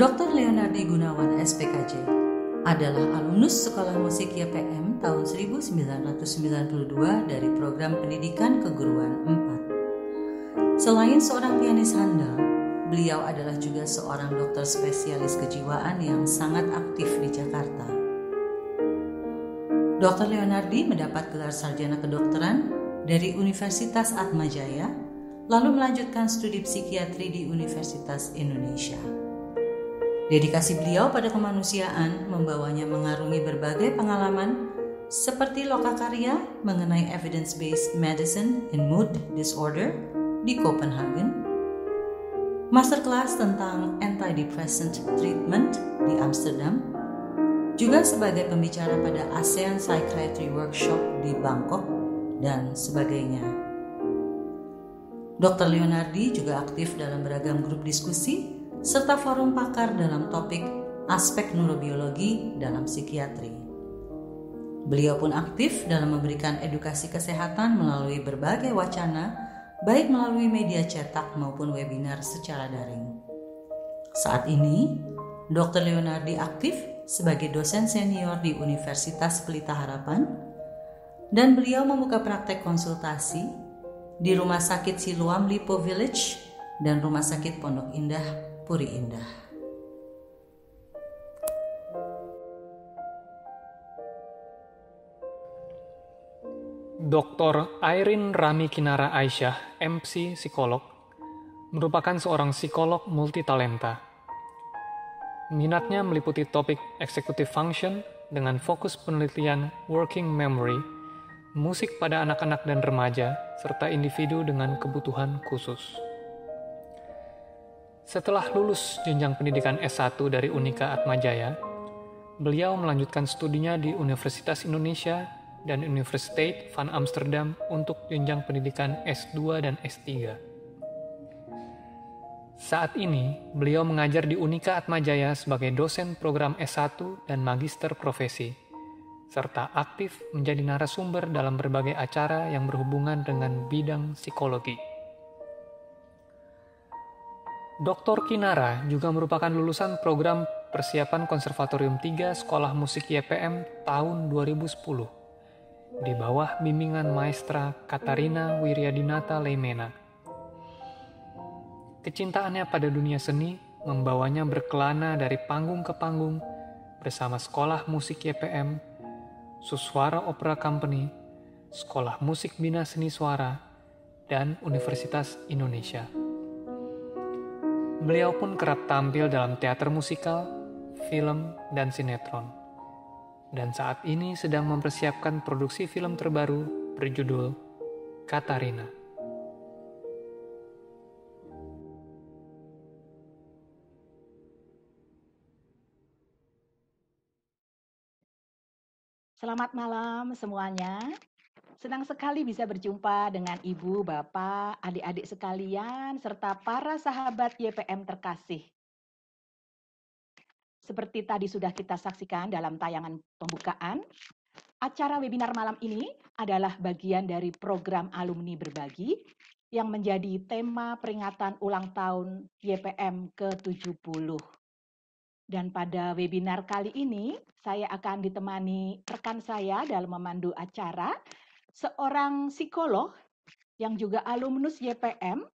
Dr. Leonardi Gunawan, SPKJ, adalah alumnus Sekolah Musik YPM tahun 1992 dari program pendidikan keguruan 4. Selain seorang pianis handal, beliau adalah juga seorang dokter spesialis kejiwaan yang sangat aktif di Jakarta. Dr. Leonardi mendapat gelar sarjana kedokteran dari Universitas Atmajaya, lalu melanjutkan studi psikiatri di Universitas Indonesia. Dedikasi beliau pada kemanusiaan membawanya mengarungi berbagai pengalaman seperti lokakarya mengenai Evidence-Based Medicine in Mood Disorder di Copenhagen, masterclass tentang antidepressant treatment di Amsterdam, juga sebagai pembicara pada ASEAN Psychiatry Workshop di Bangkok, dan sebagainya. Dr. Leonardi juga aktif dalam beragam grup diskusi, serta forum pakar dalam topik aspek neurobiologi dalam psikiatri. Beliau pun aktif dalam memberikan edukasi kesehatan melalui berbagai wacana, baik melalui media cetak maupun webinar secara daring. Saat ini, Dr. Leonardi aktif sebagai dosen senior di Universitas Pelita Harapan, dan beliau membuka praktek konsultasi di Rumah Sakit Siloam Lippo Village dan Rumah Sakit Pondok Indah, Puri Indah. Dr. Aireen Rhammy Kinara Aisyah, MC Psikolog, merupakan seorang psikolog multitalenta. Minatnya meliputi topik executive function dengan fokus penelitian working memory, musik pada anak-anak dan remaja, serta individu dengan kebutuhan khusus. Setelah lulus jenjang pendidikan S1 dari Unika Atmajaya, beliau melanjutkan studinya di Universitas Indonesia dan Universiteit van Amsterdam untuk jenjang pendidikan S2 dan S3. Saat ini, beliau mengajar di Unika Atmajaya sebagai dosen program S1 dan magister profesi, serta aktif menjadi narasumber dalam berbagai acara yang berhubungan dengan bidang psikologi. Dr. Kinara juga merupakan lulusan program persiapan Konservatorium 3 Sekolah Musik YPM tahun 2010. Di bawah bimbingan maestra Katarina Wiryadinata Leimena. Kecintaannya pada dunia seni membawanya berkelana dari panggung ke panggung bersama Sekolah Musik YPM, Susuara Opera Company, Sekolah Musik Bina Seni Suara, dan Universitas Indonesia. Beliau pun kerap tampil dalam teater musikal, film, dan sinetron. Dan saat ini sedang mempersiapkan produksi film terbaru berjudul Katarina. Selamat malam semuanya. Senang sekali bisa berjumpa dengan Ibu, Bapak, adik-adik sekalian, serta para sahabat YPM terkasih. Seperti tadi sudah kita saksikan dalam tayangan pembukaan, acara webinar malam ini adalah bagian dari program Alumni Berbagi yang menjadi tema peringatan ulang tahun YPM ke-70. Dan pada webinar kali ini, saya akan ditemani rekan saya dalam memandu acara, seorang psikolog yang juga alumnus YPM,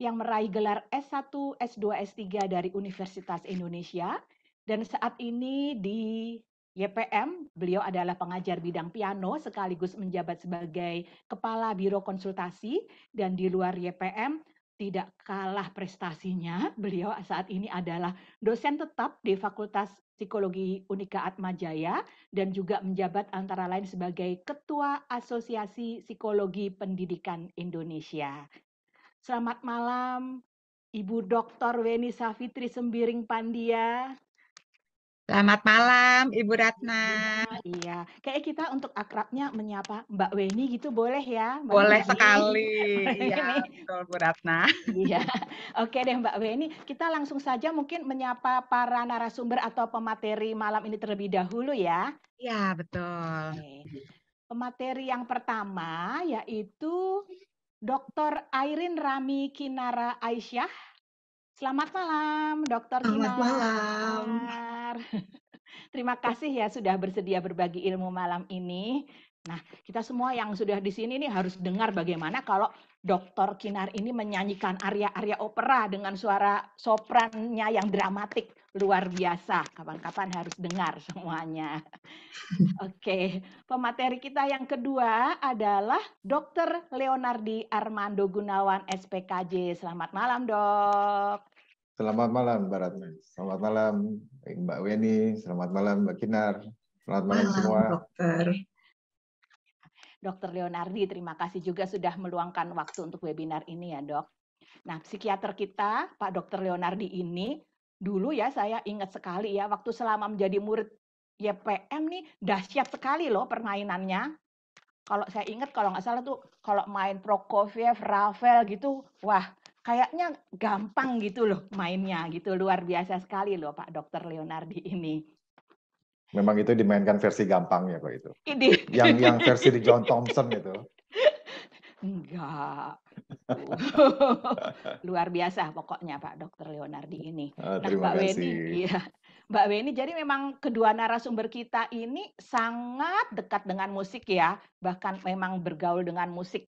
yang meraih gelar S1, S2, S3 dari Universitas Indonesia, dan saat ini di YPM, beliau adalah pengajar bidang piano sekaligus menjabat sebagai Kepala Biro Konsultasi, dan di luar YPM tidak kalah prestasinya. Beliau saat ini adalah dosen tetap di Fakultas Psikologi Unika Atmajaya dan juga menjabat antara lain sebagai Ketua Asosiasi Psikologi Pendidikan Indonesia. Selamat malam, Ibu Dr. Weni Safitri Sembiring Pandia. Selamat malam, Ibu Ratna. Iya, kayak kita untuk akrabnya menyapa Mbak Weni gitu boleh ya? Mbak boleh Weni. Sekali. Iya, betul Bu Ratna. Iya. Oke deh Mbak Weni, kita langsung saja mungkin menyapa para narasumber atau pemateri malam ini terlebih dahulu ya. Iya, betul. Oke. Pemateri yang pertama yaitu Dr. Aireen Rhammy Kinara Aisyah, Selamat malam, Dr. Selamat Kinar. Malam. Terima kasih ya sudah bersedia berbagi ilmu malam ini. Nah, kita semua yang sudah di sini nih harus dengar bagaimana kalau Dr. Kinar ini menyanyikan arya-arya opera dengan suara soprannya yang dramatik luar biasa. Kapan-kapan harus dengar semuanya. Oke, pemateri kita yang kedua adalah Dr. Leonardi Armando Gunawan, SPKJ. Selamat malam, Dok. Selamat malam, Mbak Ratna. Selamat malam, Mbak Weni. Selamat malam, Mbak Kinar. Selamat malam semua. Dokter. Dr. Leonardi, terima kasih juga sudah meluangkan waktu untuk webinar ini ya, Dok. Nah, psikiater kita, Pak Dr. Leonardi ini, dulu ya saya ingat sekali ya, waktu selama menjadi murid YPM nih, dahsyat sekali loh permainannya. Kalau saya ingat, kalau nggak salah tuh, kalau main Prokofiev, Ravel gitu, wah, kayaknya gampang gitu loh mainnya gitu, luar biasa sekali loh Pak Dr. Leonardi ini. Memang itu dimainkan versi gampang ya Pak itu? Yang versi di John Thompson itu? Enggak. Luar biasa pokoknya Pak Dr. Leonardi ini. Terima kasih. Mbak Weni, jadi memang kedua narasumber kita ini sangat dekat dengan musik ya, bahkan memang bergaul dengan musik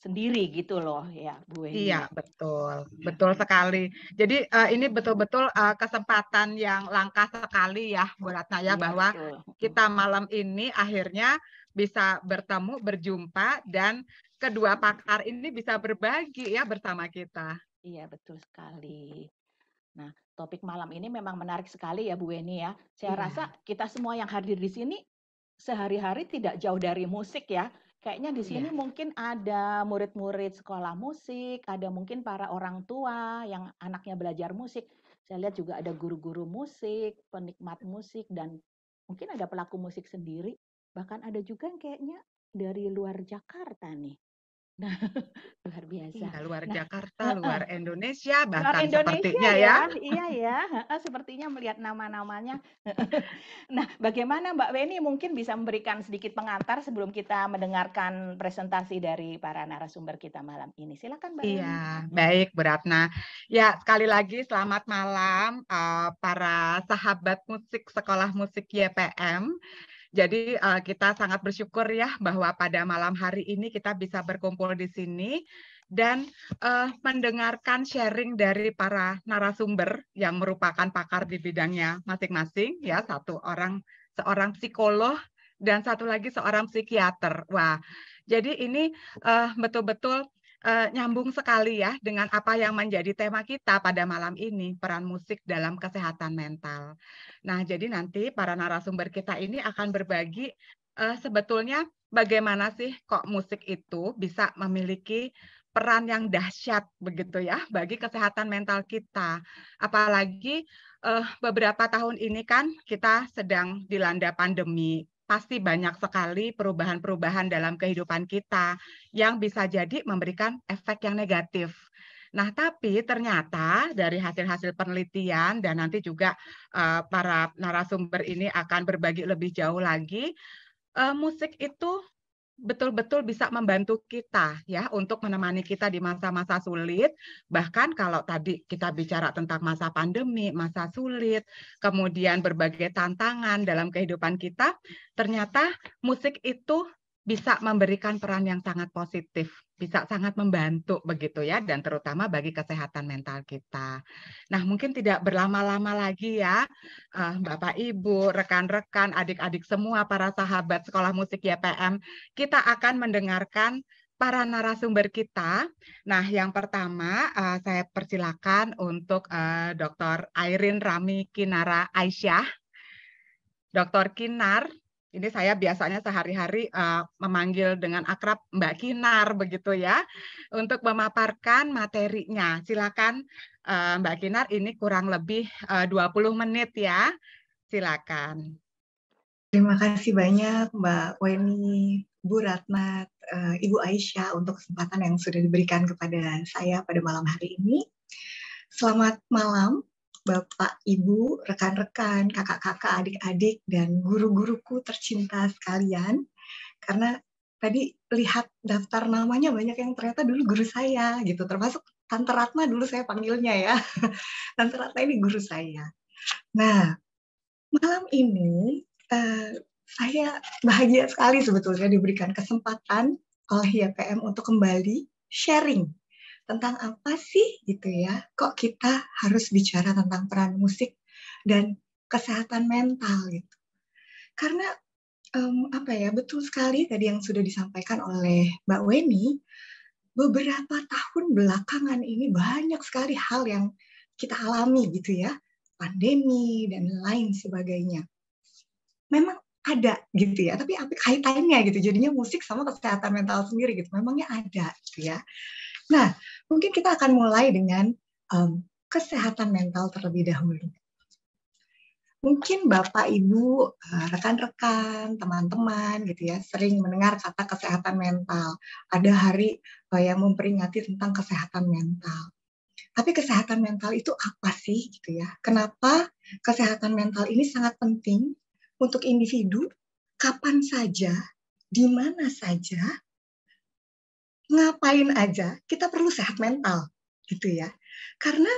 sendiri gitu loh ya Bu Weni. Iya betul, betul sekali. Jadi ini betul-betul kesempatan yang langka sekali ya Bu Ratna ya, bahwa betul. Kita malam ini akhirnya bisa bertemu, berjumpa, dan kedua pakar ini bisa berbagi ya bersama kita. Iya betul sekali. Nah topik malam ini memang menarik sekali ya Bu Weni ya. Saya rasa kita semua yang hadir di sini sehari-hari tidak jauh dari musik ya. Kayaknya di sini mungkin ada murid-murid sekolah musik, ada mungkin para orang tua yang anaknya belajar musik. Saya lihat juga ada guru-guru musik, penikmat musik, dan mungkin ada pelaku musik sendiri. Bahkan ada juga yang kayaknya dari luar Jakarta nih. Nah, luar biasa. Iya, luar Jakarta, luar Indonesia, bahkan luar Indonesia, sepertinya ya. Iya ya, sepertinya melihat nama-namanya. Nah, bagaimana Mbak Weni mungkin bisa memberikan sedikit pengantar sebelum kita mendengarkan presentasi dari para narasumber kita malam ini. Silakan Mbak Weni. Iya, baik Bu Ratna. Ya, sekali lagi selamat malam para sahabat musik Sekolah Musik YPM. Jadi kita sangat bersyukur ya bahwa pada malam hari ini kita bisa berkumpul di sini dan mendengarkan sharing dari para narasumber yang merupakan pakar di bidangnya masing-masing ya, seorang psikolog dan satu lagi seorang psikiater. Wah, jadi ini betul-betul nyambung sekali ya dengan apa yang menjadi tema kita pada malam ini, peran musik dalam kesehatan mental. Nah, jadi nanti para narasumber kita ini akan berbagi sebetulnya bagaimana sih kok musik itu bisa memiliki peran yang dahsyat begitu ya bagi kesehatan mental kita. Apalagi beberapa tahun ini kan kita sedang dilanda pandemi. Pasti banyak sekali perubahan-perubahan dalam kehidupan kita yang bisa jadi memberikan efek yang negatif. Nah, tapi ternyata dari hasil-hasil penelitian dan nanti juga para narasumber ini akan berbagi lebih jauh lagi, musik itu betul-betul bisa membantu kita ya untuk menemani kita di masa-masa sulit. Bahkan kalau tadi kita bicara tentang masa pandemi, masa sulit, kemudian berbagai tantangan dalam kehidupan kita, ternyata musik itu bisa memberikan peran yang sangat positif, bisa sangat membantu begitu ya, dan terutama bagi kesehatan mental kita. Nah, mungkin tidak berlama-lama lagi ya, Bapak Ibu, rekan-rekan, adik-adik semua, para sahabat Sekolah Musik YPM, kita akan mendengarkan para narasumber kita. Nah, yang pertama saya persilakan untuk Dr. Aireen Rhammy Kinara Aisyah. Dr. Kinar, ini saya biasanya sehari-hari memanggil dengan akrab Mbak Kinar begitu ya, untuk memaparkan materinya. Silakan Mbak Kinar, ini kurang lebih 20 menit ya. Silakan. Terima kasih banyak Mbak Weni, Bu Ratna, Ibu Aisyah untuk kesempatan yang sudah diberikan kepada saya pada malam hari ini. Selamat malam. Bapak, Ibu, rekan-rekan, kakak-kakak, adik-adik, dan guru-guruku tercinta sekalian. Karena tadi lihat daftar namanya banyak yang ternyata dulu guru saya gitu, termasuk Tante Ratna dulu saya panggilnya ya. Tante Ratna ini guru saya. Nah, malam ini saya bahagia sekali sebetulnya diberikan kesempatan oleh YPM untuk kembali sharing tentang apa sih gitu ya, kok kita harus bicara tentang peran musik dan kesehatan mental gitu. Karena apa ya, betul sekali tadi yang sudah disampaikan oleh Mbak Weni, beberapa tahun belakangan ini banyak sekali hal yang kita alami gitu ya, pandemi dan lain sebagainya. Memang ada gitu ya, tapi apa kaitannya gitu, jadinya musik sama kesehatan mental sendiri gitu, memangnya ada gitu ya. Nah, mungkin kita akan mulai dengan kesehatan mental terlebih dahulu. Mungkin Bapak, Ibu, rekan-rekan, teman-teman gitu ya, sering mendengar kata kesehatan mental. Ada hari yang memperingati tentang kesehatan mental. Tapi kesehatan mental itu apa sih gitu ya? Kenapa kesehatan mental ini sangat penting untuk individu, kapan saja, di mana saja, ngapain aja, kita perlu sehat mental gitu ya. Karena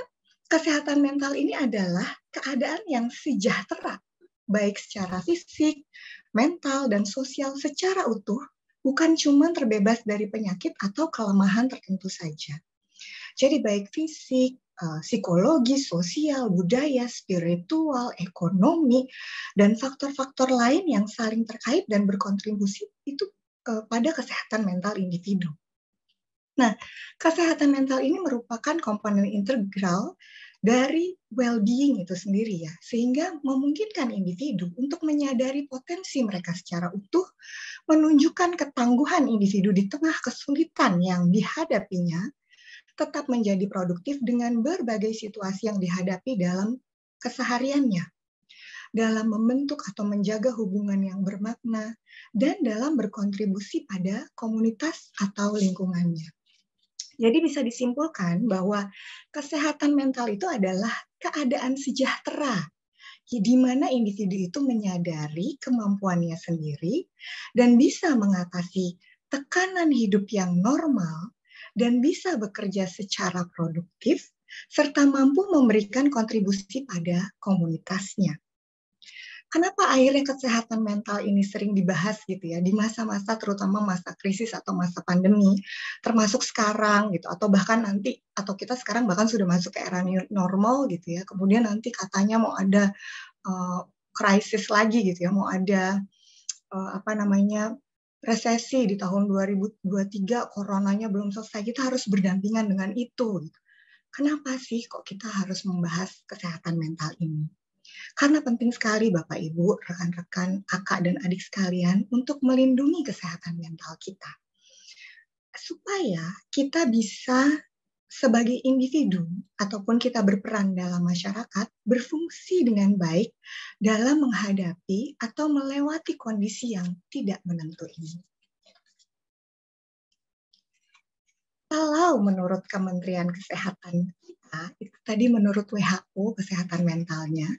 kesehatan mental ini adalah keadaan yang sejahtera, baik secara fisik, mental, dan sosial secara utuh, bukan cuma terbebas dari penyakit atau kelemahan tertentu saja. Jadi baik fisik, psikologi, sosial, budaya, spiritual, ekonomi, dan faktor-faktor lain yang saling terkait dan berkontribusi itu pada kesehatan mental individu. Nah, kesehatan mental ini merupakan komponen integral dari well-being itu sendiri ya, sehingga memungkinkan individu untuk menyadari potensi mereka secara utuh, menunjukkan ketangguhan individu di tengah kesulitan yang dihadapinya, tetap menjadi produktif dengan berbagai situasi yang dihadapi dalam kesehariannya, dalam membentuk atau menjaga hubungan yang bermakna, dan dalam berkontribusi pada komunitas atau lingkungannya. Jadi bisa disimpulkan bahwa kesehatan mental itu adalah keadaan sejahtera di mana individu itu menyadari kemampuannya sendiri dan bisa mengatasi tekanan hidup yang normal dan bisa bekerja secara produktif serta mampu memberikan kontribusi pada komunitasnya. Kenapa akhirnya kesehatan mental ini sering dibahas gitu ya di masa-masa, terutama masa krisis atau masa pandemi, termasuk sekarang gitu, atau bahkan nanti, atau kita sekarang bahkan sudah masuk ke era normal gitu ya, kemudian nanti katanya mau ada krisis lagi gitu ya, mau ada apa namanya, resesi di tahun 2023, coronanya belum selesai, kita harus berdampingan dengan itu gitu. Kenapa sih kok kita harus membahas kesehatan mental ini? Karena penting sekali Bapak, Ibu, rekan-rekan, kakak, dan adik sekalian untuk melindungi kesehatan mental kita. Supaya kita bisa sebagai individu ataupun kita berperan dalam masyarakat berfungsi dengan baik dalam menghadapi atau melewati kondisi yang tidak menentu ini. Kalau menurut Kementerian Kesehatan kita, itu tadi menurut WHO kesehatan mentalnya,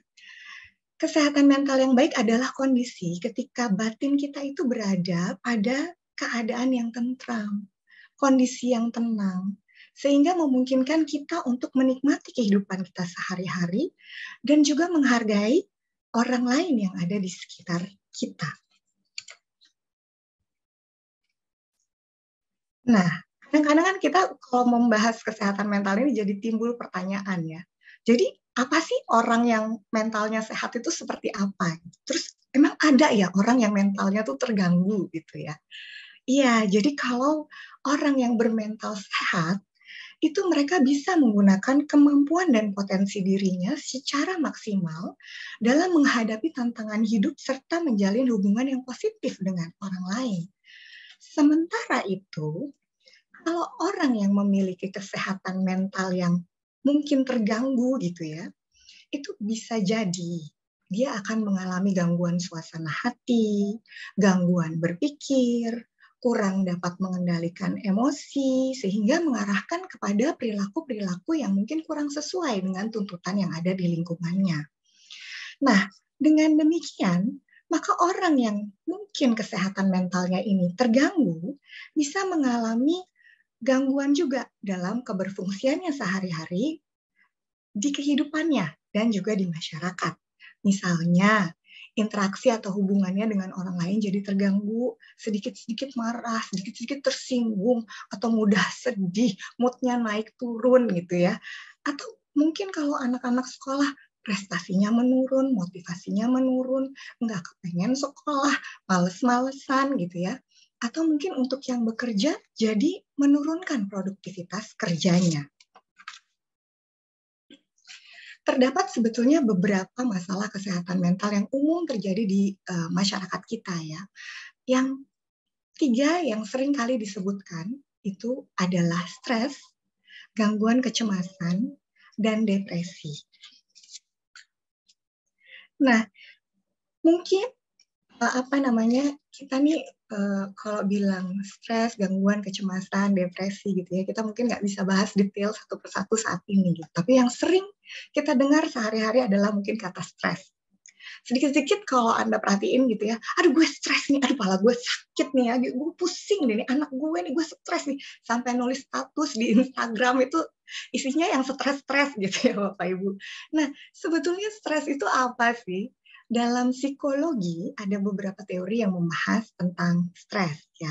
kesehatan mental yang baik adalah kondisi ketika batin kita itu berada pada keadaan yang tentram, kondisi yang tenang, sehingga memungkinkan kita untuk menikmati kehidupan kita sehari-hari dan juga menghargai orang lain yang ada di sekitar kita. Nah, kadang-kadang kan kita kalau membahas kesehatan mental ini jadi timbul pertanyaan ya. Jadi apa sih orang yang mentalnya sehat itu seperti apa? Terus emang ada ya orang yang mentalnya tuh terganggu gitu ya? Iya, jadi kalau orang yang bermental sehat, itu mereka bisa menggunakan kemampuan dan potensi dirinya secara maksimal dalam menghadapi tantangan hidup serta menjalin hubungan yang positif dengan orang lain. Sementara itu, kalau orang yang memiliki kesehatan mental yang mungkin terganggu gitu ya, itu bisa jadi dia akan mengalami gangguan suasana hati, gangguan berpikir, kurang dapat mengendalikan emosi, sehingga mengarahkan kepada perilaku-perilaku yang mungkin kurang sesuai dengan tuntutan yang ada di lingkungannya. Nah, dengan demikian, maka orang yang mungkin kesehatan mentalnya ini terganggu bisa mengalami gangguan juga dalam keberfungsiannya sehari-hari di kehidupannya dan juga di masyarakat. Misalnya, interaksi atau hubungannya dengan orang lain jadi terganggu, sedikit-sedikit marah, sedikit-sedikit tersinggung, atau mudah sedih, moodnya naik turun gitu ya. Atau mungkin kalau anak-anak sekolah, prestasinya menurun, motivasinya menurun, nggak kepengen sekolah, males-malesan gitu ya. Atau mungkin untuk yang bekerja, jadi menurunkan produktivitas kerjanya. Terdapat sebetulnya beberapa masalah kesehatan mental yang umum terjadi di masyarakat kita ya. Yang tiga yang sering kali disebutkan itu adalah stres, gangguan kecemasan, dan depresi. Nah, mungkin kita nih kalau bilang stres, gangguan kecemasan, depresi gitu ya, kita mungkin nggak bisa bahas detail satu persatu saat ini gitu. Tapi yang sering kita dengar sehari-hari adalah mungkin kata stres. Sedikit-sedikit kalau Anda perhatiin gitu ya, aduh gue stres nih, aduh kepala gue sakit nih ya, gue pusing nih, anak gue nih, gue stres nih. Sampai nulis status di Instagram itu isinya yang stres-stres gitu ya Bapak Ibu. Nah, sebetulnya stres itu apa sih? Dalam psikologi ada beberapa teori yang membahas tentang stres ya.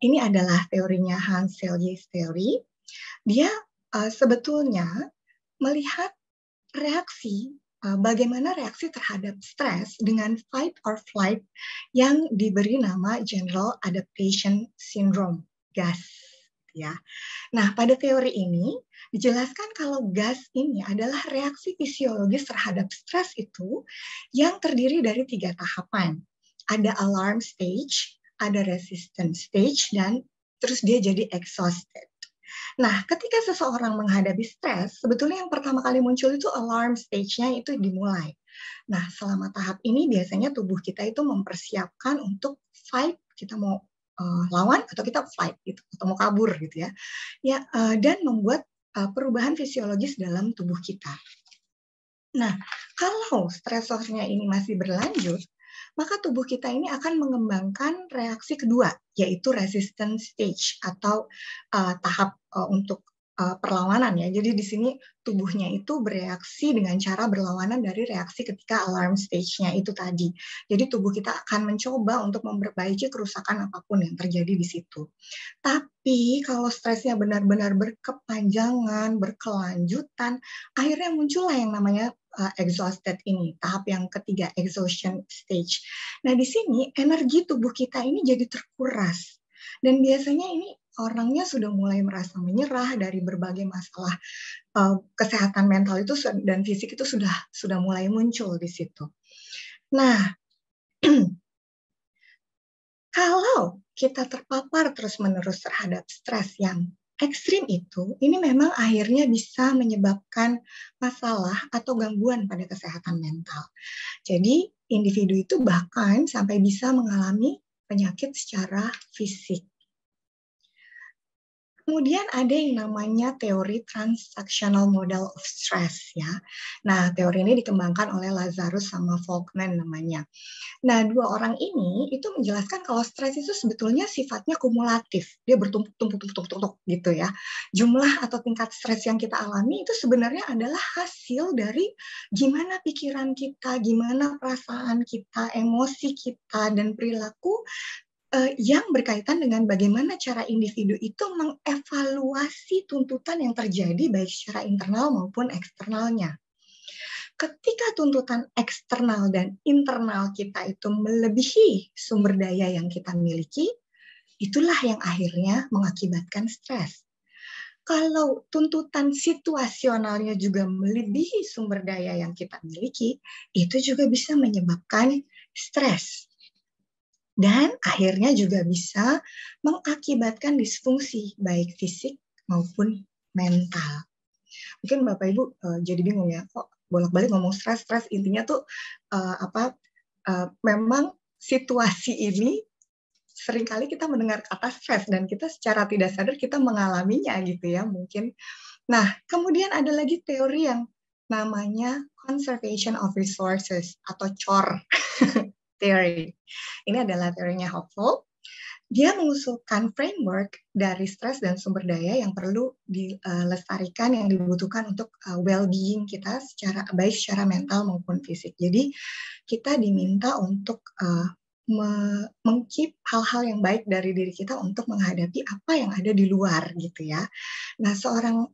Ini adalah teorinya Hans Selye teori. Dia sebetulnya melihat reaksi bagaimana reaksi terhadap stres dengan fight or flight yang diberi nama General Adaptation Syndrome (GAS). Ya. Nah, pada teori ini dijelaskan kalau gas ini adalah reaksi fisiologis terhadap stres itu yang terdiri dari tiga tahapan. Ada alarm stage, ada resistance stage, dan terus dia jadi exhausted. Nah, ketika seseorang menghadapi stres, sebetulnya yang pertama kali muncul itu alarm stage-nya itu dimulai. Nah, selama tahap ini biasanya tubuh kita itu mempersiapkan untuk fight, kita mau lawan atau kita fight gitu, atau mau kabur gitu ya, dan membuat perubahan fisiologis dalam tubuh kita. Nah, kalau stresornya ini masih berlanjut, maka tubuh kita ini akan mengembangkan reaksi kedua, yaitu resistance stage atau tahap untuk perlawanan ya. Jadi di sini tubuhnya itu bereaksi dengan cara berlawanan dari reaksi ketika alarm stage-nya itu tadi. Jadi tubuh kita akan mencoba untuk memperbaiki kerusakan apapun yang terjadi di situ. Tapi kalau stresnya benar-benar berkepanjangan, berkelanjutan, akhirnya muncullah yang namanya exhausted ini, tahap yang ketiga, exhaustion stage. Nah, di sini energi tubuh kita ini jadi terkuras. Dan biasanya ini orangnya sudah mulai merasa menyerah dari berbagai masalah kesehatan mental itu dan fisik itu sudah mulai muncul di situ. Nah, kalau kita terpapar terus-menerus terhadap stres yang ekstrim itu, ini memang akhirnya bisa menyebabkan masalah atau gangguan pada kesehatan mental. Jadi individu itu bahkan sampai bisa mengalami penyakit secara fisik. Kemudian ada yang namanya teori Transactional Model of Stress ya. Nah, teori ini dikembangkan oleh Lazarus sama Volkmann namanya. Nah, dua orang ini itu menjelaskan kalau stres itu sebetulnya sifatnya kumulatif. Dia bertumpuk-tumpuk gitu ya. Jumlah atau tingkat stres yang kita alami itu sebenarnya adalah hasil dari gimana pikiran kita, gimana perasaan kita, emosi kita, dan perilaku yang berkaitan dengan bagaimana cara individu itu mengevaluasi tuntutan yang terjadi baik secara internal maupun eksternalnya. Ketika tuntutan eksternal dan internal kita itu melebihi sumber daya yang kita miliki, itulah yang akhirnya mengakibatkan stres. Kalau tuntutan situasionalnya juga melebihi sumber daya yang kita miliki, itu juga bisa menyebabkan stres. Dan akhirnya juga bisa mengakibatkan disfungsi baik fisik maupun mental. Mungkin Bapak Ibu jadi bingung ya, kok bolak-balik ngomong stres. Intinya tuh memang situasi ini seringkali kita mendengar kata stres dan kita secara tidak sadar kita mengalaminya gitu ya mungkin. Nah, kemudian ada lagi teori yang namanya conservation of resources atau COR. Teori. Ini adalah teorinya Hopeful. dia mengusulkan framework dari stres dan sumber daya yang perlu dilestarikan, yang dibutuhkan untuk well-being kita secara baik secara mental maupun fisik. Jadi kita diminta untuk mengkeep hal-hal yang baik dari diri kita untuk menghadapi apa yang ada di luar gitu ya. Nah, seorang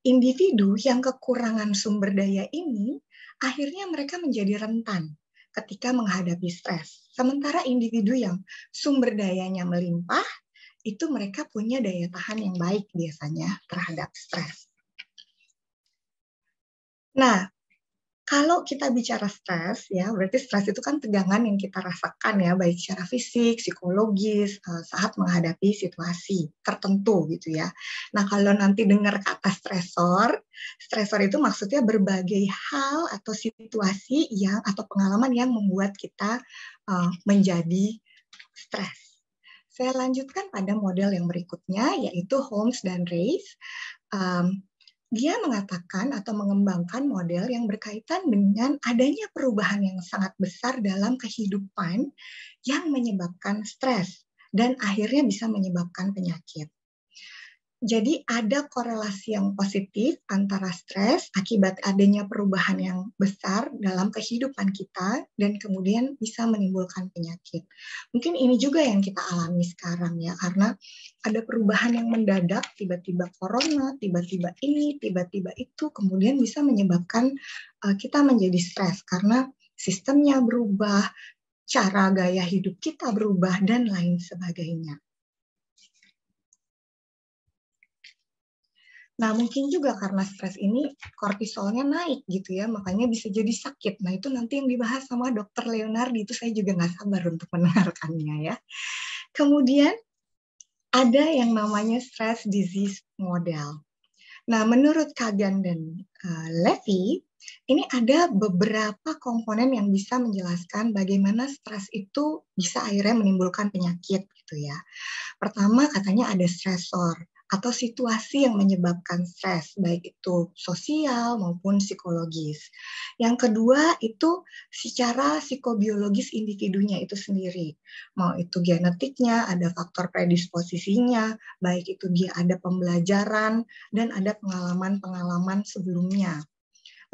individu yang kekurangan sumber daya ini akhirnya mereka menjadi rentan ketika menghadapi stres. Sementara individu yang sumber dayanya melimpah, itu mereka punya daya tahan yang baik biasanya terhadap stres. Nah, kalau kita bicara stres, ya berarti stres itu kan tegangan yang kita rasakan ya, baik secara fisik, psikologis, saat menghadapi situasi tertentu gitu ya. Nah, kalau nanti dengar kata stresor, stresor itu maksudnya berbagai hal atau situasi yang atau pengalaman yang membuat kita menjadi stres. Saya lanjutkan pada model yang berikutnya, yaitu Holmes dan Reis. Dia mengatakan atau mengembangkan model yang berkaitan dengan adanya perubahan yang sangat besar dalam kehidupan yang menyebabkan stres dan akhirnya bisa menyebabkan penyakit. Jadi ada korelasi yang positif antara stres akibat adanya perubahan yang besar dalam kehidupan kita dan kemudian bisa menimbulkan penyakit. Mungkin ini juga yang kita alami sekarang ya, karena ada perubahan yang mendadak, tiba-tiba corona, tiba-tiba ini, tiba-tiba itu, kemudian bisa menyebabkan kita menjadi stres karena sistemnya berubah, cara gaya hidup kita berubah, dan lain sebagainya. Nah, mungkin juga karena stres ini kortisolnya naik gitu ya, makanya bisa jadi sakit. Nah, itu nanti yang dibahas sama Dr. Leonardi, itu saya juga nggak sabar untuk mendengarkannya ya. Kemudian ada yang namanya stress disease model. Nah, menurut Kagan dan Levy, ini ada beberapa komponen yang bisa menjelaskan bagaimana stres itu bisa akhirnya menimbulkan penyakit gitu ya. Pertama katanya ada stresor atau situasi yang menyebabkan stres, baik itu sosial maupun psikologis. Yang kedua itu secara psikobiologis individunya itu sendiri. Mau itu genetiknya, ada faktor predisposisinya, baik itu dia ada pembelajaran dan ada pengalaman-pengalaman sebelumnya.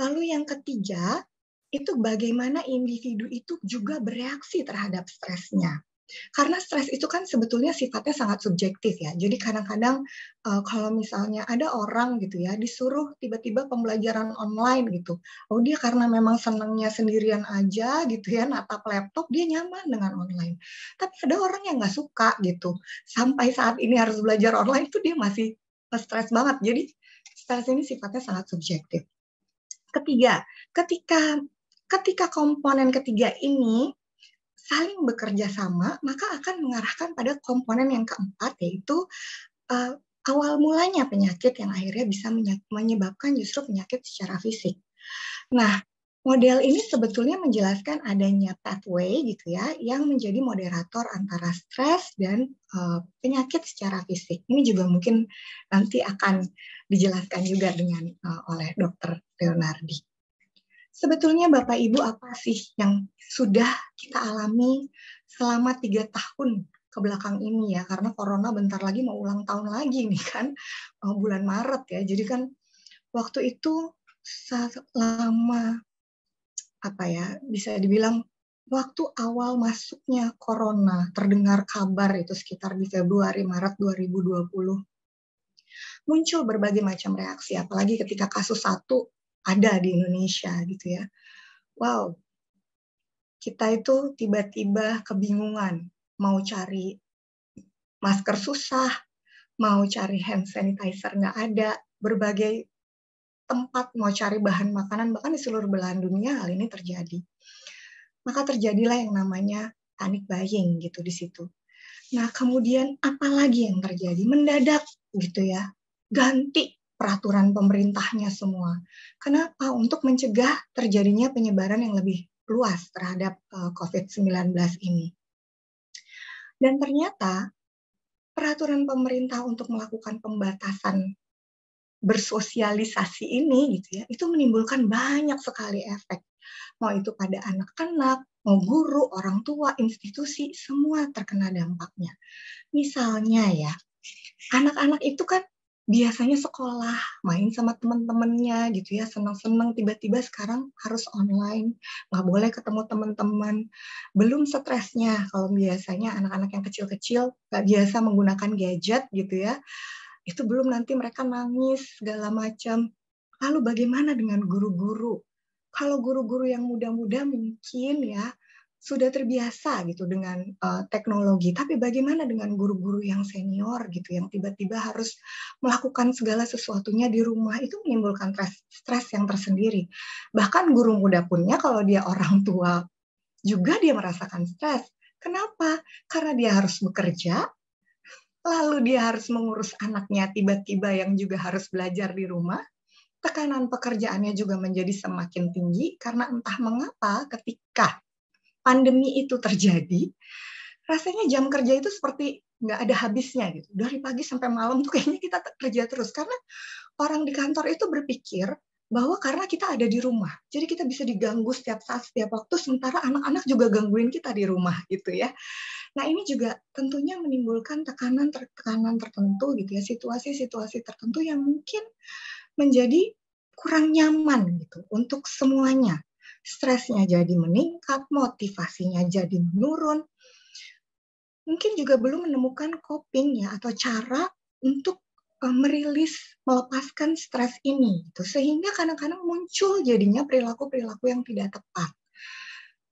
Lalu yang ketiga, itu bagaimana individu itu juga bereaksi terhadap stresnya. Karena stres itu kan sebetulnya sifatnya sangat subjektif ya. Jadi kadang-kadang kalau misalnya ada orang gitu ya disuruh tiba-tiba pembelajaran online gitu. Oh, dia karena memang senangnya sendirian aja gitu ya, natap laptop, dia nyaman dengan online. Tapi ada orang yang nggak suka gitu. Sampai saat ini harus belajar online itu dia masih stres banget. Jadi stres ini sifatnya sangat subjektif. Ketiga, ketika komponen ketiga ini saling bekerja sama, maka akan mengarahkan pada komponen yang keempat, yaitu awal mulanya penyakit yang akhirnya bisa menyebabkan justru penyakit secara fisik. Nah, model ini sebetulnya menjelaskan adanya pathway gitu ya, yang menjadi moderator antara stres dan penyakit secara fisik. Ini juga mungkin nanti akan dijelaskan juga dengan oleh Dr. Leonardi. Sebetulnya Bapak Ibu apa sih yang sudah kita alami selama 3 tahun ke belakang ini ya, karena corona bentar lagi mau ulang tahun lagi nih kan, bulan Maret ya. Jadi kan waktu itu selama apa ya, bisa dibilang waktu awal masuknya corona, terdengar kabar itu sekitar di Februari Maret 2020. Muncul berbagai macam reaksi, apalagi ketika kasus 1 ada di Indonesia gitu ya. Wow, kita itu tiba-tiba kebingungan, mau cari masker susah, mau cari hand sanitizer nggak ada, berbagai tempat mau cari bahan makanan, bahkan di seluruh belahan dunia hal ini terjadi. Maka terjadilah yang namanya panic buying gitu di situ. Nah, kemudian apalagi yang terjadi? Mendadak gitu ya, ganti peraturan pemerintahnya semua. Kenapa? Untuk mencegah terjadinya penyebaran yang lebih luas terhadap COVID-19 ini. Dan ternyata peraturan pemerintah untuk melakukan pembatasan bersosialisasi ini gitu ya, itu menimbulkan banyak sekali efek. Mau itu pada anak-anak, mau guru, orang tua, institusi, semua terkena dampaknya. Misalnya ya, anak-anak itu kan biasanya sekolah, main sama teman-temannya gitu ya, senang-senang, tiba-tiba sekarang harus online, nggak boleh ketemu teman-teman. Belum stresnya, kalau biasanya anak-anak yang kecil-kecil nggak biasa menggunakan gadget gitu ya, itu belum nanti mereka nangis, segala macam. Lalu bagaimana dengan guru-guru? Kalau guru-guru yang muda-muda mungkin ya sudah terbiasa gitu dengan teknologi, tapi bagaimana dengan guru-guru yang senior gitu, yang tiba-tiba harus melakukan segala sesuatunya di rumah, itu menimbulkan stres yang tersendiri. Bahkan guru muda punnya kalau dia orang tua juga dia merasakan stres. Kenapa? Karena dia harus bekerja, lalu dia harus mengurus anaknya tiba-tiba yang juga harus belajar di rumah. Tekanan pekerjaannya juga menjadi semakin tinggi karena entah mengapa ketika pandemi itu terjadi, rasanya jam kerja itu seperti nggak ada habisnya gitu. Dari pagi sampai malam tuh kayaknya kita kerja terus karena orang di kantor itu berpikir bahwa karena kita ada di rumah, jadi kita bisa diganggu setiap saat, setiap waktu, sementara anak-anak juga gangguin kita di rumah gitu ya. Nah ini juga tentunya menimbulkan tekanan tertentu gitu ya, situasi-situasi tertentu yang mungkin menjadi kurang nyaman gitu untuk semuanya. Stresnya jadi meningkat, motivasinya jadi menurun. Mungkin juga belum menemukan coping ya, atau cara untuk merilis, melepaskan stres ini gitu. Sehingga kadang-kadang muncul jadinya perilaku-perilaku yang tidak tepat.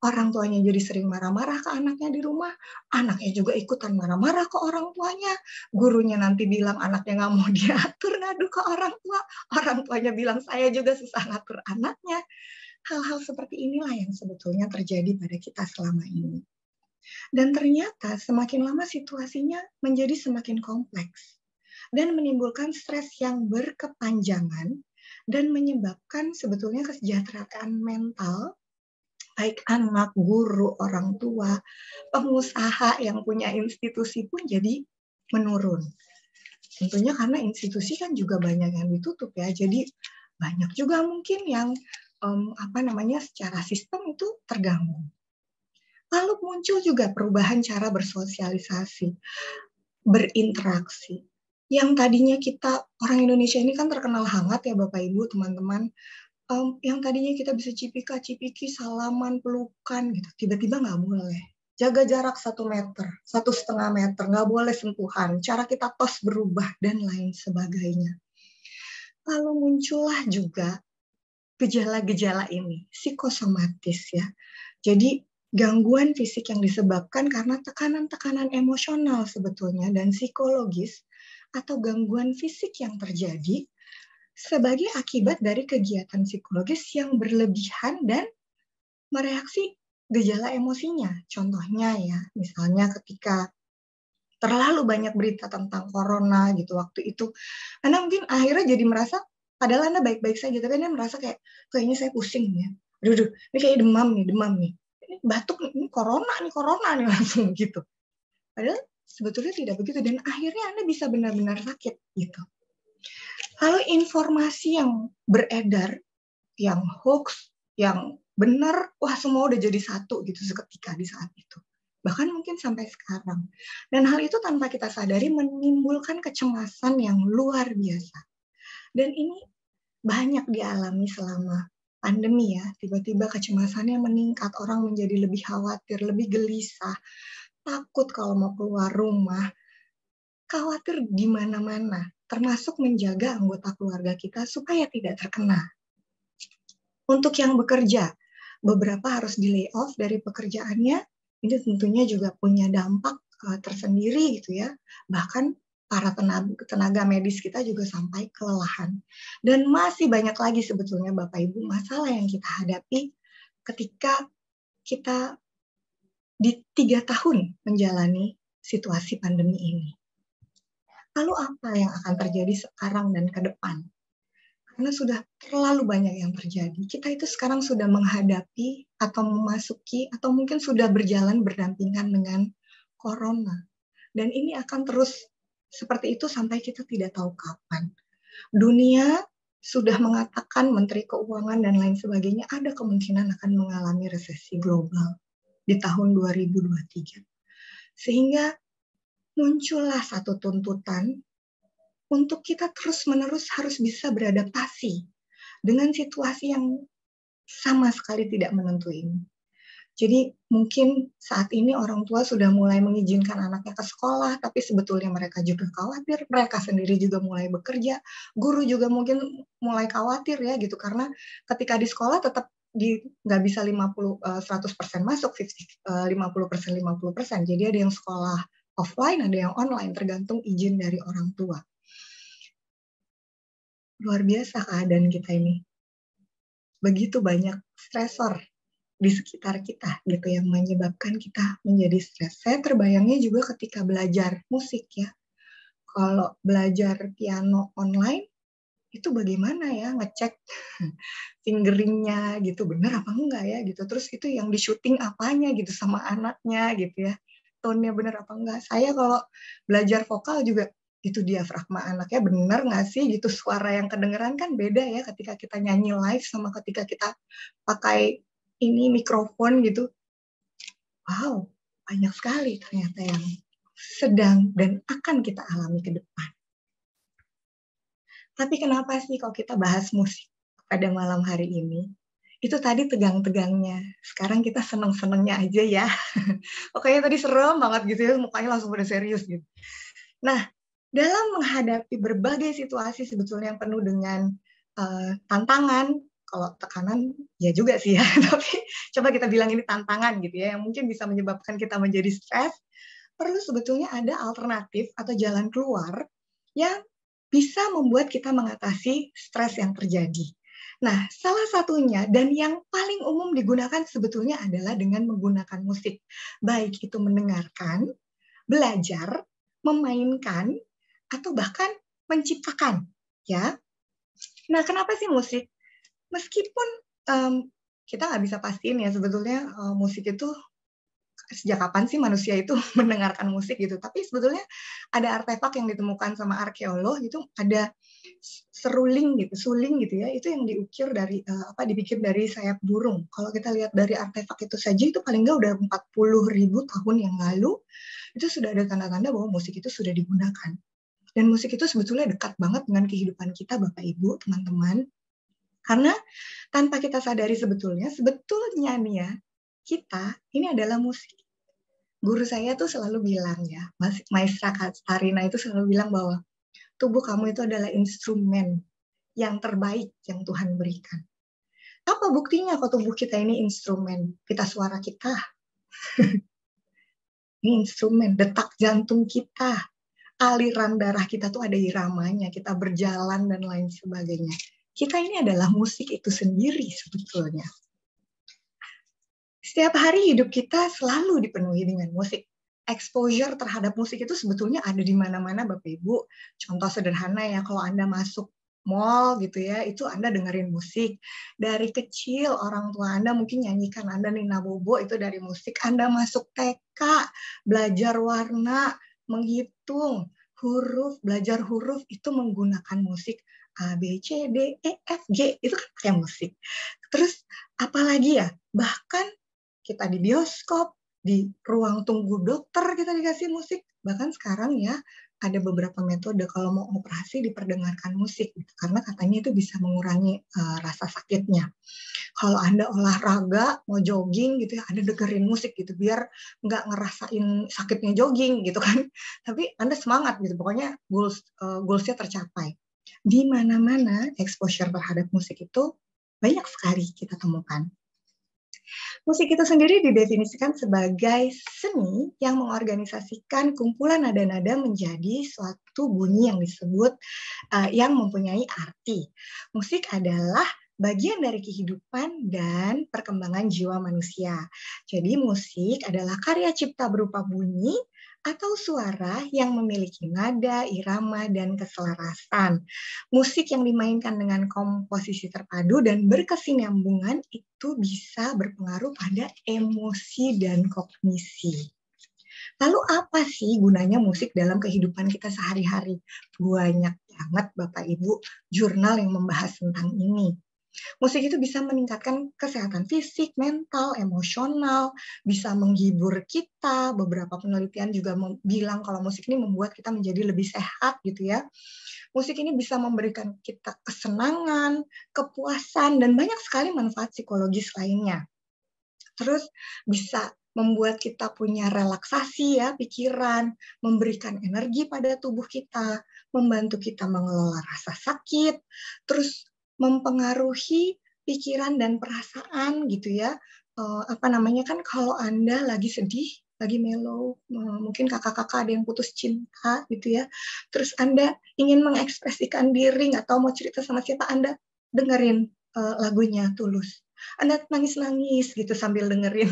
Orang tuanya jadi sering marah-marah ke anaknya di rumah, anaknya juga ikutan marah-marah ke orang tuanya, gurunya nanti bilang anaknya nggak mau diatur, ngadu ke orang tua, orang tuanya bilang saya juga susah ngatur anaknya. Hal-hal seperti inilah yang sebetulnya terjadi pada kita selama ini. Dan ternyata semakin lama situasinya menjadi semakin kompleks dan menimbulkan stres yang berkepanjangan dan menyebabkan sebetulnya kesejahteraan mental baik anak, guru, orang tua, pengusaha yang punya institusi pun jadi menurun. Tentunya karena institusi kan juga banyak yang ditutup ya, jadi banyak juga mungkin yang secara sistem itu terganggu. Lalu muncul juga perubahan cara bersosialisasi, berinteraksi. Yang tadinya kita orang Indonesia ini kan terkenal hangat ya Bapak Ibu, teman-teman. Yang tadinya kita bisa cipika-cipiki, salaman, pelukan, gitu, tiba-tiba nggak boleh. Jaga jarak 1 meter, 1,5 meter, nggak boleh sentuhan. Cara kita tos berubah dan lain sebagainya. Lalu muncullah juga gejala-gejala ini, psikosomatis ya. Jadi gangguan fisik yang disebabkan karena tekanan-tekanan emosional sebetulnya dan psikologis atau gangguan fisik yang terjadi sebagai akibat dari kegiatan psikologis yang berlebihan dan mereaksi gejala emosinya. Contohnya ya, misalnya ketika terlalu banyak berita tentang corona gitu waktu itu, Anda mungkin akhirnya jadi merasa, padahal Anda baik-baik saja, tapi Anda merasa kayaknya saya pusing ya. Aduh, ini kayaknya demam nih. Ini batuk nih, ini corona nih langsung gitu. Padahal sebetulnya tidak begitu dan akhirnya Anda bisa benar-benar sakit gitu. Lalu informasi yang beredar, yang hoax, yang benar, wah semua udah jadi satu gitu seketika di saat itu. Bahkan mungkin sampai sekarang. Dan hal itu tanpa kita sadari menimbulkan kecemasan yang luar biasa. Dan ini banyak dialami selama pandemi ya. Tiba-tiba kecemasannya meningkat, orang menjadi lebih khawatir, lebih gelisah, takut kalau mau keluar rumah, khawatir di mana-mana. Termasuk menjaga anggota keluarga kita supaya tidak terkena. Untuk yang bekerja, beberapa harus di-layoff dari pekerjaannya, ini tentunya juga punya dampak tersendiri gitu ya, bahkan para tenaga medis kita juga sampai kelelahan. Dan masih banyak lagi sebetulnya Bapak Ibu masalah yang kita hadapi ketika kita di 3 tahun menjalani situasi pandemi ini. Lalu apa yang akan terjadi sekarang dan ke depan? Karena sudah terlalu banyak yang terjadi. Kita itu sekarang sudah menghadapi atau memasuki atau mungkin sudah berjalan berdampingan dengan corona. Dan ini akan terus seperti itu sampai kita tidak tahu kapan. Dunia sudah mengatakan Menteri Keuangan dan lain sebagainya ada kemungkinan akan mengalami resesi global. di tahun 2023. Sehingga muncullah satu tuntutan untuk kita terus-menerus harus bisa beradaptasi dengan situasi yang sama sekali tidak menentu ini. Jadi mungkin saat ini orang tua sudah mulai mengizinkan anaknya ke sekolah, tapi sebetulnya mereka juga khawatir, mereka sendiri juga mulai bekerja, guru juga mungkin mulai khawatir ya gitu, karena ketika di sekolah tetap nggak bisa 100% masuk, 50%, 50%. Jadi ada yang sekolah offline, ada yang online, tergantung izin dari orang tua. Luar biasa keadaan kita ini. Begitu banyak stresor di sekitar kita gitu yang menyebabkan kita menjadi stres. Saya terbayangnya juga ketika belajar musik ya. Kalau belajar piano online itu bagaimana ya ngecek fingeringnya gitu benar apa enggak ya gitu. Terus itu yang di syuting apanya gitu sama anaknya gitu ya. Tone-nya benar apa enggak. Saya kalau belajar vokal juga itu diafragma anaknya benar nggak sih gitu, suara yang kedengeran kan beda ya ketika kita nyanyi live sama ketika kita pakai ini mikrofon gitu. Wow, banyak sekali ternyata yang sedang dan akan kita alami ke depan. Tapi kenapa sih kalau kita bahas musik pada malam hari ini? Itu tadi tegang-tegangnya. Sekarang kita seneng-senengnya aja ya. Pokoknya tadi serem banget gitu ya, mukanya langsung pada serius gitu. Nah, dalam menghadapi berbagai situasi sebetulnya yang penuh dengan tantangan, kalau tekanan ya juga sih ya, tapi coba kita bilang ini tantangan gitu ya, yang mungkin bisa menyebabkan kita menjadi stres, perlu sebetulnya ada alternatif atau jalan keluar yang bisa membuat kita mengatasi stres yang terjadi. Nah, salah satunya dan yang paling umum digunakan sebetulnya adalah dengan menggunakan musik. Baik itu mendengarkan, belajar, memainkan, atau bahkan menciptakan. Ya. Nah, kenapa sih musik? Meskipun kita nggak bisa pastiin ya sebetulnya musik itu sejak kapan sih manusia itu mendengarkan musik gitu, tapi sebetulnya ada artefak yang ditemukan sama arkeolog gitu, ada seruling gitu, suling gitu ya, itu yang diukir dari dipikir dari sayap burung. Kalau kita lihat dari artefak itu saja itu paling nggak udah 40.000 tahun yang lalu itu sudah ada tanda-tanda bahwa musik itu sudah digunakan. Dan musik itu sebetulnya dekat banget dengan kehidupan kita, Bapak Ibu, teman-teman. Karena tanpa kita sadari sebetulnya nih ya, kita ini adalah musik. Guru saya tuh selalu bilang ya, Maestra Katarina itu selalu bilang bahwa tubuh kamu itu adalah instrumen yang terbaik yang Tuhan berikan. Apa buktinya kalau tubuh kita ini instrumen? Pita suara kita. Ini instrumen, detak jantung kita. Aliran darah kita tuh ada iramanya, kita berjalan dan lain sebagainya. Kita ini adalah musik itu sendiri sebetulnya. Setiap hari hidup kita selalu dipenuhi dengan musik. Exposure terhadap musik itu sebetulnya ada di mana-mana, Bapak Ibu. Contoh sederhana ya, kalau Anda masuk mall gitu ya, itu Anda dengerin musik. Dari kecil orang tua Anda mungkin nyanyikan Anda Nina Bobo itu dari musik. Anda masuk TK, belajar warna, menghitung huruf, belajar huruf itu menggunakan musik. A, B, C, D, E, F, G, itu kan pakai musik. Terus apalagi ya, bahkan kita di bioskop, di ruang tunggu dokter kita dikasih musik. Bahkan sekarang ya ada beberapa metode kalau mau operasi diperdengarkan musik. Karena katanya itu bisa mengurangi rasa sakitnya. Kalau Anda olahraga, mau jogging gitu ya, Anda dengerin musik gitu. Biar nggak ngerasain sakitnya jogging gitu kan. Tapi Anda semangat gitu, pokoknya goals-nya tercapai. Di mana-mana exposure terhadap musik itu banyak sekali kita temukan. Musik itu sendiri didefinisikan sebagai seni yang mengorganisasikan kumpulan nada-nada menjadi suatu bunyi yang disebut yang mempunyai arti. Musik adalah bagian dari kehidupan dan perkembangan jiwa manusia. Jadi musik adalah karya cipta berupa bunyi atau suara yang memiliki nada, irama, dan keselarasan. Musik yang dimainkan dengan komposisi terpadu dan berkesinambungan itu bisa berpengaruh pada emosi dan kognisi. Lalu apa sih gunanya musik dalam kehidupan kita sehari-hari? Banyak banget Bapak Ibu jurnal yang membahas tentang ini. Musik itu bisa meningkatkan kesehatan fisik, mental, emosional, bisa menghibur kita. Beberapa penelitian juga bilang kalau musik ini membuat kita menjadi lebih sehat gitu ya. Musik ini bisa memberikan kita kesenangan, kepuasan, dan banyak sekali manfaat psikologis lainnya. Terus bisa membuat kita punya relaksasi ya, pikiran, memberikan energi pada tubuh kita, membantu kita mengelola rasa sakit, terus mempengaruhi pikiran dan perasaan gitu ya. Apa namanya, kan kalau Anda lagi sedih, lagi mellow, mungkin kakak-kakak ada yang putus cinta gitu ya. Terus Anda ingin mengekspresikan diri atau mau cerita sama siapa, Anda dengerin lagunya Tulus. Anda nangis-nangis gitu sambil dengerin.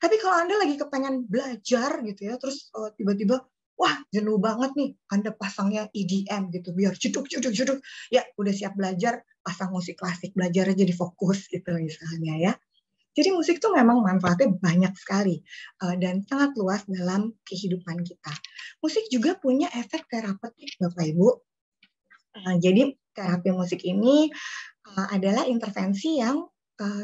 Tapi kalau Anda lagi kepengen belajar gitu ya, terus tiba-tiba wah jenuh banget nih, Anda pasangnya EDM gitu, biar jeduk-jeduk-jeduk. Ya udah siap belajar, pasang musik klasik, belajar aja jadi fokus gitu misalnya ya. Jadi musik tuh memang manfaatnya banyak sekali dan sangat luas dalam kehidupan kita. Musik juga punya efek terapeutik Bapak Ibu. Jadi terapi musik ini adalah intervensi yang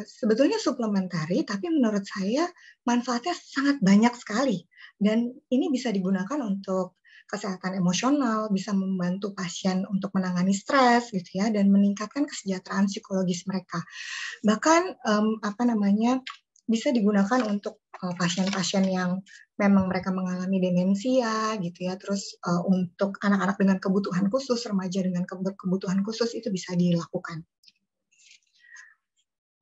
sebetulnya suplementari, tapi menurut saya manfaatnya sangat banyak sekali. Dan ini bisa digunakan untuk kesehatan emosional, bisa membantu pasien untuk menangani stres gitu ya, dan meningkatkan kesejahteraan psikologis mereka. Bahkan apa namanya, bisa digunakan untuk pasien-pasien yang memang mereka mengalami demensia gitu ya. Terus untuk anak-anak dengan kebutuhan khusus, remaja dengan kebutuhan khusus itu bisa dilakukan.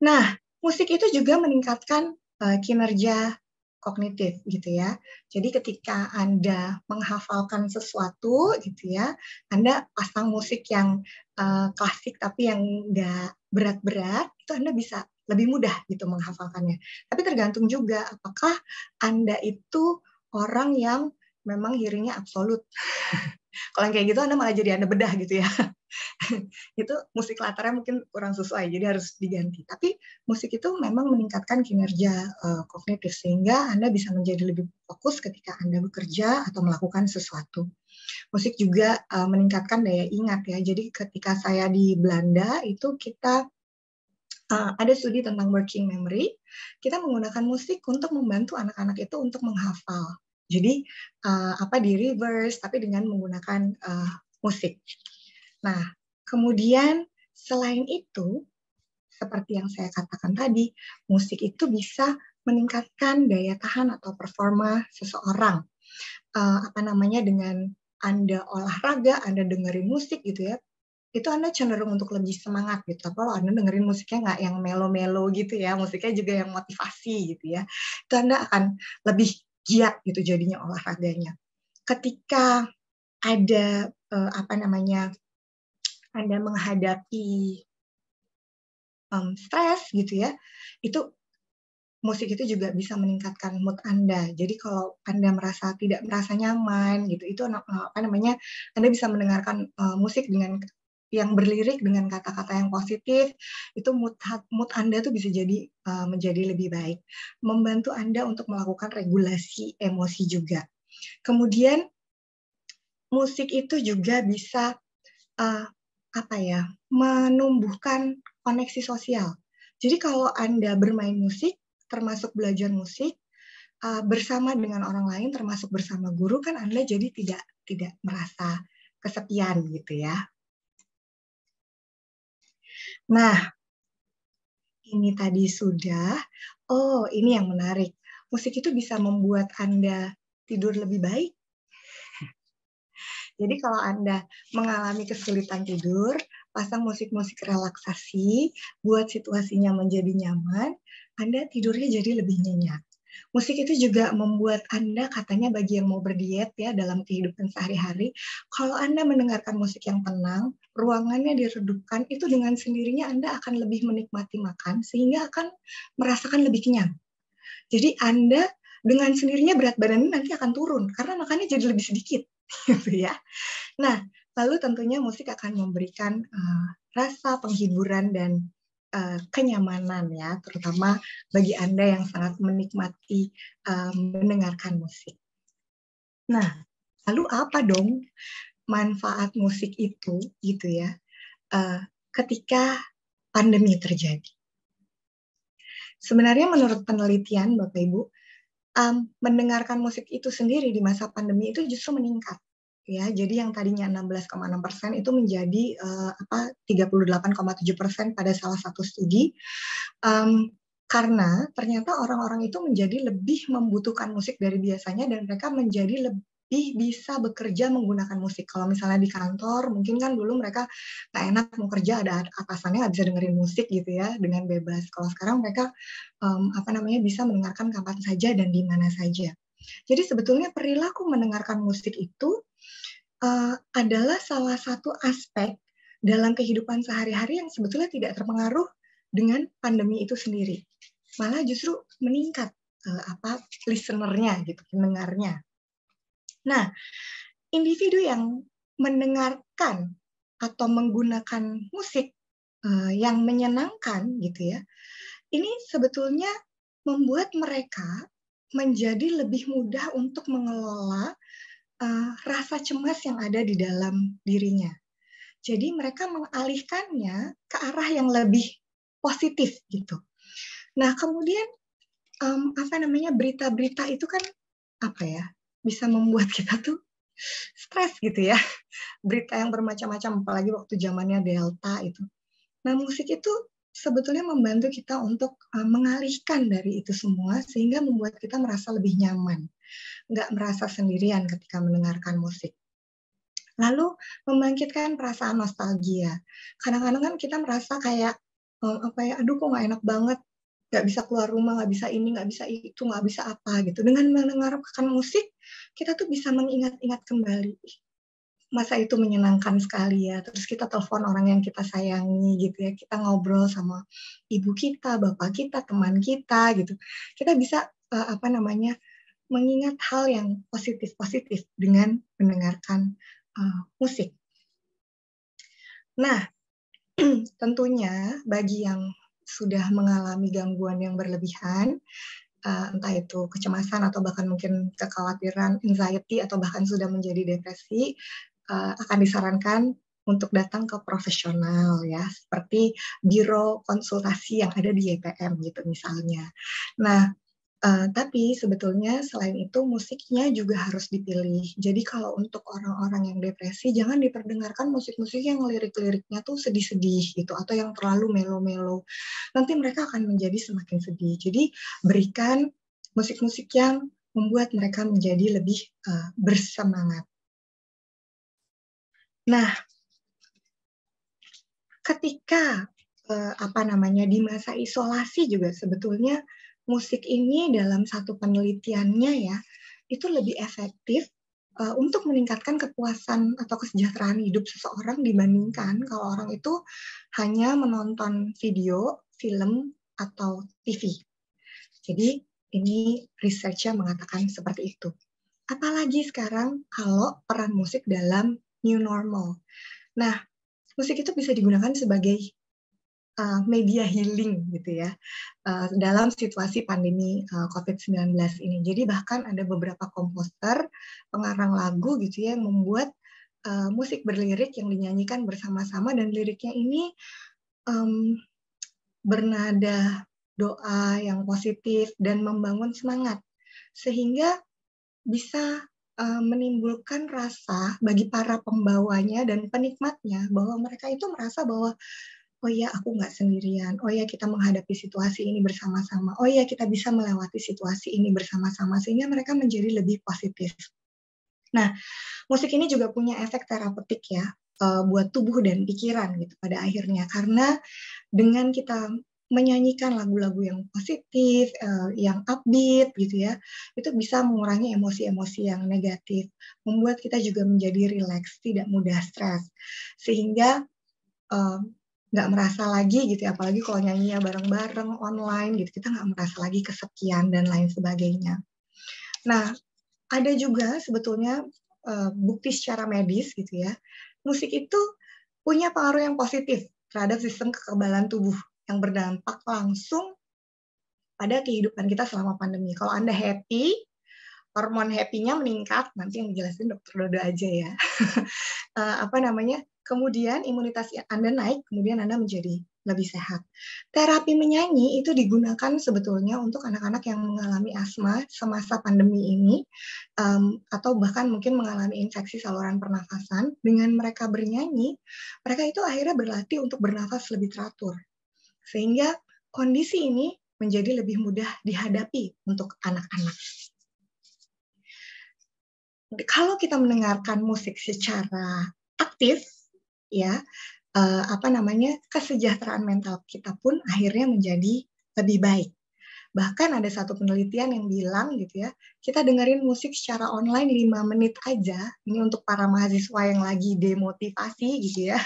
Nah, musik itu juga meningkatkan kinerja kognitif gitu ya. Jadi ketika Anda menghafalkan sesuatu gitu ya, Anda pasang musik yang klasik tapi yang nggak berat-berat, itu Anda bisa lebih mudah gitu menghafalkannya. Tapi tergantung juga apakah Anda itu orang yang memang hearingnya absolut. Kalau yang kayak gitu Anda malah jadi Anda bedah gitu ya. Itu musik latarnya mungkin kurang sesuai, jadi harus diganti. Tapi musik itu memang meningkatkan kinerja kognitif, sehingga Anda bisa menjadi lebih fokus ketika Anda bekerja atau melakukan sesuatu. Musik juga meningkatkan daya ingat ya. Jadi ketika saya di Belanda itu kita ada studi tentang working memory. Kita menggunakan musik untuk membantu anak-anak itu untuk menghafal. Jadi di reverse, tapi dengan menggunakan musik. Nah, kemudian selain itu, seperti yang saya katakan tadi, musik itu bisa meningkatkan daya tahan atau performa seseorang. Dengan Anda olahraga, Anda dengerin musik gitu ya, itu Anda cenderung untuk lebih semangat gitu. Kalau Anda dengerin musiknya nggak yang melo-melo gitu ya, musiknya juga yang motivasi gitu ya, itu Anda akan lebih giat gitu jadinya olahraganya. Ketika ada Anda menghadapi stres gitu ya, itu musik itu juga bisa meningkatkan mood Anda. Jadi kalau Anda tidak merasa nyaman gitu, itu Anda bisa mendengarkan musik yang berlirik dengan kata-kata yang positif, itu mood Anda tuh bisa jadi menjadi lebih baik, membantu Anda untuk melakukan regulasi emosi juga. Kemudian musik itu juga bisa menumbuhkan koneksi sosial. Jadi kalau Anda bermain musik, termasuk belajar musik bersama dengan orang lain, termasuk bersama guru, kan Anda jadi tidak merasa kesepian gitu ya. Nah, ini tadi sudah. Oh, ini yang menarik. Musik itu bisa membuat Anda tidur lebih baik. Jadi kalau Anda mengalami kesulitan tidur, pasang musik-musik relaksasi, buat situasinya menjadi nyaman, Anda tidurnya jadi lebih nyenyak. Musik itu juga membuat Anda, katanya bagi yang mau berdiet ya dalam kehidupan sehari-hari, kalau Anda mendengarkan musik yang tenang, ruangannya diredupkan, itu dengan sendirinya Anda akan lebih menikmati makan, sehingga akan merasakan lebih kenyang. Jadi Anda dengan sendirinya berat badan nanti akan turun, karena makannya jadi lebih sedikit. Gitu ya. Nah, lalu tentunya musik akan memberikan rasa penghiburan dan kenyamanan ya, terutama bagi Anda yang sangat menikmati mendengarkan musik. Nah, lalu apa dong manfaat musik itu gitu ya? Ketika pandemi terjadi. Sebenarnya menurut penelitian, Bapak Ibu, mendengarkan musik itu sendiri di masa pandemi itu justru meningkat. Ya, jadi yang tadinya 16,6% itu menjadi 38,7% pada salah satu studi, karena ternyata orang-orang itu menjadi lebih membutuhkan musik dari biasanya dan mereka menjadi lebih bisa bekerja menggunakan musik. Kalau misalnya di kantor, mungkin kan dulu mereka nggak enak mau kerja, ada atasannya nggak bisa dengerin musik gitu ya dengan bebas. Kalau sekarang mereka bisa mendengarkan kapan saja dan di mana saja. Jadi sebetulnya perilaku mendengarkan musik itu adalah salah satu aspek dalam kehidupan sehari-hari yang sebetulnya tidak terpengaruh dengan pandemi itu sendiri, malah justru meningkat listenernya gitu, pendengarnya. Nah, individu yang mendengarkan atau menggunakan musik yang menyenangkan gitu ya, ini sebetulnya membuat mereka menjadi lebih mudah untuk mengelola rasa cemas yang ada di dalam dirinya. Jadi mereka mengalihkannya ke arah yang lebih positif gitu. Nah kemudian berita-berita itu kan bisa membuat kita tuh stres gitu ya. Berita yang bermacam-macam, apalagi waktu zamannya Delta itu. Nah musik itu sebetulnya membantu kita untuk mengalihkan dari itu semua sehingga membuat kita merasa lebih nyaman. Nggak merasa sendirian ketika mendengarkan musik. Lalu membangkitkan perasaan nostalgia. Kadang-kadang kan kita merasa kayak, aduh kok nggak enak banget, nggak bisa keluar rumah, nggak bisa ini, nggak bisa itu, nggak bisa apa gitu. Dengan mendengarkan musik, kita tuh bisa mengingat-ingat kembali. Masa itu menyenangkan sekali ya, terus kita telepon orang yang kita sayangi gitu ya, kita ngobrol sama ibu kita, bapak kita, teman kita gitu. Kita bisa, mengingat hal yang positif-positif dengan mendengarkan musik. Nah, tentunya bagi yang sudah mengalami gangguan yang berlebihan, entah itu kecemasan atau bahkan mungkin kekhawatiran, anxiety, atau bahkan sudah menjadi depresi, akan disarankan untuk datang ke profesional ya, seperti biro konsultasi yang ada di YPM gitu misalnya. Nah, tapi sebetulnya selain itu musiknya juga harus dipilih. Jadi kalau untuk orang-orang yang depresi jangan diperdengarkan musik-musik yang lirik-liriknya tuh sedih-sedih gitu atau yang terlalu melo-melo. Nanti mereka akan menjadi semakin sedih. Jadi berikan musik-musik yang membuat mereka menjadi lebih bersemangat. Nah, ketika di masa isolasi juga sebetulnya musik ini dalam satu penelitiannya ya, itu lebih efektif untuk meningkatkan kepuasan atau kesejahteraan hidup seseorang dibandingkan kalau orang itu hanya menonton video, film, atau TV. Jadi ini research-nya mengatakan seperti itu. Apalagi sekarang kalau peran musik dalam new normal. Nah, musik itu bisa digunakan sebagai media healing gitu ya dalam situasi pandemi COVID-19 ini. Jadi bahkan ada beberapa komposer, pengarang lagu gitu ya, yang membuat musik berlirik yang dinyanyikan bersama-sama dan liriknya ini bernada doa yang positif dan membangun semangat sehingga bisa menimbulkan rasa bagi para pembawanya dan penikmatnya bahwa mereka itu merasa bahwa oh ya, aku nggak sendirian. Oh ya, kita menghadapi situasi ini bersama-sama. Oh ya, kita bisa melewati situasi ini bersama-sama. Sehingga mereka menjadi lebih positif. Nah, musik ini juga punya efek terapeutik ya, buat tubuh dan pikiran gitu pada akhirnya. Karena dengan kita menyanyikan lagu-lagu yang positif, yang upbeat gitu ya, itu bisa mengurangi emosi-emosi yang negatif. Membuat kita juga menjadi rileks, tidak mudah stres. Sehingga nggak merasa lagi gitu ya, apalagi kalau nyanyinya bareng-bareng online gitu, kita nggak merasa lagi kesepian dan lain sebagainya. Nah, ada juga sebetulnya bukti secara medis gitu ya, musik itu punya pengaruh yang positif terhadap sistem kekebalan tubuh yang berdampak langsung pada kehidupan kita selama pandemi. Kalau Anda happy, hormon happy-nya meningkat, nanti yang dijelasin dokter Dodo aja ya. kemudian imunitas Anda naik, kemudian Anda menjadi lebih sehat. Terapi menyanyi itu digunakan sebetulnya untuk anak-anak yang mengalami asma semasa pandemi ini, atau bahkan mungkin mengalami infeksi saluran pernafasan. Dengan mereka bernyanyi, mereka itu akhirnya berlatih untuk bernafas lebih teratur. Sehingga kondisi ini menjadi lebih mudah dihadapi untuk anak-anak. Kalau kita mendengarkan musik secara aktif, ya, kesejahteraan mental kita pun akhirnya menjadi lebih baik. Bahkan ada satu penelitian yang bilang gitu ya, kita dengerin musik secara online 5 menit aja, ini untuk para mahasiswa yang lagi demotivasi gitu ya,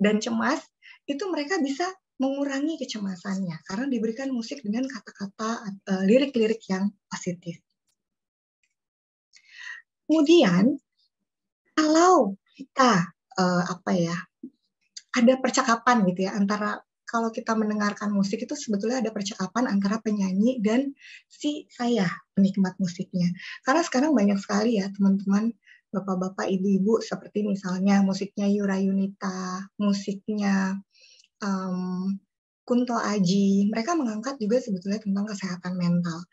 dan cemas, itu mereka bisa mengurangi kecemasannya karena diberikan musik dengan kata-kata lirik-lirik yang positif. Kemudian kalau kita ada percakapan gitu ya antara, kalau kita mendengarkan musik itu sebetulnya ada percakapan antara penyanyi dan si saya penikmat musiknya. Karena sekarang banyak sekali ya teman-teman, bapak-bapak, ibu-ibu, seperti misalnya musiknya Yura Yunita, musiknya Kunto Aji, mereka mengangkat juga sebetulnya tentang kesehatan mental.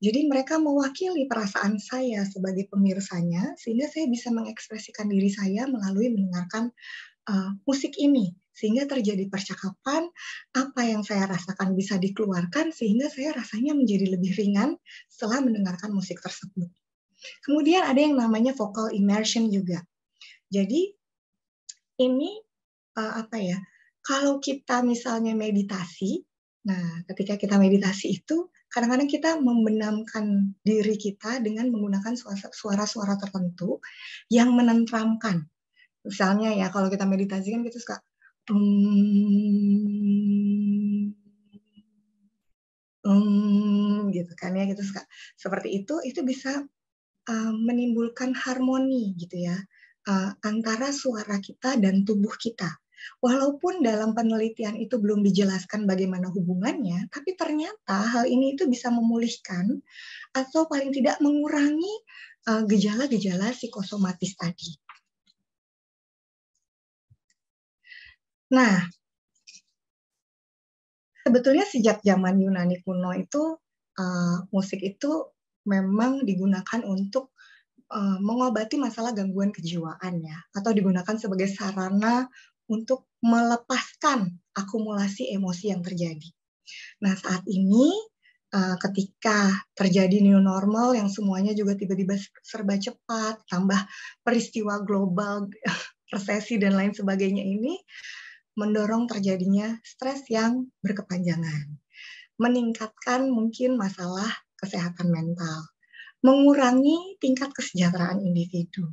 Jadi mereka mewakili perasaan saya sebagai pemirsanya, sehingga saya bisa mengekspresikan diri saya melalui mendengarkan musik ini, sehingga terjadi percakapan, apa yang saya rasakan bisa dikeluarkan, sehingga saya rasanya menjadi lebih ringan setelah mendengarkan musik tersebut. Kemudian ada yang namanya vocal immersion juga. Jadi ini kalau kita misalnya meditasi, nah ketika kita meditasi itu, kadang-kadang kita membenamkan diri kita dengan menggunakan suara-suara tertentu yang menentramkan. Misalnya ya, kalau kita meditasi kan kita suka gitu kan ya, kita suka seperti itu bisa menimbulkan harmoni gitu ya, antara suara kita dan tubuh kita. Walaupun dalam penelitian itu belum dijelaskan bagaimana hubungannya, tapi ternyata hal ini itu bisa memulihkan atau paling tidak mengurangi gejala-gejala psikosomatis tadi. Nah, sebetulnya sejak zaman Yunani kuno itu musik itu memang digunakan untuk mengobati masalah gangguan kejiwaan ya, atau digunakan sebagai sarana untuk melepaskan akumulasi emosi yang terjadi. Nah, saat ini ketika terjadi new normal yang semuanya juga tiba-tiba serba cepat, tambah peristiwa global, resesi dan lain sebagainya ini, mendorong terjadinya stres yang berkepanjangan, meningkatkan mungkin masalah kesehatan mental, mengurangi tingkat kesejahteraan individu.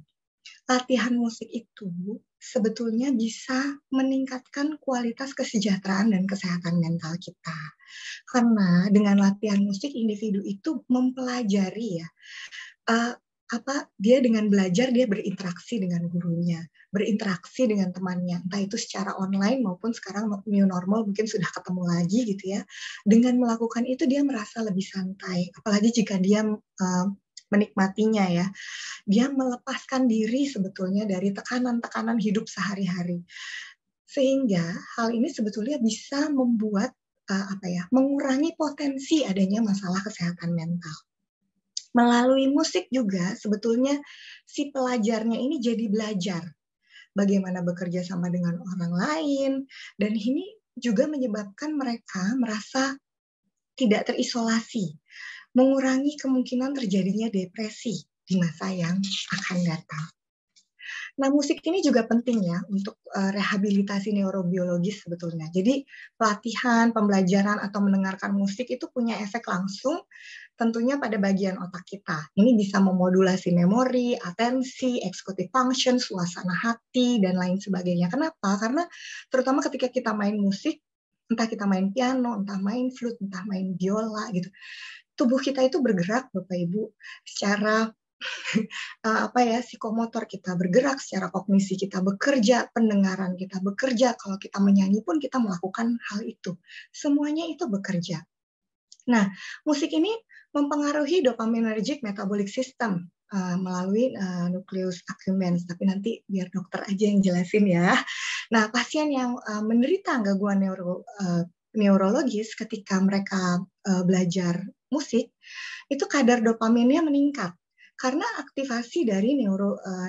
Latihan musik itu sebetulnya bisa meningkatkan kualitas kesejahteraan dan kesehatan mental kita. Karena dengan latihan musik, individu itu mempelajari ya, dia dengan belajar, dia berinteraksi dengan gurunya, berinteraksi dengan temannya, entah itu secara online maupun sekarang new normal mungkin sudah ketemu lagi gitu ya. Dengan melakukan itu dia merasa lebih santai, apalagi jika dia menikmatinya ya, dia melepaskan diri sebetulnya dari tekanan-tekanan hidup sehari-hari, sehingga hal ini sebetulnya bisa membuat mengurangi potensi adanya masalah kesehatan mental. Melalui musik juga sebetulnya si pelajarnya ini jadi belajar bagaimana bekerja sama dengan orang lain, dan ini juga menyebabkan mereka merasa tidak terisolasi, mengurangi kemungkinan terjadinya depresi di masa yang akan datang. Nah, musik ini juga penting ya untuk rehabilitasi neurobiologis sebetulnya. Jadi pelatihan, pembelajaran atau mendengarkan musik itu punya efek langsung tentunya pada bagian otak kita. Ini bisa memodulasi memori, atensi, executive function, suasana hati dan lain sebagainya. Kenapa? Karena terutama ketika kita main musik, entah kita main piano, entah main flute, entah main biola gitu, tubuh kita itu bergerak, Bapak Ibu, secara psikomotor kita bergerak, secara kognisi kita bekerja, pendengaran kita bekerja, kalau kita menyanyi pun kita melakukan hal itu. Semuanya itu bekerja. Nah, musik ini mempengaruhi dopaminergic metabolic system melalui nukleus accumbens, tapi nanti biar dokter aja yang jelasin ya. Nah, pasien yang menderita gangguan neurologis ketika mereka belajar musik, itu kadar dopaminnya meningkat karena aktivasi dari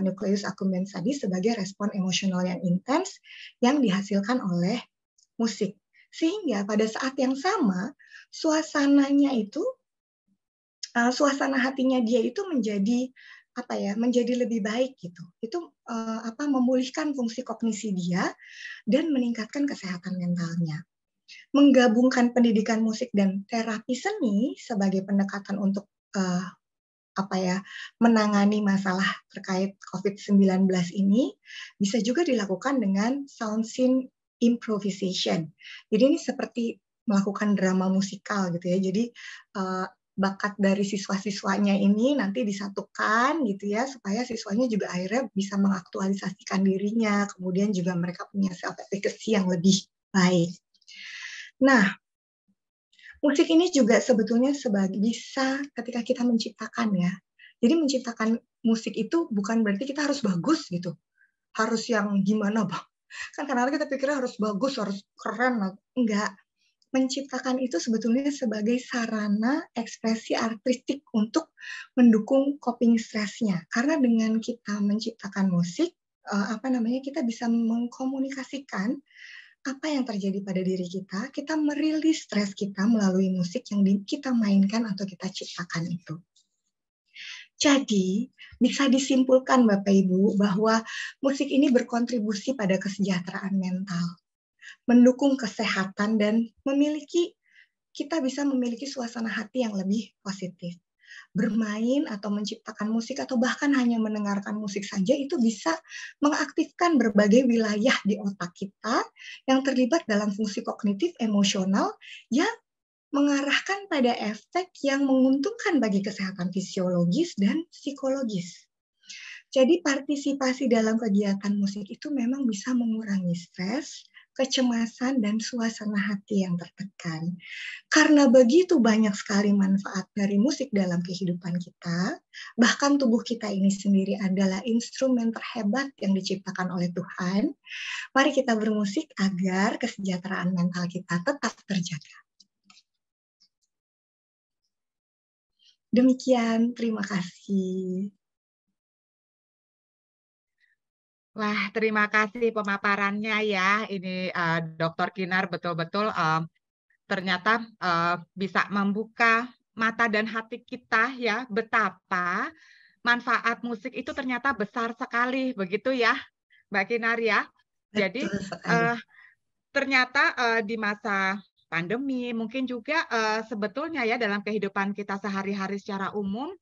nukleus accumbens tadi sebagai respon emosional yang intens yang dihasilkan oleh musik. Sehingga pada saat yang sama, suasananya itu, suasana hatinya dia itu menjadi apa ya, menjadi lebih baik gitu. Itu memulihkan fungsi kognisi dia dan meningkatkan kesehatan mentalnya. Menggabungkan pendidikan musik dan terapi seni sebagai pendekatan untuk menangani masalah terkait COVID-19 ini bisa juga dilakukan dengan sound scene improvisation. Jadi ini seperti melakukan drama musikal gitu ya. Jadi bakat dari siswa-siswanya ini nanti disatukan gitu ya, supaya siswanya juga akhirnya bisa mengaktualisasikan dirinya, kemudian juga mereka punya self-efficacy yang lebih baik. Nah, musik ini juga sebetulnya bisa ketika kita menciptakan ya. Jadi menciptakan musik itu bukan berarti kita harus bagus gitu. Harus yang gimana bang? Kan kadang-kadang kita pikirnya harus bagus, harus keren. Enggak. Menciptakan itu sebetulnya sebagai sarana ekspresi artistik untuk mendukung coping stresnya. Karena dengan kita menciptakan musik, kita bisa mengkomunikasikan apa yang terjadi pada diri kita, merilis stres kita melalui musik yang kita mainkan atau kita ciptakan itu. Jadi, bisa disimpulkan Bapak-Ibu bahwa musik ini berkontribusi pada kesejahteraan mental, mendukung kesehatan, dan kita bisa memiliki suasana hati yang lebih positif. Bermain atau menciptakan musik atau bahkan hanya mendengarkan musik saja itu bisa mengaktifkan berbagai wilayah di otak kita yang terlibat dalam fungsi kognitif emosional yang mengarahkan pada efek yang menguntungkan bagi kesehatan fisiologis dan psikologis. Jadi partisipasi dalam kegiatan musik itu memang bisa mengurangi stres, kecemasan, dan suasana hati yang tertekan. Karena begitu banyak sekali manfaat dari musik dalam kehidupan kita, bahkan tubuh kita ini sendiri adalah instrumen terhebat yang diciptakan oleh Tuhan, mari kita bermusik agar kesejahteraan mental kita tetap terjaga. Demikian, terima kasih. Wah, terima kasih pemaparannya ya. Ini Dr. Kinar betul-betul ternyata bisa membuka mata dan hati kita ya, betapa manfaat musik itu ternyata besar sekali, begitu ya Mbak Kinar ya. Jadi ternyata di masa pandemi mungkin juga sebetulnya ya dalam kehidupan kita sehari-hari secara umum,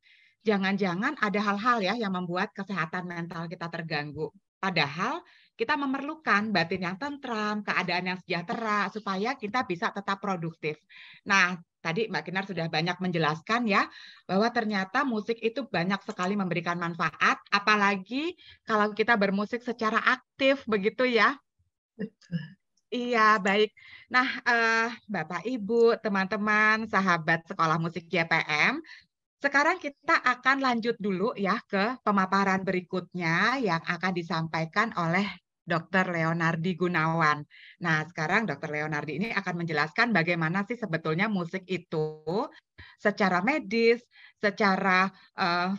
jangan-jangan ada hal-hal ya yang membuat kesehatan mental kita terganggu. Padahal kita memerlukan batin yang tentram, keadaan yang sejahtera, supaya kita bisa tetap produktif. Nah, tadi Mbak Kinar sudah banyak menjelaskan ya, bahwa ternyata musik itu banyak sekali memberikan manfaat, apalagi kalau kita bermusik secara aktif, begitu ya. Betul. Iya, baik. Nah, Bapak, Ibu, teman-teman, sahabat Sekolah Musik YPM, sekarang kita akan lanjut dulu ya ke pemaparan berikutnya yang akan disampaikan oleh Dr. Leonardi Gunawan. Nah, sekarang Dr. Leonardi ini akan menjelaskan bagaimana sih sebetulnya musik itu secara medis, secara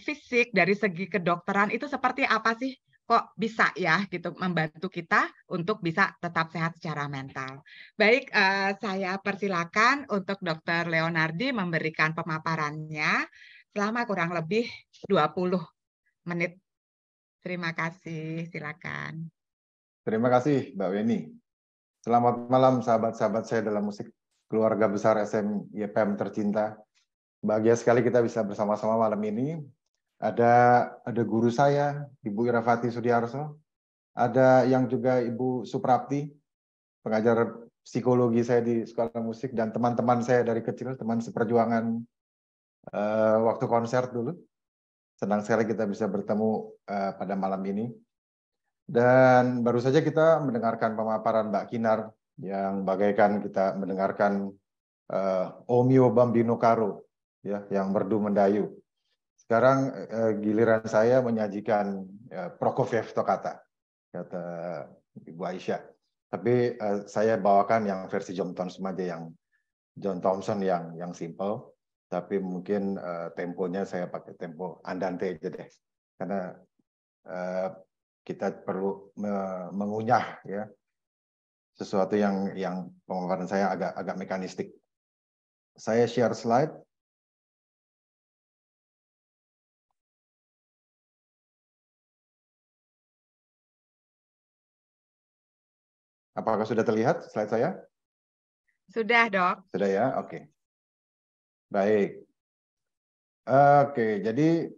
fisik, dari segi kedokteran itu seperti apa sih? Kok bisa ya gitu membantu kita untuk bisa tetap sehat secara mental. Baik, saya persilakan untuk Dr. Leonardi memberikan pemaparannya selama kurang lebih 20 menit. Terima kasih, silakan. Terima kasih Mbak Weni. Selamat malam sahabat-sahabat saya dalam musik, keluarga besar SM YPM tercinta. Bahagia sekali kita bisa bersama-sama malam ini. Ada guru saya, Ibu Irafati Sudiarso, ada yang juga Ibu Suprapti, pengajar psikologi saya di Sekolah Musik, dan teman-teman saya dari kecil, teman seperjuangan waktu konser dulu. Senang sekali kita bisa bertemu pada malam ini. Dan baru saja kita mendengarkan pemaparan Mbak Kinar, yang bagaikan kita mendengarkan O mio bambino caro, ya, yang merdu mendayu. Sekarang giliran saya menyajikan Prokofiev Toccata, kata Ibu Aisyah. Tapi saya bawakan yang versi John Thompson aja, yang John Thompson yang simple. Tapi mungkin temponya saya pakai tempo andante aja deh, karena kita perlu mengunyah ya sesuatu yang pemaparan saya agak mekanistik. Saya share slide. Apakah sudah terlihat slide saya? Sudah, Dok. Sudah ya, oke. Okay. Baik. Oke, okay, jadi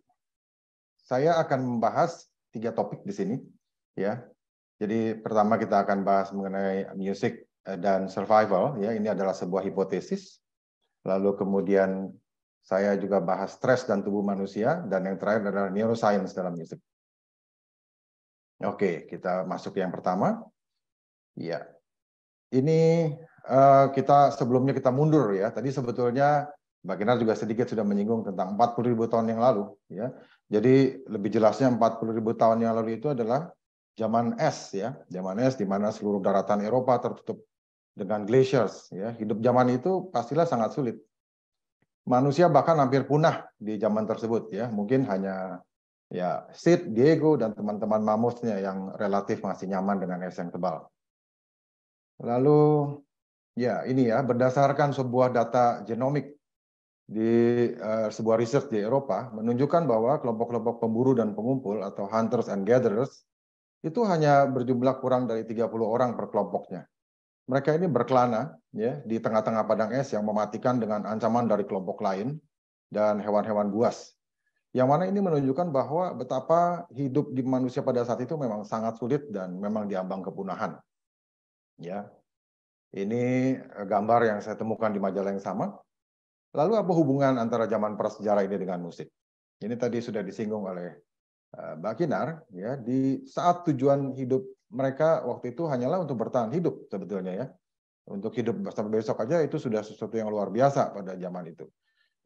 saya akan membahas 3 topik di sini, ya. Jadi pertama kita akan bahas mengenai music dan survival, ya. Ini adalah sebuah hipotesis. Lalu kemudian saya juga bahas stres dan tubuh manusia, dan yang terakhir adalah neuroscience dalam music. Oke, okay, kita masuk yang pertama. Ya, ini kita sebelumnya kita mundur ya. Tadi sebetulnya Mbak Kinar juga sedikit sudah menyinggung tentang 40.000 tahun yang lalu ya. Jadi lebih jelasnya 40.000 tahun yang lalu itu adalah zaman es ya, zaman es di mana seluruh daratan Eropa tertutup dengan glaciers ya. Hidup zaman itu pastilah sangat sulit. Manusia bahkan hampir punah di zaman tersebut ya. Mungkin hanya ya Sid, Diego dan teman-teman mamutnya yang relatif masih nyaman dengan es yang tebal. Lalu, ya ini ya, berdasarkan sebuah data genomik di sebuah riset di Eropa, menunjukkan bahwa kelompok-kelompok pemburu dan pengumpul atau hunters and gatherers itu hanya berjumlah kurang dari 30 orang per kelompoknya. Mereka ini berkelana ya, di tengah-tengah padang es yang mematikan dengan ancaman dari kelompok lain dan hewan-hewan buas. Yang mana ini menunjukkan bahwa betapa hidup di manusia pada saat itu memang sangat sulit dan memang diambang kepunahan. Ya, ini gambar yang saya temukan di majalah yang sama. Lalu apa hubungan antara zaman prasejarah ini dengan musik? Ini tadi sudah disinggung oleh Mbak Kinar. Ya, di saat tujuan hidup mereka waktu itu hanyalah untuk bertahan hidup sebetulnya ya. Untuk hidup sampai besok aja itu sudah sesuatu yang luar biasa pada zaman itu.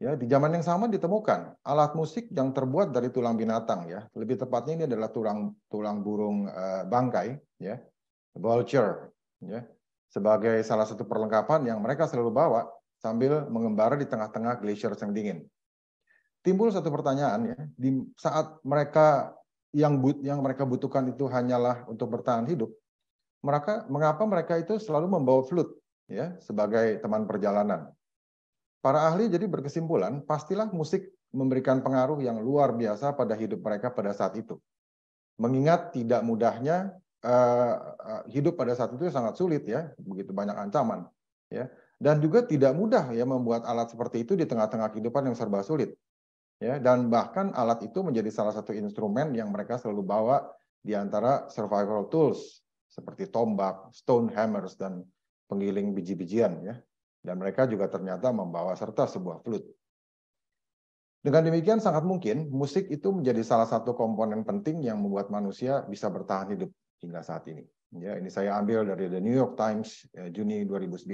Ya, di zaman yang sama ditemukan alat musik yang terbuat dari tulang binatang ya. Lebih tepatnya ini adalah tulang burung bangkai ya, vulture. Ya, sebagai salah satu perlengkapan yang mereka selalu bawa sambil mengembara di tengah-tengah glacier yang dingin. Timbul satu pertanyaan ya, di saat mereka yang mereka butuhkan itu hanyalah untuk bertahan hidup, mengapa mereka itu selalu membawa flute ya sebagai teman perjalanan? Para ahli jadi berkesimpulan, pastilah musik memberikan pengaruh yang luar biasa pada hidup mereka pada saat itu. Mengingat tidak mudahnya hidup pada saat itu sangat sulit ya, begitu banyak ancaman ya, dan juga tidak mudah ya membuat alat seperti itu di tengah-tengah kehidupan yang serba sulit ya, dan bahkan alat itu menjadi salah satu instrumen yang mereka selalu bawa di antara survival tools seperti tombak, stone hammers dan penggiling biji-bijian ya, dan mereka juga ternyata membawa serta sebuah flute. Dengan demikian sangat mungkin musik itu menjadi salah satu komponen penting yang membuat manusia bisa bertahan hidup hingga saat ini. Ya, ini saya ambil dari The New York Times Juni 2009.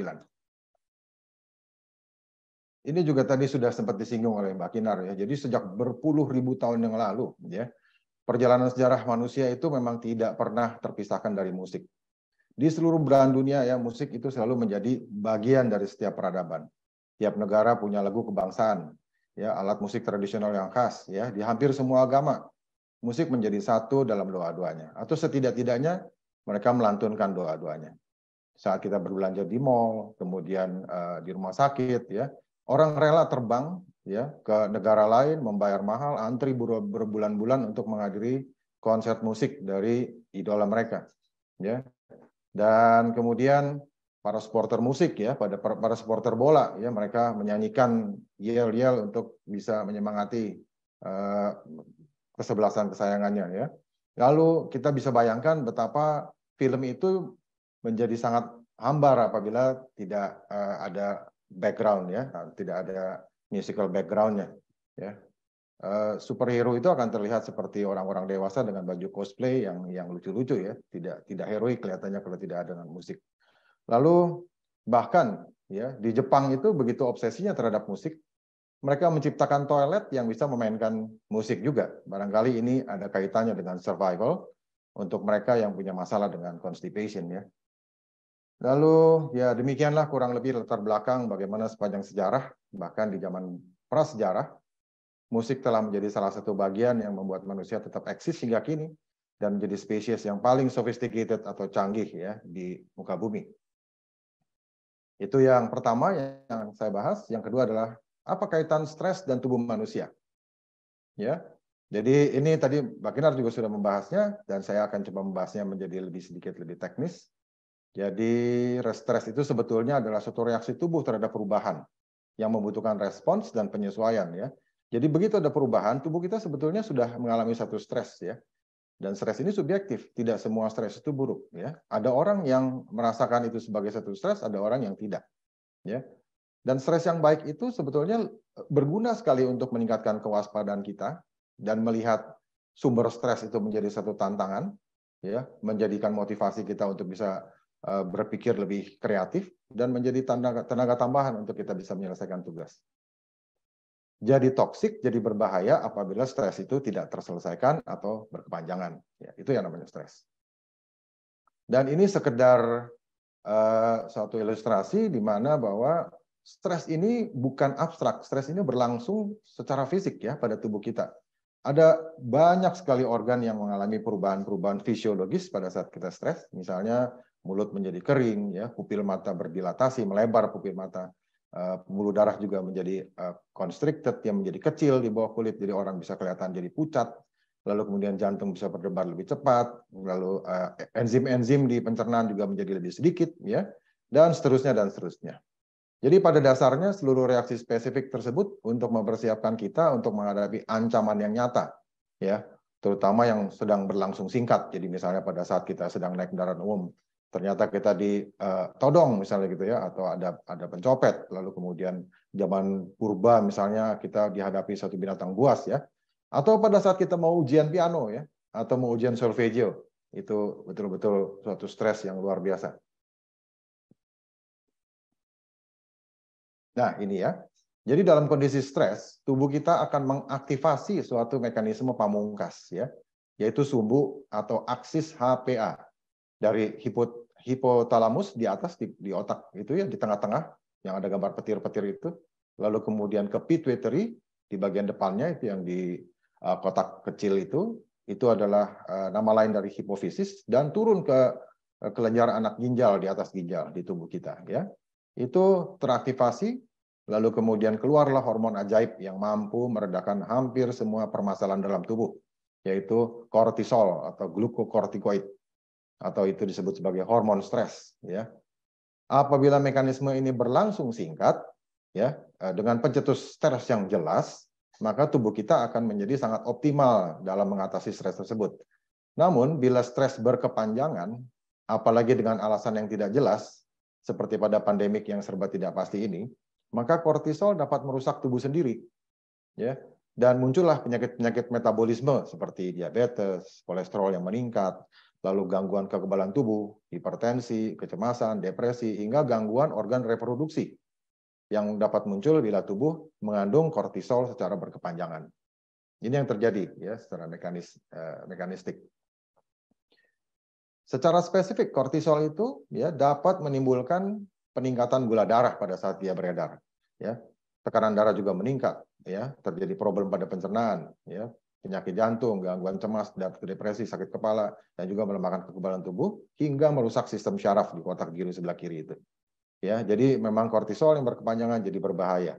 Ini juga tadi sudah sempat disinggung oleh Mbak Kinar ya. Jadi sejak berpuluh ribu tahun yang lalu ya, perjalanan sejarah manusia itu memang tidak pernah terpisahkan dari musik. Di seluruh belahan dunia ya, musik itu selalu menjadi bagian dari setiap peradaban. Tiap negara punya lagu kebangsaan, ya, alat musik tradisional yang khas ya, di hampir semua agama. Musik menjadi satu dalam doa-doanya. Atau setidak-tidaknya mereka melantunkan doa-doanya. Saat kita berbelanja di mall, kemudian di rumah sakit, ya, orang rela terbang ya, ke negara lain, membayar mahal, antri berbulan-bulan untuk menghadiri konser musik dari idola mereka. Ya. Dan kemudian para supporter musik, ya, para supporter bola, ya, mereka menyanyikan yel-yel untuk bisa menyemangati kesebelasan kesayangannya ya. Lalu kita bisa bayangkan betapa film itu menjadi sangat hambar apabila tidak ada background ya, tidak ada musical backgroundnya ya. Superhero itu akan terlihat seperti orang-orang dewasa dengan baju cosplay yang lucu-lucu ya, tidak heroik kelihatannya kalau tidak ada dengan musik. Lalu bahkan ya di Jepang itu begitu obsesinya terhadap musik mereka menciptakan toilet yang bisa memainkan musik juga. Barangkali ini ada kaitannya dengan survival untuk mereka yang punya masalah dengan constipation ya. Lalu ya demikianlah kurang lebih latar belakang bagaimana sepanjang sejarah, bahkan di zaman prasejarah, musik telah menjadi salah satu bagian yang membuat manusia tetap eksis hingga kini dan menjadi spesies yang paling sophisticated atau canggih ya di muka bumi. Itu yang pertama yang saya bahas. Yang kedua adalah apa kaitan stres dan tubuh manusia? Ya, jadi ini tadi Mbak Kinar juga sudah membahasnya dan saya akan coba membahasnya menjadi sedikit lebih teknis. Jadi stres itu sebetulnya adalah suatu reaksi tubuh terhadap perubahan yang membutuhkan respons dan penyesuaian ya. Jadi begitu ada perubahan, tubuh kita sebetulnya sudah mengalami satu stres ya. Dan stres ini subjektif, tidak semua stres itu buruk ya. Ada orang yang merasakan itu sebagai satu stres, ada orang yang tidak ya. Dan stres yang baik itu sebetulnya berguna sekali untuk meningkatkan kewaspadaan kita dan melihat sumber stres itu menjadi satu tantangan, ya, menjadikan motivasi kita untuk bisa berpikir lebih kreatif dan menjadi tenaga tambahan untuk kita bisa menyelesaikan tugas. Jadi toksik, jadi berbahaya apabila stres itu tidak terselesaikan atau berkepanjangan. Ya, itu yang namanya stres. Dan ini sekedar suatu ilustrasi di mana bahwa stres ini bukan abstrak, stres ini berlangsung secara fisik ya pada tubuh kita. Ada banyak sekali organ yang mengalami perubahan-perubahan fisiologis pada saat kita stres. Misalnya mulut menjadi kering, ya, pupil mata berdilatasi, melebar pupil mata, pembuluh darah juga menjadi constricted, yang menjadi kecil di bawah kulit, jadi orang bisa kelihatan jadi pucat. Lalu kemudian jantung bisa berdebar lebih cepat, lalu enzim-enzim di pencernaan juga menjadi lebih sedikit, ya, dan seterusnya dan seterusnya. Jadi pada dasarnya seluruh reaksi spesifik tersebut untuk mempersiapkan kita untuk menghadapi ancaman yang nyata, ya, terutama yang sedang berlangsung singkat. Jadi misalnya pada saat kita sedang naik kendaraan umum, ternyata kita ditodong misalnya gitu ya, atau ada pencopet, lalu kemudian zaman purba misalnya kita dihadapi satu binatang buas ya, atau pada saat kita mau ujian piano ya, atau mau ujian solfeggio, itu betul-betul suatu stres yang luar biasa. Nah, ini ya. Jadi dalam kondisi stres, tubuh kita akan mengaktifasi suatu mekanisme pamungkas ya, yaitu sumbu atau aksis HPA dari hipotalamus di atas di otak itu ya, di tengah-tengah yang ada gambar petir-petir itu, lalu kemudian ke pituitary di bagian depannya itu yang di kotak kecil itu adalah nama lain dari hipofisis dan turun ke kelenjar anak ginjal di atas ginjal di tubuh kita ya. Itu teraktivasi, lalu kemudian keluarlah hormon ajaib yang mampu meredakan hampir semua permasalahan dalam tubuh, yaitu kortisol atau glukokortikoid, atau itu disebut sebagai hormon stres. Ya. Apabila mekanisme ini berlangsung singkat, ya, dengan pencetus stres yang jelas, maka tubuh kita akan menjadi sangat optimal dalam mengatasi stres tersebut. Namun, bila stres berkepanjangan, apalagi dengan alasan yang tidak jelas, seperti pada pandemik yang serba tidak pasti ini, maka kortisol dapat merusak tubuh sendiri, ya, dan muncullah penyakit-penyakit metabolisme seperti diabetes, kolesterol yang meningkat, lalu gangguan kekebalan tubuh, hipertensi, kecemasan, depresi, hingga gangguan organ reproduksi yang dapat muncul bila tubuh mengandung kortisol secara berkepanjangan. Ini yang terjadi ya secara mekanistik. Secara spesifik, kortisol itu ya dapat menimbulkan peningkatan gula darah pada saat dia beredar. Ya, tekanan darah juga meningkat. Ya, terjadi problem pada pencernaan, ya, penyakit jantung, gangguan cemas, depresi, sakit kepala, dan juga melemahkan kekebalan tubuh hingga merusak sistem syaraf di kotak gigi sebelah kiri itu. Ya, jadi memang kortisol yang berkepanjangan jadi berbahaya.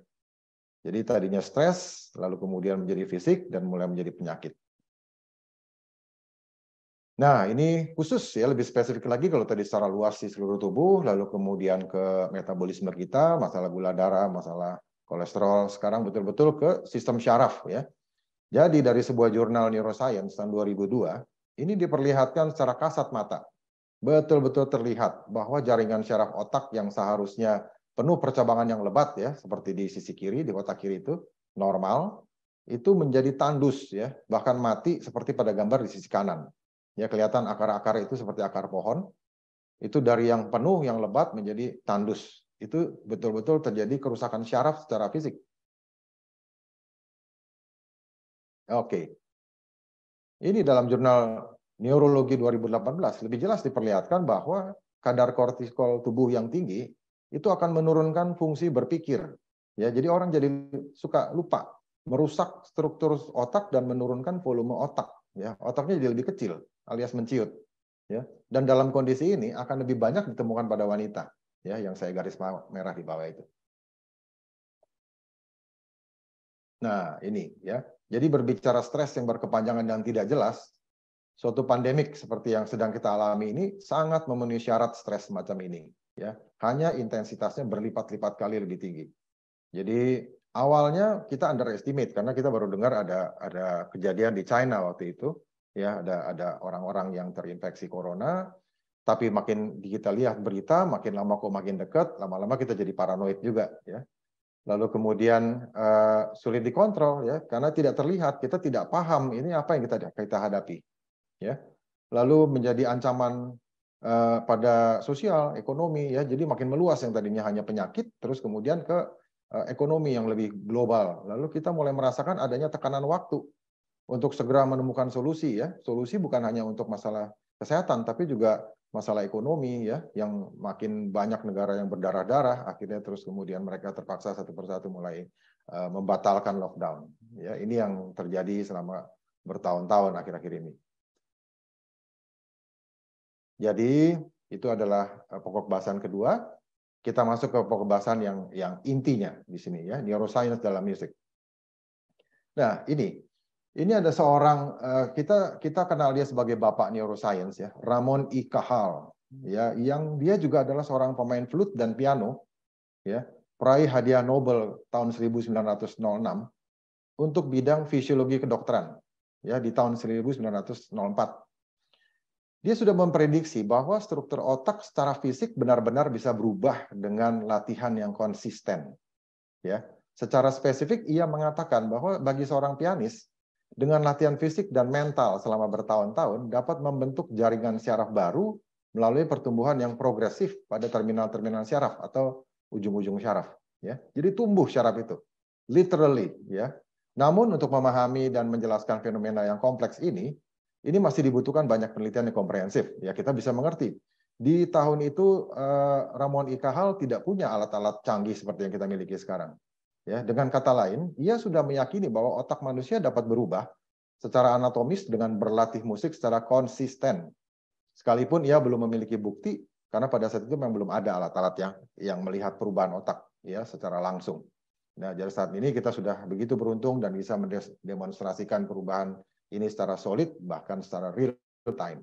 Jadi tadinya stres, lalu kemudian menjadi fisik dan mulai menjadi penyakit. Nah, ini khusus ya, lebih spesifik lagi kalau tadi secara luas di seluruh tubuh, lalu kemudian ke metabolisme kita, masalah gula darah, masalah kolesterol, sekarang betul-betul ke sistem syaraf ya. Jadi dari sebuah jurnal neuroscience tahun 2002, ini diperlihatkan secara kasat mata, betul-betul terlihat bahwa jaringan syaraf otak yang seharusnya penuh percabangan yang lebat ya, seperti di sisi kiri, di otak kiri itu normal, itu menjadi tandus ya, bahkan mati seperti pada gambar di sisi kanan. Ya, kelihatan akar-akar itu seperti akar pohon, itu dari yang penuh, yang lebat menjadi tandus. Itu betul-betul terjadi kerusakan syaraf secara fisik. Oke. Ini dalam jurnal Neurologi 2018 lebih jelas diperlihatkan bahwa kadar kortisol tubuh yang tinggi itu akan menurunkan fungsi berpikir. Ya, jadi orang jadi suka lupa, merusak struktur otak dan menurunkan volume otak. Ya, otaknya jadi lebih kecil, alias menciut. Ya, dan dalam kondisi ini akan lebih banyak ditemukan pada wanita. Ya, yang saya garis merah di bawah itu. Nah, ini ya. Jadi berbicara stres yang berkepanjangan dan tidak jelas, suatu pandemik seperti yang sedang kita alami ini sangat memenuhi syarat stres macam ini. Ya, hanya intensitasnya berlipat-lipat kali lebih tinggi. Jadi awalnya kita underestimate karena kita baru dengar ada kejadian di China waktu itu, ya ada orang-orang yang terinfeksi corona. Tapi makin kita lihat berita, makin lama kok makin dekat, lama-lama kita jadi paranoid juga, ya. Lalu kemudian sulit dikontrol, ya, karena tidak terlihat, kita tidak paham ini apa yang kita hadapi, ya. Lalu menjadi ancaman pada sosial, ekonomi, ya. Jadi makin meluas yang tadinya hanya penyakit, terus kemudian ke ekonomi yang lebih global. Lalu kita mulai merasakan adanya tekanan waktu untuk segera menemukan solusi, ya. Solusi bukan hanya untuk masalah kesehatan, tapi juga masalah ekonomi, ya, yang makin banyak negara yang berdarah-darah, akhirnya terus kemudian mereka terpaksa satu persatu mulai membatalkan lockdown. Ya, ini yang terjadi selama bertahun-tahun akhir-akhir ini. Jadi itu adalah pokok bahasan kedua. Kita masuk ke pokok bahasan yang intinya di sini, ya, neuroscience dalam musik. Nah, ini. Ini ada seorang, kita kenal dia sebagai bapak neuroscience, ya, Ramón y Cajal, ya, yang dia juga adalah seorang pemain flute dan piano, ya, peraih hadiah Nobel tahun 1906 untuk bidang fisiologi kedokteran, ya, di tahun 1904. Dia sudah memprediksi bahwa struktur otak secara fisik benar-benar bisa berubah dengan latihan yang konsisten, ya. Secara spesifik ia mengatakan bahwa bagi seorang pianis dengan latihan fisik dan mental selama bertahun-tahun dapat membentuk jaringan syaraf baru melalui pertumbuhan yang progresif pada terminal-terminal syaraf atau ujung-ujung syaraf. Ya, jadi tumbuh syaraf itu, literally. Ya. Namun untuk memahami dan menjelaskan fenomena yang kompleks ini masih dibutuhkan banyak penelitian yang komprehensif. Ya, kita bisa mengerti. Di tahun itu Ramón y Cajal tidak punya alat-alat canggih seperti yang kita miliki sekarang. Ya, dengan kata lain, ia sudah meyakini bahwa otak manusia dapat berubah secara anatomis dengan berlatih musik secara konsisten. Sekalipun ia belum memiliki bukti, karena pada saat itu memang belum ada alat-alat yang melihat perubahan otak, ya, secara langsung. Nah, jadi saat ini kita sudah begitu beruntung dan bisa mendemonstrasikan perubahan ini secara solid, bahkan secara real time.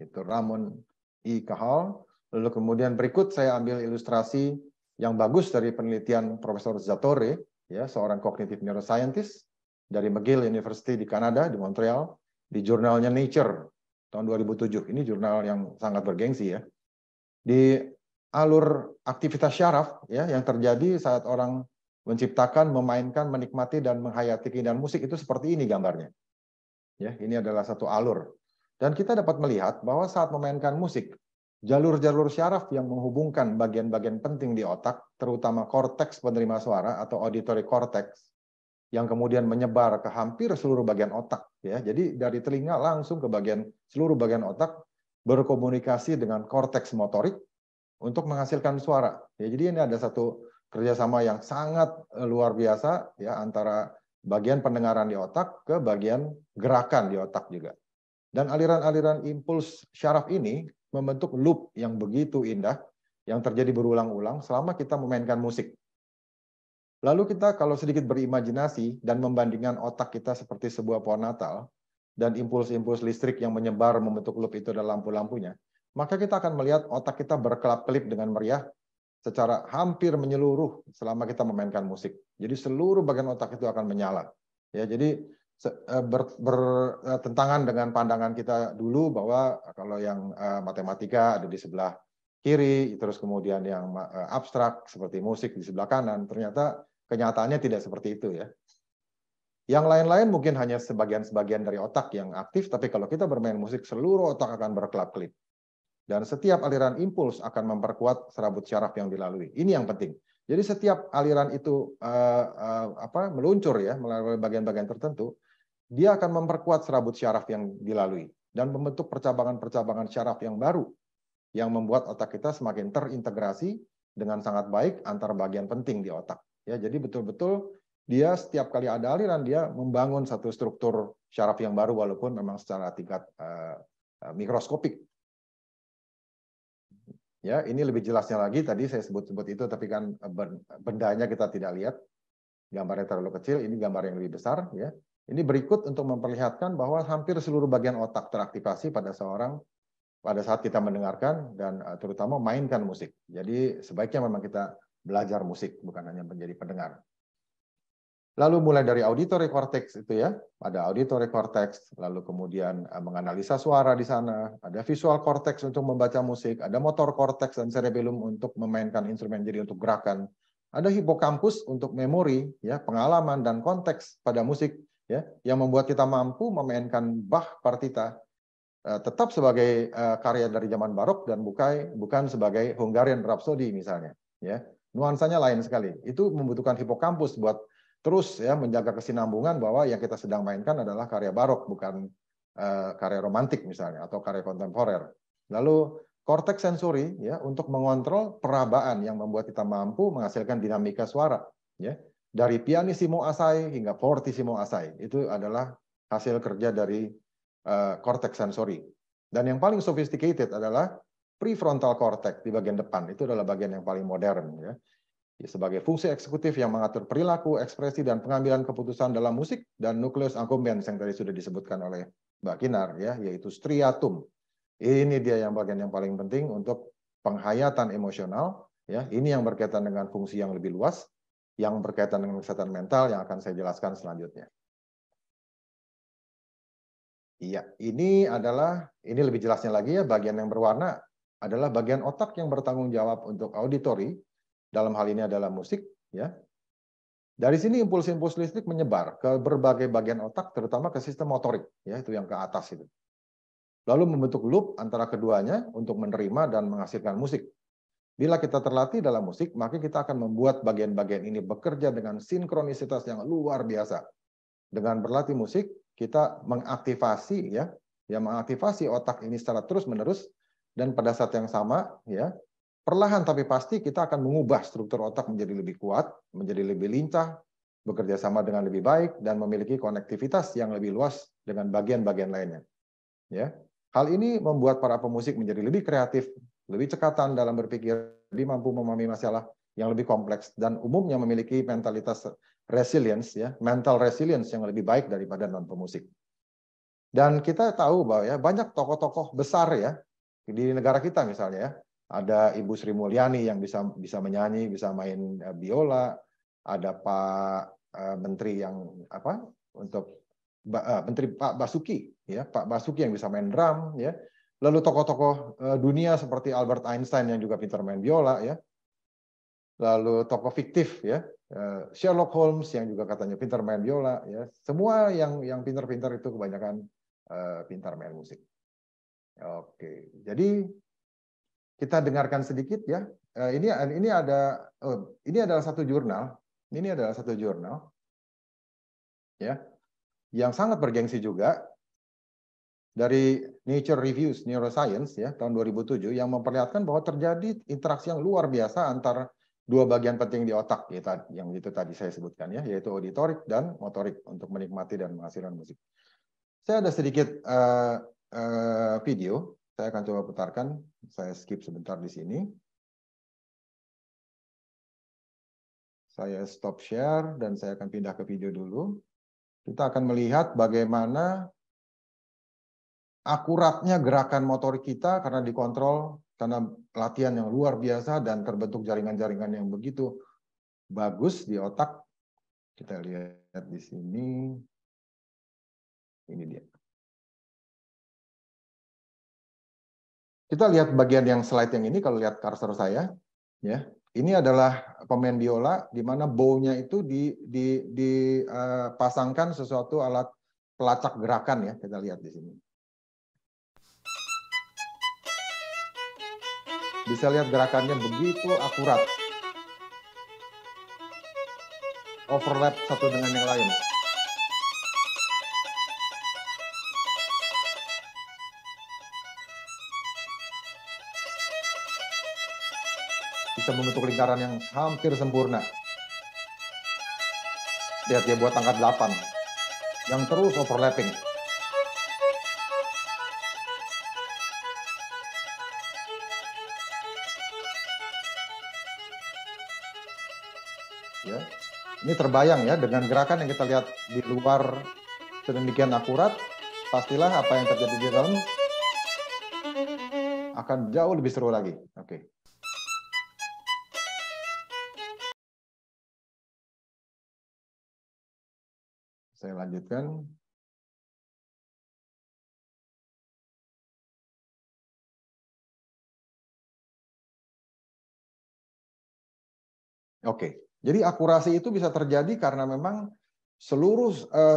Itu Ramón y Cajal. Lalu kemudian berikut saya ambil ilustrasi yang bagus dari penelitian Profesor Zatorre, ya, seorang cognitive neuroscientist dari McGill University di Kanada, di Montreal, di jurnalnya Nature tahun 2007. Ini jurnal yang sangat bergengsi, ya. Di alur aktivitas syaraf, ya, yang terjadi saat orang menciptakan, memainkan, menikmati dan menghayati keindahan musik itu seperti ini gambarnya. Ya, ini adalah satu alur. Dan kita dapat melihat bahwa saat memainkan musik, jalur-jalur syaraf yang menghubungkan bagian-bagian penting di otak, terutama korteks penerima suara atau auditory cortex, yang kemudian menyebar ke hampir seluruh bagian otak. Ya, jadi dari telinga langsung ke seluruh bagian otak, berkomunikasi dengan korteks motorik untuk menghasilkan suara. Ya, jadi ini ada satu kerjasama yang sangat luar biasa, ya, antara bagian pendengaran di otak ke bagian gerakan di otak juga. Dan aliran-aliran impuls syaraf ini membentuk loop yang begitu indah yang terjadi berulang-ulang selama kita memainkan musik. Lalu kita kalau sedikit berimajinasi dan membandingkan otak kita seperti sebuah pohon Natal dan impuls-impuls listrik yang menyebar membentuk loop itu adalah lampu-lampunya, maka kita akan melihat otak kita berkelap-kelip dengan meriah secara hampir menyeluruh selama kita memainkan musik. Jadi seluruh bagian otak itu akan menyala. Ya, jadi bertentangan dengan pandangan kita dulu bahwa kalau yang matematika ada di sebelah kiri, terus kemudian yang abstrak seperti musik di sebelah kanan, ternyata kenyataannya tidak seperti itu, ya. Yang lain-lain mungkin hanya sebagian-sebagian dari otak yang aktif, tapi kalau kita bermain musik, seluruh otak akan berkelap-kelip. Dan setiap aliran impuls akan memperkuat serabut syaraf yang dilalui. Ini yang penting. Jadi setiap aliran itu meluncur ya melalui bagian-bagian tertentu, dia akan memperkuat serabut syaraf yang dilalui dan membentuk percabangan-percabangan syaraf yang baru yang membuat otak kita semakin terintegrasi dengan sangat baik antar bagian penting di otak. Ya, jadi betul-betul dia setiap kali ada aliran dia membangun satu struktur syaraf yang baru walaupun memang secara tingkat mikroskopik. Ya, ini lebih jelasnya lagi tadi saya sebut-sebut itu, tapi kan bendanya kita tidak lihat, gambarnya terlalu kecil. Ini gambar yang lebih besar. Ya, ini berikut untuk memperlihatkan bahwa hampir seluruh bagian otak teraktivasi pada seorang pada saat kita mendengarkan dan terutama mainkan musik. Jadi sebaiknya memang kita belajar musik, bukan hanya menjadi pendengar. Lalu mulai dari auditory cortex itu ya, ada auditory cortex, lalu kemudian menganalisa suara di sana, ada visual cortex untuk membaca musik, ada motor cortex dan cerebellum untuk memainkan instrumen jadi untuk gerakan, ada hipokampus untuk memori ya, pengalaman dan konteks pada musik ya, yang membuat kita mampu memainkan Bach partita tetap sebagai karya dari zaman barok dan bukan sebagai Hungarian Rhapsody misalnya ya. Nuansanya lain sekali. Itu membutuhkan hipokampus buat terus ya menjaga kesinambungan bahwa yang kita sedang mainkan adalah karya barok bukan karya romantik misalnya atau karya kontemporer. Lalu korteks sensori ya untuk mengontrol perabaan yang membuat kita mampu menghasilkan dinamika suara ya. Dari pianissimo assai hingga fortissimo assai itu adalah hasil kerja dari korteks sensori. Dan yang paling sophisticated adalah prefrontal cortex di bagian depan. Itu adalah bagian yang paling modern ya. Sebagai fungsi eksekutif yang mengatur perilaku, ekspresi dan pengambilan keputusan dalam musik dan nukleus accumbens yang tadi sudah disebutkan oleh Mbak Kinar ya, yaitu striatum. Ini dia yang bagian yang paling penting untuk penghayatan emosional ya. Ini yang berkaitan dengan fungsi yang lebih luas yang berkaitan dengan kesehatan mental yang akan saya jelaskan selanjutnya. Iya, ini lebih jelasnya lagi ya, bagian yang berwarna adalah bagian otak yang bertanggung jawab untuk auditori, dalam hal ini adalah musik ya. Dari sini impuls-impuls listrik menyebar ke berbagai bagian otak, terutama ke sistem motorik ya, itu yang ke atas itu. Lalu membentuk loop antara keduanya untuk menerima dan menghasilkan musik. Bila kita terlatih dalam musik, maka kita akan membuat bagian-bagian ini bekerja dengan sinkronisitas yang luar biasa. Dengan berlatih musik kita mengaktivasi ya, mengaktivasi otak ini secara terus-menerus dan pada saat yang sama ya, perlahan tapi pasti kita akan mengubah struktur otak menjadi lebih kuat, menjadi lebih lincah, bekerja sama dengan lebih baik dan memiliki konektivitas yang lebih luas dengan bagian-bagian lainnya. Ya. Hal ini membuat para pemusik menjadi lebih kreatif, lebih cekatan dalam berpikir, lebih mampu memahami masalah yang lebih kompleks dan umumnya memiliki mentalitas resilience ya, mental resilience yang lebih baik daripada non-pemusik. Dan kita tahu bahwa ya banyak tokoh-tokoh besar ya di negara kita misalnya ya. Ada Ibu Sri Mulyani yang bisa menyanyi, bisa main biola, ada Pak Menteri yang apa? Untuk Menteri Pak Basuki yang bisa main drum ya. Lalu tokoh-tokoh dunia seperti Albert Einstein yang juga pintar main biola ya. Lalu tokoh fiktif ya, Sherlock Holmes yang juga katanya pintar main biola ya. Semua yang pintar-pintar itu kebanyakan pintar main musik. Oke. Jadi kita dengarkan sedikit ya. Ini adalah satu jurnal. Ini adalah satu jurnal ya yang sangat bergengsi juga dari Nature Reviews Neuroscience ya tahun 2007 yang memperlihatkan bahwa terjadi interaksi yang luar biasa antara dua bagian penting di otak yang itu tadi saya sebutkan ya, yaitu auditorik dan motorik untuk menikmati dan menghasilkan musik. Saya ada sedikit video, saya akan coba putarkan. Saya skip sebentar di sini. Saya stop share dan saya akan pindah ke video dulu. Kita akan melihat bagaimana akuratnya gerakan motorik kita karena dikontrol karena latihan yang luar biasa dan terbentuk jaringan-jaringan yang begitu bagus di otak. Kita lihat di sini. Ini dia. Kita lihat bagian yang slide yang ini, kalau lihat cursor saya. Ya, ini adalah pemain biola di mana bow-nya itu dipasangkan sesuatu alat pelacak gerakan ya. Kita lihat di sini. Bisa lihat gerakannya begitu akurat. overlap satu dengan yang lain. Bisa membentuk lingkaran yang hampir sempurna. Lihat, dia buat angka 8 yang terus overlapping. Ya. Ini terbayang ya, dengan gerakan yang kita lihat di luar sedemikian akurat, pastilah apa yang terjadi di dalam akan jauh lebih seru lagi. Oke. Saya lanjutkan. Oke. Jadi akurasi itu bisa terjadi karena memang seluruh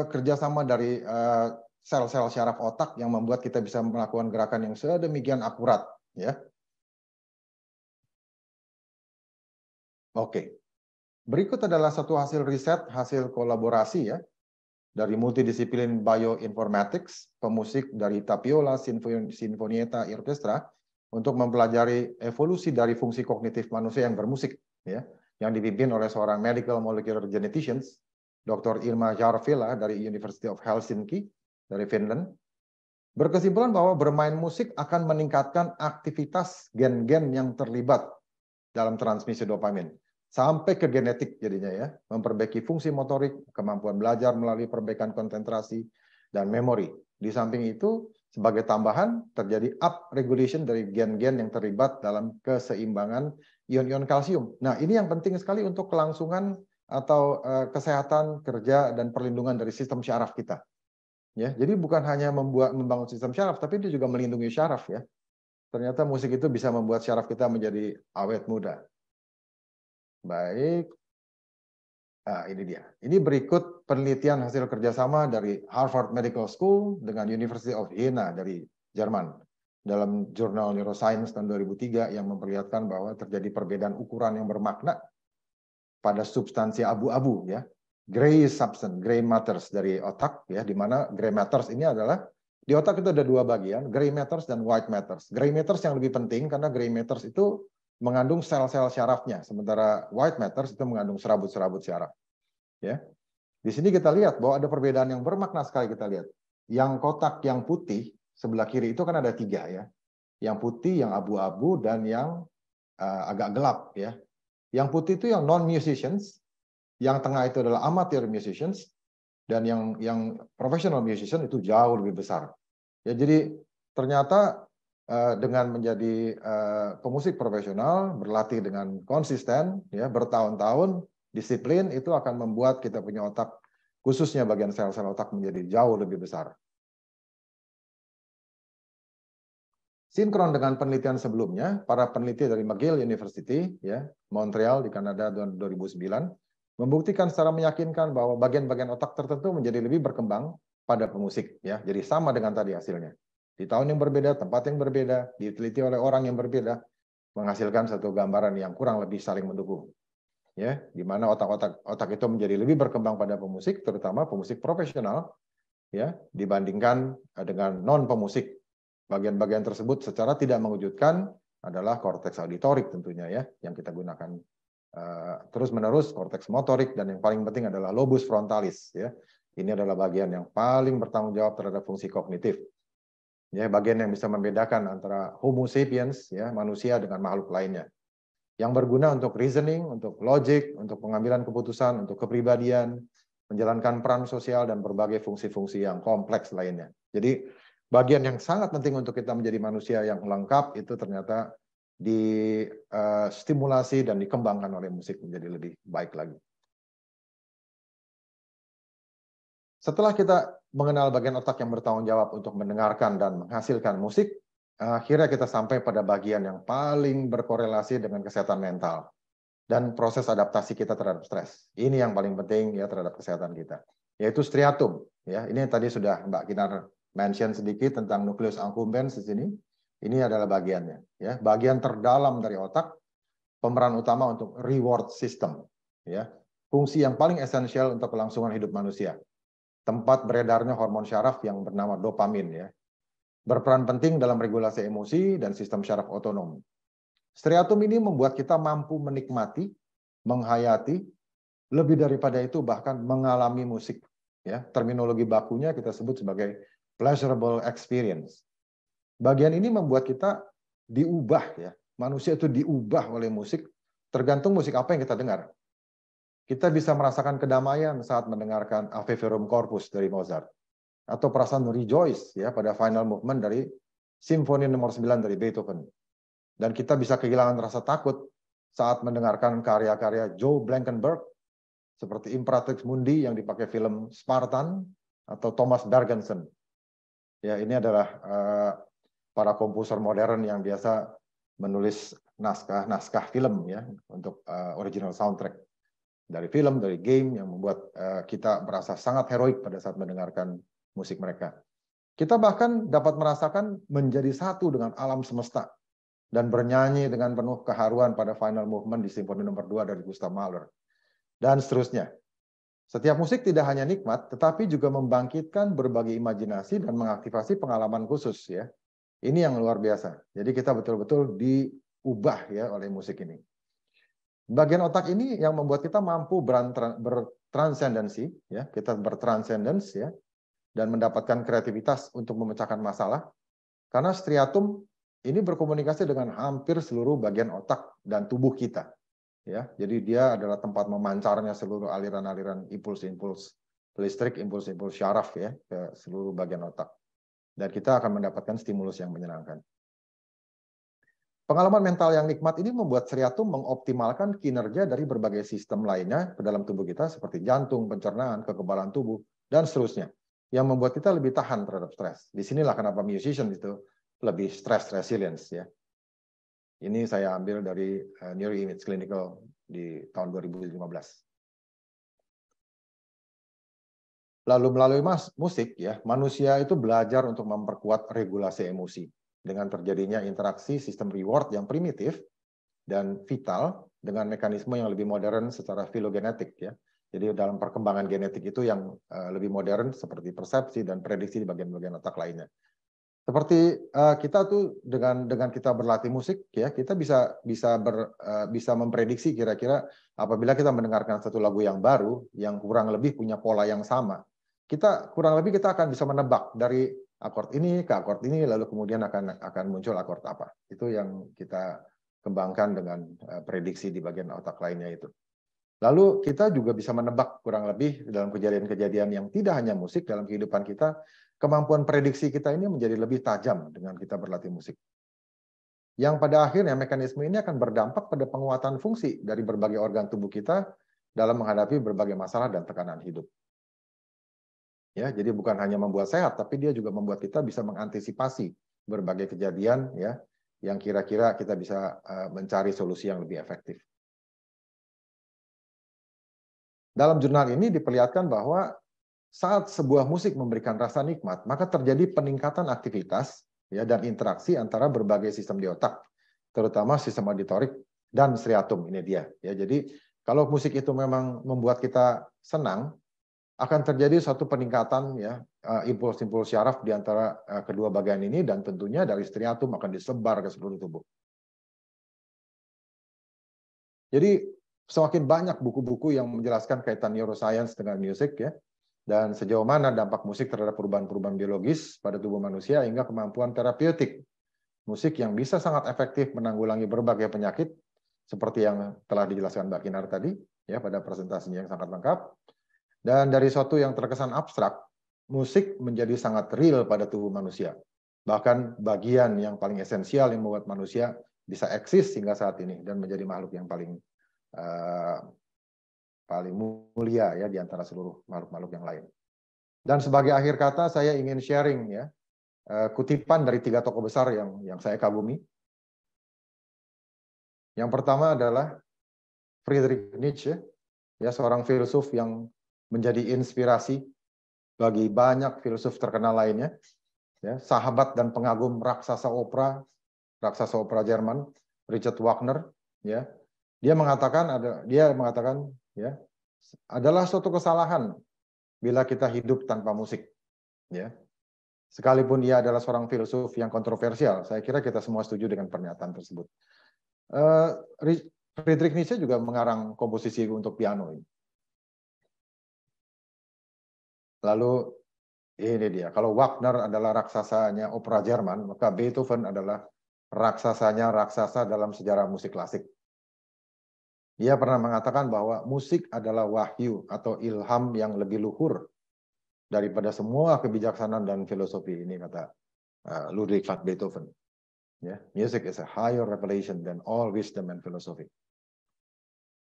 kerjasama dari sel-sel syaraf otak yang membuat kita bisa melakukan gerakan yang sedemikian akurat, ya. Oke, berikut adalah satu hasil riset, hasil kolaborasi ya dari multidisiplin bioinformatics, pemusik dari Tapiola, Sinfonietta Orchestra untuk mempelajari evolusi dari fungsi kognitif manusia yang bermusik, ya. Yang dipimpin oleh seorang medical molecular genetician, Dr. Irma Jarvela dari University of Helsinki, dari Finland, berkesimpulan bahwa bermain musik akan meningkatkan aktivitas gen-gen yang terlibat dalam transmisi dopamin, sampai ke genetik jadinya ya, memperbaiki fungsi motorik, kemampuan belajar melalui perbaikan konsentrasi, dan memori. Di samping itu, sebagai tambahan, terjadi upregulation dari gen-gen yang terlibat dalam keseimbangan ion-ion kalsium. Nah, ini yang penting sekali untuk kelangsungan atau kesehatan kerja dan perlindungan dari sistem syaraf kita. Ya, jadi bukan hanya membangun sistem syaraf, tapi dia juga melindungi syaraf ya. Ternyata musik itu bisa membuat syaraf kita menjadi awet muda. Baik, nah, ini dia. Ini berikut penelitian hasil kerjasama dari Harvard Medical School dengan University of Vienna dari Jerman. Dalam jurnal Neuroscience tahun 2003 yang memperlihatkan bahwa terjadi perbedaan ukuran yang bermakna pada substansi abu-abu ya, gray substance, gray matters dari otak ya, di mana gray matters ini adalah di otak itu ada dua bagian, gray matters dan white matters. Gray matters yang lebih penting karena gray matters itu mengandung sel-sel syarafnya, sementara white matters itu mengandung serabut-serabut syaraf. Ya. Di sini kita lihat bahwa ada perbedaan yang bermakna sekali kita lihat. Yang kotak yang putih sebelah kiri itu kan ada tiga ya, yang putih, yang abu-abu, dan yang agak gelap ya. Yang putih itu yang non-musicians, yang tengah itu adalah amateur musicians, dan yang professional musician itu jauh lebih besar. Ya, jadi ternyata dengan menjadi pemusik profesional, berlatih dengan konsisten, ya bertahun-tahun, disiplin itu akan membuat kita punya otak, khususnya bagian sel-sel otak menjadi jauh lebih besar. Sinkron dengan penelitian sebelumnya, para peneliti dari McGill University, ya, Montreal di Kanada tahun 2009, membuktikan secara meyakinkan bahwa bagian-bagian otak tertentu menjadi lebih berkembang pada pemusik, ya. Jadi sama dengan tadi hasilnya. Di tahun yang berbeda, tempat yang berbeda, diteliti oleh orang yang berbeda, menghasilkan satu gambaran yang kurang lebih saling mendukung, ya. Di mana otak itu menjadi lebih berkembang pada pemusik, terutama pemusik profesional, ya, dibandingkan dengan non-pemusik. Bagian-bagian tersebut secara tidak mengejutkan adalah korteks auditorik tentunya ya, yang kita gunakan terus-menerus, korteks motorik, dan yang paling penting adalah lobus frontalis. Ya. Ini adalah bagian yang paling bertanggung jawab terhadap fungsi kognitif. Ya, bagian yang bisa membedakan antara homo sapiens, ya, manusia dengan makhluk lainnya. Yang berguna untuk reasoning, untuk logic, untuk pengambilan keputusan, untuk kepribadian, menjalankan peran sosial, dan berbagai fungsi-fungsi yang kompleks lainnya. Jadi, bagian yang sangat penting untuk kita menjadi manusia yang lengkap itu ternyata distimulasi dan dikembangkan oleh musik menjadi lebih baik lagi. Setelah kita mengenal bagian otak yang bertanggung jawab untuk mendengarkan dan menghasilkan musik, akhirnya kita sampai pada bagian yang paling berkorelasi dengan kesehatan mental dan proses adaptasi kita terhadap stres. Ini yang paling penting ya terhadap kesehatan kita, yaitu striatum. Ya, ini tadi sudah Mbak Kinara mention sedikit tentang nucleus accumbens di sini. Ini adalah bagiannya, ya, bagian terdalam dari otak, pemeran utama untuk reward system, ya, fungsi yang paling esensial untuk kelangsungan hidup manusia, tempat beredarnya hormon syaraf yang bernama dopamin, ya, berperan penting dalam regulasi emosi dan sistem syaraf otonom. Striatum ini membuat kita mampu menikmati, menghayati, lebih daripada itu bahkan mengalami musik. Ya, terminologi bakunya kita sebut sebagai pleasurable experience. Bagian ini membuat kita diubah, ya, manusia itu diubah oleh musik, tergantung musik apa yang kita dengar. Kita bisa merasakan kedamaian saat mendengarkan Ave Verum Corpus dari Mozart, atau perasaan rejoice, ya, pada final movement dari Simfoni nomor 9 dari Beethoven. Dan kita bisa kehilangan rasa takut saat mendengarkan karya-karya Joe Blankenberg seperti Imperatrix Mundi yang dipakai film Spartan atau Thomas Bergensen. Ya, ini adalah para komposer modern yang biasa menulis naskah-naskah film, ya, untuk original soundtrack dari film, dari game, yang membuat kita merasa sangat heroik pada saat mendengarkan musik mereka. Kita bahkan dapat merasakan menjadi satu dengan alam semesta dan bernyanyi dengan penuh keharuan pada final movement di Simfoni nomor 2 dari Gustav Mahler, dan seterusnya. Setiap musik tidak hanya nikmat, tetapi juga membangkitkan berbagai imajinasi dan mengaktifasi pengalaman khusus, ya. Ini yang luar biasa. Jadi kita betul-betul diubah, ya, oleh musik ini. Bagian otak ini yang membuat kita mampu bertransendensi, ya, kita bertranscendence, ya, dan mendapatkan kreativitas untuk memecahkan masalah. Karena striatum ini berkomunikasi dengan hampir seluruh bagian otak dan tubuh kita. Ya, jadi dia adalah tempat memancarnya seluruh aliran-aliran impuls-impuls listrik, impuls-impuls syaraf, ya, ke seluruh bagian otak. Dan kita akan mendapatkan stimulus yang menyenangkan. Pengalaman mental yang nikmat ini membuat striatum mengoptimalkan kinerja dari berbagai sistem lainnya ke dalam tubuh kita, seperti jantung, pencernaan, kekebalan tubuh, dan seterusnya, yang membuat kita lebih tahan terhadap stres. Disinilah kenapa musician itu lebih stress resilience, ya. Ini saya ambil dari Neuroimage Clinical di tahun 2015. Lalu melalui musik, ya, manusia itu belajar untuk memperkuat regulasi emosi dengan terjadinya interaksi sistem reward yang primitif dan vital dengan mekanisme yang lebih modern secara filogenetik, ya. Jadi dalam perkembangan genetik itu yang lebih modern seperti persepsi dan prediksi di bagian-bagian otak lainnya. Seperti kita tuh dengan kita berlatih musik, ya, kita bisa memprediksi kira-kira apabila kita mendengarkan satu lagu yang baru yang kurang lebih punya pola yang sama, kita akan bisa menebak dari akord ini ke akord ini, lalu kemudian akan muncul akord apa. Itu yang kita kembangkan dengan prediksi di bagian otak lainnya itu. Lalu kita juga bisa menebak kurang lebih dalam kejadian-kejadian yang tidak hanya musik dalam kehidupan kita. Kemampuan prediksi kita ini menjadi lebih tajam dengan kita berlatih musik. Yang pada akhirnya mekanisme ini akan berdampak pada penguatan fungsi dari berbagai organ tubuh kita dalam menghadapi berbagai masalah dan tekanan hidup. Ya, jadi bukan hanya membuat sehat, tapi dia juga membuat kita bisa mengantisipasi berbagai kejadian, ya, yang kira-kira kita bisa mencari solusi yang lebih efektif. Dalam jurnal ini diperlihatkan bahwa saat sebuah musik memberikan rasa nikmat, maka terjadi peningkatan aktivitas, ya, dan interaksi antara berbagai sistem di otak, terutama sistem auditorik dan striatum. Ini dia. Ya, jadi kalau musik itu memang membuat kita senang, akan terjadi suatu peningkatan, ya, impuls-impuls syaraf di antara kedua bagian ini, dan tentunya dari striatum akan disebar ke seluruh tubuh. Jadi semakin banyak buku-buku yang menjelaskan kaitan neuroscience dengan musik, ya, dan sejauh mana dampak musik terhadap perubahan-perubahan biologis pada tubuh manusia hingga kemampuan terapeutik musik yang bisa sangat efektif menanggulangi berbagai penyakit seperti yang telah dijelaskan Mbak Kinar tadi, ya, pada presentasinya yang sangat lengkap. Dan dari suatu yang terkesan abstrak, musik menjadi sangat real pada tubuh manusia, bahkan bagian yang paling esensial yang membuat manusia bisa eksis hingga saat ini dan menjadi makhluk yang paling mulia, ya, di antara seluruh makhluk-makhluk yang lain. Dan sebagai akhir kata, saya ingin sharing, ya, kutipan dari 3 tokoh besar yang saya kagumi. Yang pertama adalah Friedrich Nietzsche, ya, seorang filsuf yang menjadi inspirasi bagi banyak filsuf terkenal lainnya, ya, sahabat dan pengagum raksasa opera Jerman Richard Wagner, ya. Dia mengatakan adalah suatu kesalahan bila kita hidup tanpa musik. Ya. Sekalipun dia adalah seorang filsuf yang kontroversial, saya kira kita semua setuju dengan pernyataan tersebut. Friedrich Nietzsche juga mengarang komposisi untuk piano ini. Lalu ini dia, kalau Wagner adalah raksasanya opera Jerman, maka Beethoven adalah raksasanya raksasa dalam sejarah musik klasik. Dia pernah mengatakan bahwa musik adalah wahyu atau ilham yang lebih luhur daripada semua kebijaksanaan dan filosofi ini, kata Ludwig van Beethoven. Yeah. Music is a higher revelation than all wisdom and philosophy.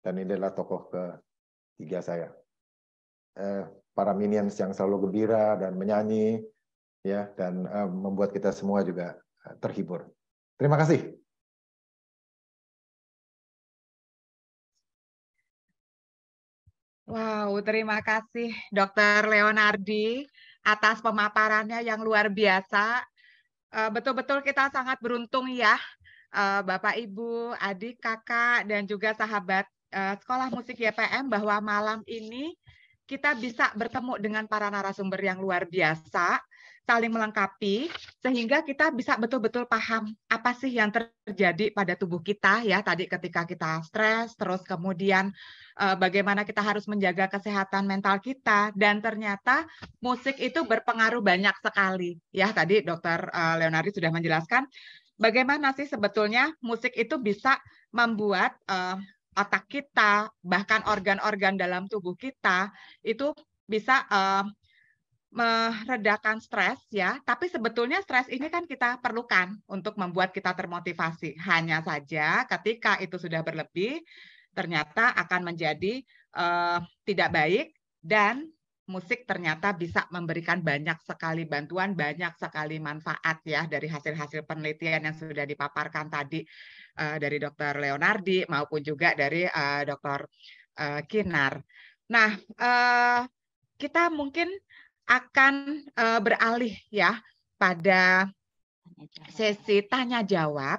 Dan inilah tokoh ketiga saya. Para minions yang selalu gembira dan menyanyi, ya, dan membuat kita semua juga terhibur. Terima kasih. Wow, terima kasih Dr. Leonardi atas pemaparannya yang luar biasa. Betul-betul kita sangat beruntung ya, Bapak, Ibu, adik, kakak, dan juga sahabat Sekolah Musik YPM, bahwa malam ini kita bisa bertemu dengan para narasumber yang luar biasa, saling melengkapi, sehingga kita bisa betul-betul paham apa sih yang terjadi pada tubuh kita ya, tadi ketika kita stres, terus kemudian bagaimana kita harus menjaga kesehatan mental kita, dan ternyata musik itu berpengaruh banyak sekali. Ya, tadi Dr. Leonardi sudah menjelaskan bagaimana sih sebetulnya musik itu bisa membuat otak kita, bahkan organ-organ dalam tubuh kita itu bisa meredakan stres ya. Tapi sebetulnya stres ini kan kita perlukan untuk membuat kita termotivasi. Hanya saja ketika itu sudah berlebih, ternyata akan menjadi tidak baik, dan musik ternyata bisa memberikan banyak sekali bantuan, banyak sekali manfaat ya, dari hasil-hasil penelitian yang sudah dipaparkan tadi dari Dr. Leonardi maupun juga dari Dr. Kinar. Nah, kita mungkin akan beralih ya pada sesi tanya jawab.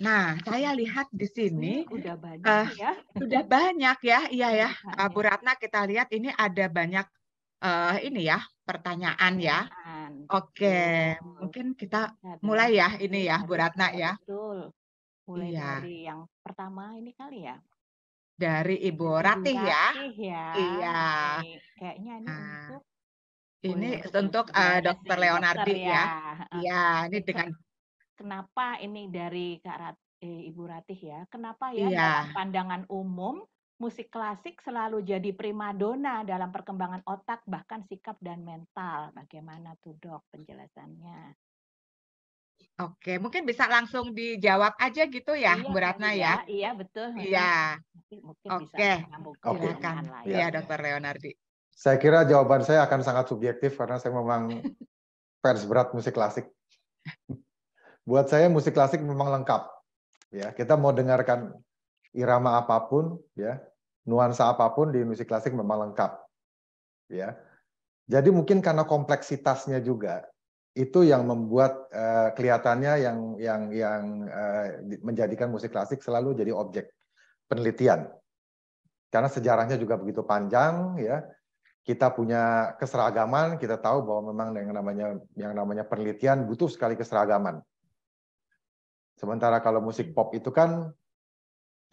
Nah, saya lihat di sini sudah banyak, ya, Bu Ratna, kita lihat ini ada banyak ini ya pertanyaan ya. Oke, mungkin kita mulai ya ini ya, Bu Ratna ya. Betul. Mulai dari yang pertama ini kali ya. Dari Ibu Ratih ya. Iya. Kayaknya ini untuk Dr. Leonardi ya. Iya, ini dengan kenapa ini dari Kak Ibu Ratih ya? Kenapa ya dalam pandangan umum musik klasik selalu jadi primadona dalam perkembangan otak, bahkan sikap dan mental? Bagaimana tuh Dok penjelasannya? Oke, mungkin bisa langsung dijawab aja gitu ya, Bu Ratna ya. Iya, betul. Iya. Oke. Silakan. Iya, Dr. Leonardi. Saya kira jawaban saya akan sangat subjektif karena saya memang fans berat musik klasik. Buat saya musik klasik memang lengkap. Ya, kita mau dengarkan irama apapun, ya, nuansa apapun di musik klasik memang lengkap. Ya. Jadi mungkin karena kompleksitasnya juga itu yang membuat kelihatannya yang menjadikan musik klasik selalu jadi objek penelitian. Karena sejarahnya juga begitu panjang, ya. Kita punya keseragaman, kita tahu bahwa memang yang namanya penelitian butuh sekali keseragaman. Sementara kalau musik pop itu kan,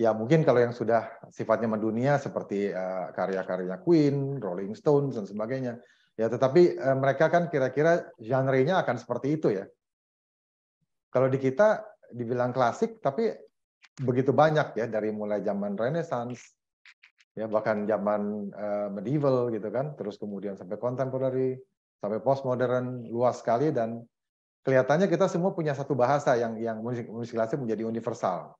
ya mungkin kalau yang sudah sifatnya mendunia seperti karya-karya Queen, Rolling Stones, dan sebagainya. Ya, tetapi mereka kan kira-kira genre-nya akan seperti itu ya. Kalau di kita dibilang klasik, tapi begitu banyak ya, dari mulai zaman Renaissance, ya bahkan zaman medieval gitu kan, terus kemudian sampai kontemporary, sampai postmodern, luas sekali, dan kelihatannya kita semua punya satu bahasa yang musik klasik menjadi universal.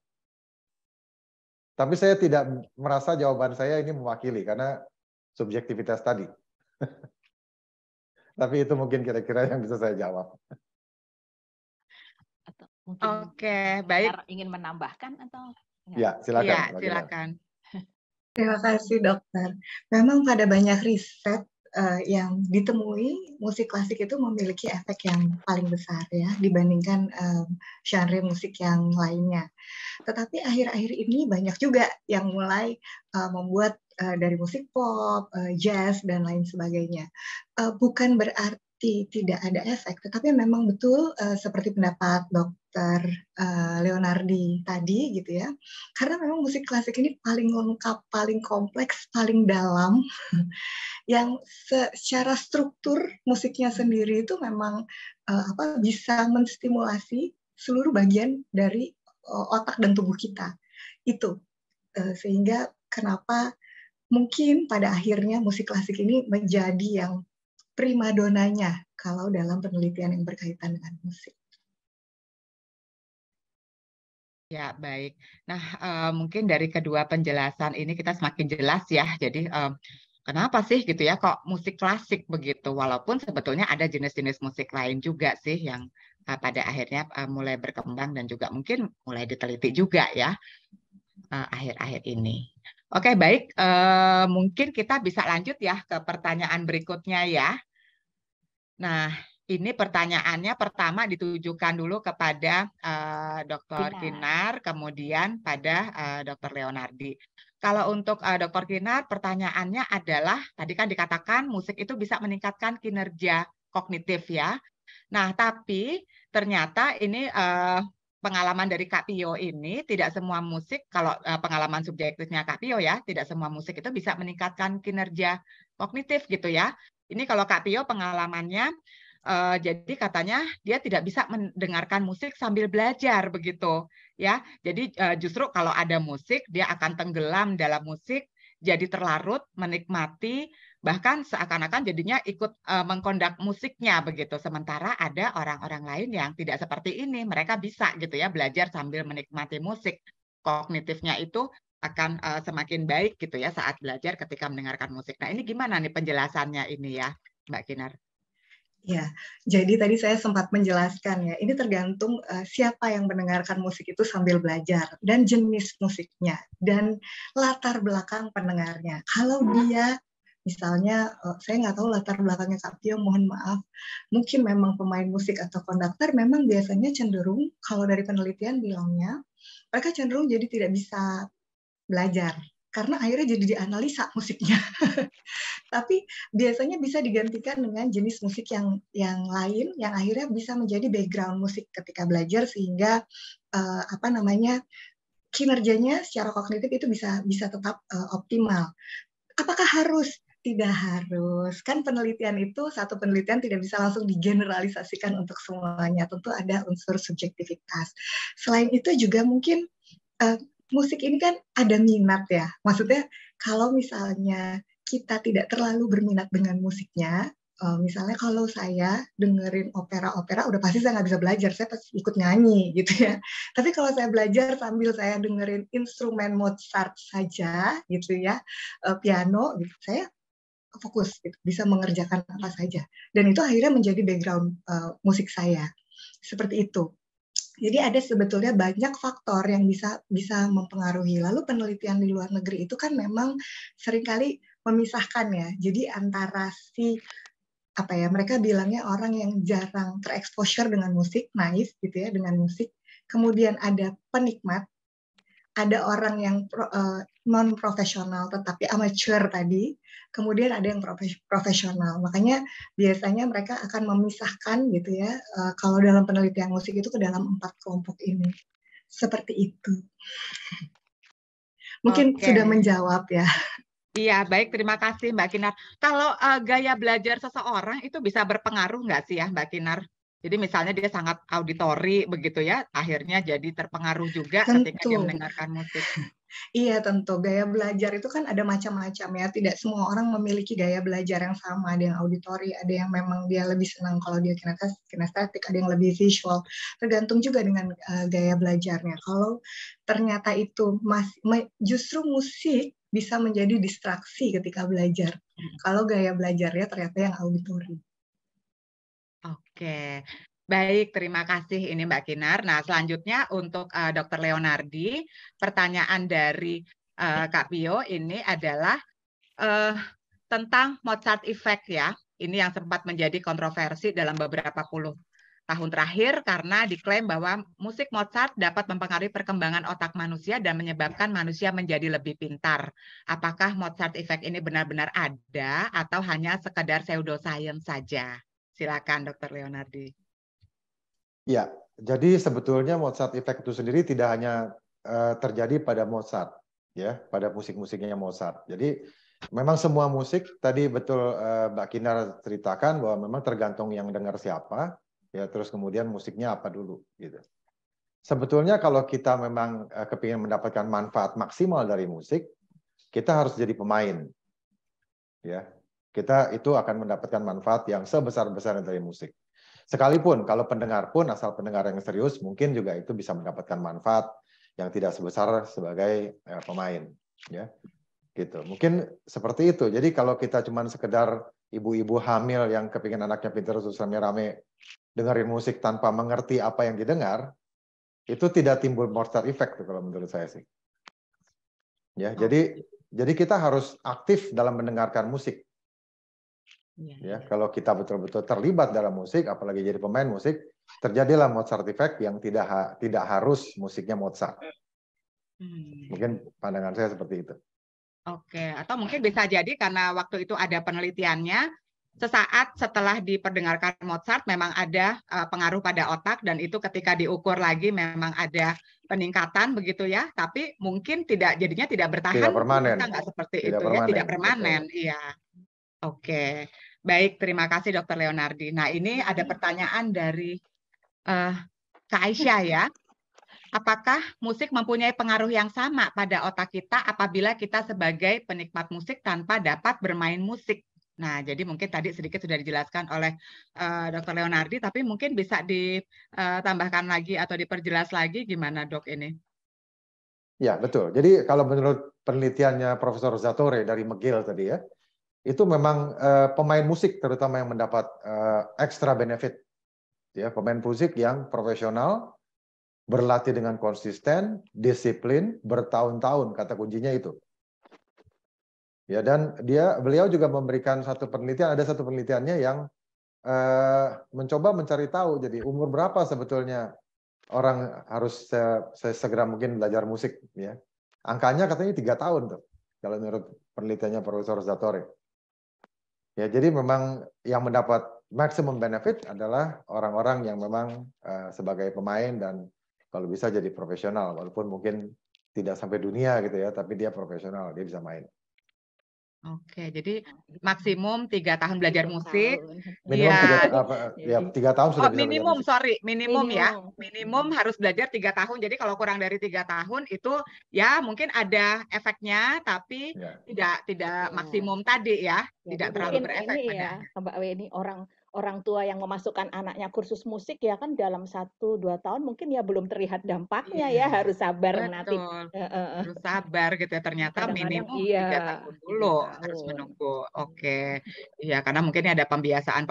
Tapi saya tidak merasa jawaban saya ini mewakili karena subjektivitas tadi. Tapi itu mungkin kira-kira yang bisa saya jawab. Atau mungkin baik. Ingin menambahkan atau? Ya, silakan. Ya, silakan. Terima kasih dokter. Memang pada banyak riset yang ditemui musik klasik itu memiliki efek yang paling besar ya dibandingkan genre musik yang lainnya. Tetapi akhir-akhir ini banyak juga yang mulai membuat dari musik pop, jazz, dan lain sebagainya. Bukan berarti tidak ada efek, tetapi memang betul seperti pendapat Dr. Leonardi tadi gitu ya. Karena memang musik klasik ini paling lengkap, paling kompleks, paling dalam, yang secara struktur musiknya sendiri itu memang bisa menstimulasi seluruh bagian dari otak dan tubuh kita. Itu sehingga kenapa mungkin pada akhirnya musik klasik ini menjadi yang primadonanya kalau dalam penelitian yang berkaitan dengan musik. Ya, baik. Nah, mungkin dari kedua penjelasan ini kita semakin jelas ya. Jadi kenapa sih gitu ya kok musik klasik begitu? Walaupun sebetulnya ada jenis-jenis musik lain juga sih yang pada akhirnya mulai berkembang dan juga mungkin mulai diteliti juga ya akhir-akhir ini. Oke, baik. Mungkin kita bisa lanjut ya ke pertanyaan berikutnya ya. Nah, ini pertanyaannya pertama ditujukan dulu kepada Dr. Kinar, kemudian pada Dr. Leonardi. Kalau untuk Dr. Kinar, pertanyaannya adalah, tadi kan dikatakan musik itu bisa meningkatkan kinerja kognitif ya. Nah, tapi ternyata ini... pengalaman dari Kak Pio ini tidak semua musik, kalau pengalaman subjektifnya Kak Pio ya, tidak semua musik itu bisa meningkatkan kinerja kognitif gitu ya. Ini kalau Kak Pio pengalamannya, jadi katanya dia tidak bisa mendengarkan musik sambil belajar begitu ya. Jadi justru kalau ada musik dia akan tenggelam dalam musik, jadi terlarut, menikmati, bahkan seakan-akan jadinya ikut mengkondak musiknya begitu. Sementara ada orang-orang lain yang tidak seperti ini, mereka bisa gitu ya belajar sambil menikmati musik. Kognitifnya itu akan semakin baik gitu ya saat belajar ketika mendengarkan musik. Nah, ini gimana nih penjelasannya ini ya, Mbak Kinar? Ya, jadi tadi saya sempat menjelaskan ya, ini tergantung siapa yang mendengarkan musik itu sambil belajar, dan jenis musiknya, dan latar belakang pendengarnya. Kalau dia, misalnya, saya nggak tahu latar belakangnya Kak Pio, mohon maaf, mungkin memang pemain musik atau konduktor, memang biasanya cenderung, kalau dari penelitian bilangnya, mereka cenderung jadi tidak bisa belajar. Karena akhirnya jadi dianalisa musiknya. Tapi biasanya bisa digantikan dengan jenis musik yang lain, yang akhirnya bisa menjadi background musik ketika belajar, sehingga kinerjanya secara kognitif itu bisa tetap optimal. Apakah harus? Tidak harus. Kan penelitian itu, satu penelitian tidak bisa langsung digeneralisasikan untuk semuanya. Tentu ada unsur subjektivitas. Selain itu juga mungkin... musik ini kan ada minat ya, maksudnya kalau misalnya kita tidak terlalu berminat dengan musiknya, misalnya kalau saya dengerin opera-opera, udah pasti saya nggak bisa belajar, saya pasti ikut nyanyi gitu ya. Tapi kalau saya belajar sambil saya dengerin instrumen Mozart saja gitu ya, piano, gitu, saya fokus, gitu, bisa mengerjakan apa saja. Dan itu akhirnya menjadi background musik saya, seperti itu. Jadi ada sebetulnya banyak faktor yang bisa mempengaruhi. Lalu penelitian di luar negeri itu kan memang seringkali memisahkan ya. Jadi antara mereka bilangnya orang yang jarang terexposure dengan musik, naif gitu ya dengan musik. Kemudian ada penikmat, ada orang yang non profesional tetapi amateur tadi. Kemudian ada yang profesional. Makanya biasanya mereka akan memisahkan gitu ya. Kalau dalam penelitian musik itu ke dalam 4 kelompok ini. Seperti itu. Mungkin sudah menjawab ya. Iya, baik, terima kasih Mbak Kinar. Kalau gaya belajar seseorang itu bisa berpengaruh nggak sih ya Mbak Kinar? Jadi misalnya dia sangat auditori begitu ya, akhirnya jadi terpengaruh juga ketika dia mendengarkan musik. Iya tentu, gaya belajar itu kan ada macam-macam ya, tidak semua orang memiliki gaya belajar yang sama, ada yang auditori, ada yang memang dia lebih senang kalau dia kinestetik, ada yang lebih visual, tergantung juga dengan gaya belajarnya. Kalau ternyata itu justru musik bisa menjadi distraksi ketika belajar, kalau gaya belajarnya ternyata yang auditori. Oke, baik. Terima kasih ini Mbak Kinar. Nah, selanjutnya untuk Dr. Leonardi, pertanyaan dari Kak Pio ini adalah tentang Mozart effect ya. Ini yang sempat menjadi kontroversi dalam beberapa puluh tahun terakhir karena diklaim bahwa musik Mozart dapat mempengaruhi perkembangan otak manusia dan menyebabkan manusia menjadi lebih pintar. Apakah Mozart effect ini benar-benar ada atau hanya sekedar pseudoscience saja? Silakan Dr. Leonardi. Ya, jadi sebetulnya Mozart effect itu sendiri tidak hanya terjadi pada Mozart, ya, pada musik-musiknya Mozart. Jadi memang semua musik tadi betul Mbak Kinara ceritakan bahwa memang tergantung yang dengar siapa, ya, terus kemudian musiknya apa dulu gitu. Sebetulnya kalau kita memang kepingin mendapatkan manfaat maksimal dari musik, kita harus jadi pemain, ya. Kita itu akan mendapatkan manfaat yang sebesar-besarnya dari musik. Sekalipun kalau pendengar pun, asal pendengar yang serius, mungkin juga itu bisa mendapatkan manfaat yang tidak sebesar sebagai pemain, ya. Gitu. Mungkin seperti itu. Jadi kalau kita cuman sekedar ibu-ibu hamil yang kepingin anaknya pintar terus rame-rame dengerin musik tanpa mengerti apa yang didengar, itu tidak timbul Mozart effect kalau menurut saya sih. Ya, jadi kita harus aktif dalam mendengarkan musik. Ya, kalau kita betul-betul terlibat dalam musik, apalagi jadi pemain musik, terjadilah Mozart effect yang tidak harus musiknya Mozart. Mungkin pandangan saya seperti itu. Oke, atau mungkin bisa jadi karena waktu itu ada penelitiannya, sesaat setelah diperdengarkan Mozart memang ada pengaruh pada otak, dan itu ketika diukur lagi memang ada peningkatan begitu ya, tapi mungkin tidak, jadinya tidak bertahan. Tidak permanen. Kita nggak seperti itu ya, tidak permanen. Iya. Oke, baik, terima kasih Dr. Leonardi. Nah, ini ada pertanyaan dari Kak Aisyah ya. Apakah musik mempunyai pengaruh yang sama pada otak kita apabila kita sebagai penikmat musik tanpa dapat bermain musik? Nah, jadi mungkin tadi sedikit sudah dijelaskan oleh Dr. Leonardi, tapi mungkin bisa ditambahkan lagi atau diperjelas lagi gimana dok ini? Ya, betul. Jadi kalau menurut penelitiannya Profesor Zatorre dari McGill tadi ya, itu memang pemain musik terutama yang mendapat extra benefit. Ya, pemain musik yang profesional, berlatih dengan konsisten, disiplin, bertahun-tahun, kata kuncinya itu. Ya, dan beliau juga memberikan satu penelitian, ada satu penelitiannya yang mencoba mencari tahu, jadi umur berapa sebetulnya orang harus segera mungkin belajar musik, ya. Angkanya katanya 3 tahun tuh, kalau menurut penelitiannya Profesor Zatorre. Ya, jadi memang yang mendapat maximum benefit adalah orang-orang yang memang sebagai pemain dan kalau bisa jadi profesional, walaupun mungkin tidak sampai dunia gitu ya, tapi dia profesional, dia bisa main. Oke, jadi maksimum 3 tahun belajar musik. Minimum ya, 3 tahun sudah. Oh, minimum, sorry, minimum ya, minimum harus belajar 3 tahun. Jadi kalau kurang dari 3 tahun itu ya mungkin ada efeknya, tapi ya, tidak maksimum tadi ya, ya tidak terlalu berefek. Ini ya, Mbak Weni, orang tua yang memasukkan anaknya kursus musik ya kan dalam 1-2 tahun mungkin ya belum terlihat dampaknya, iya, ya harus sabar. Betul. Nanti harus sabar gitu ya, ternyata minimum 3 tahun dulu harus menunggu. Oke, ya karena mungkin ada pembiasaan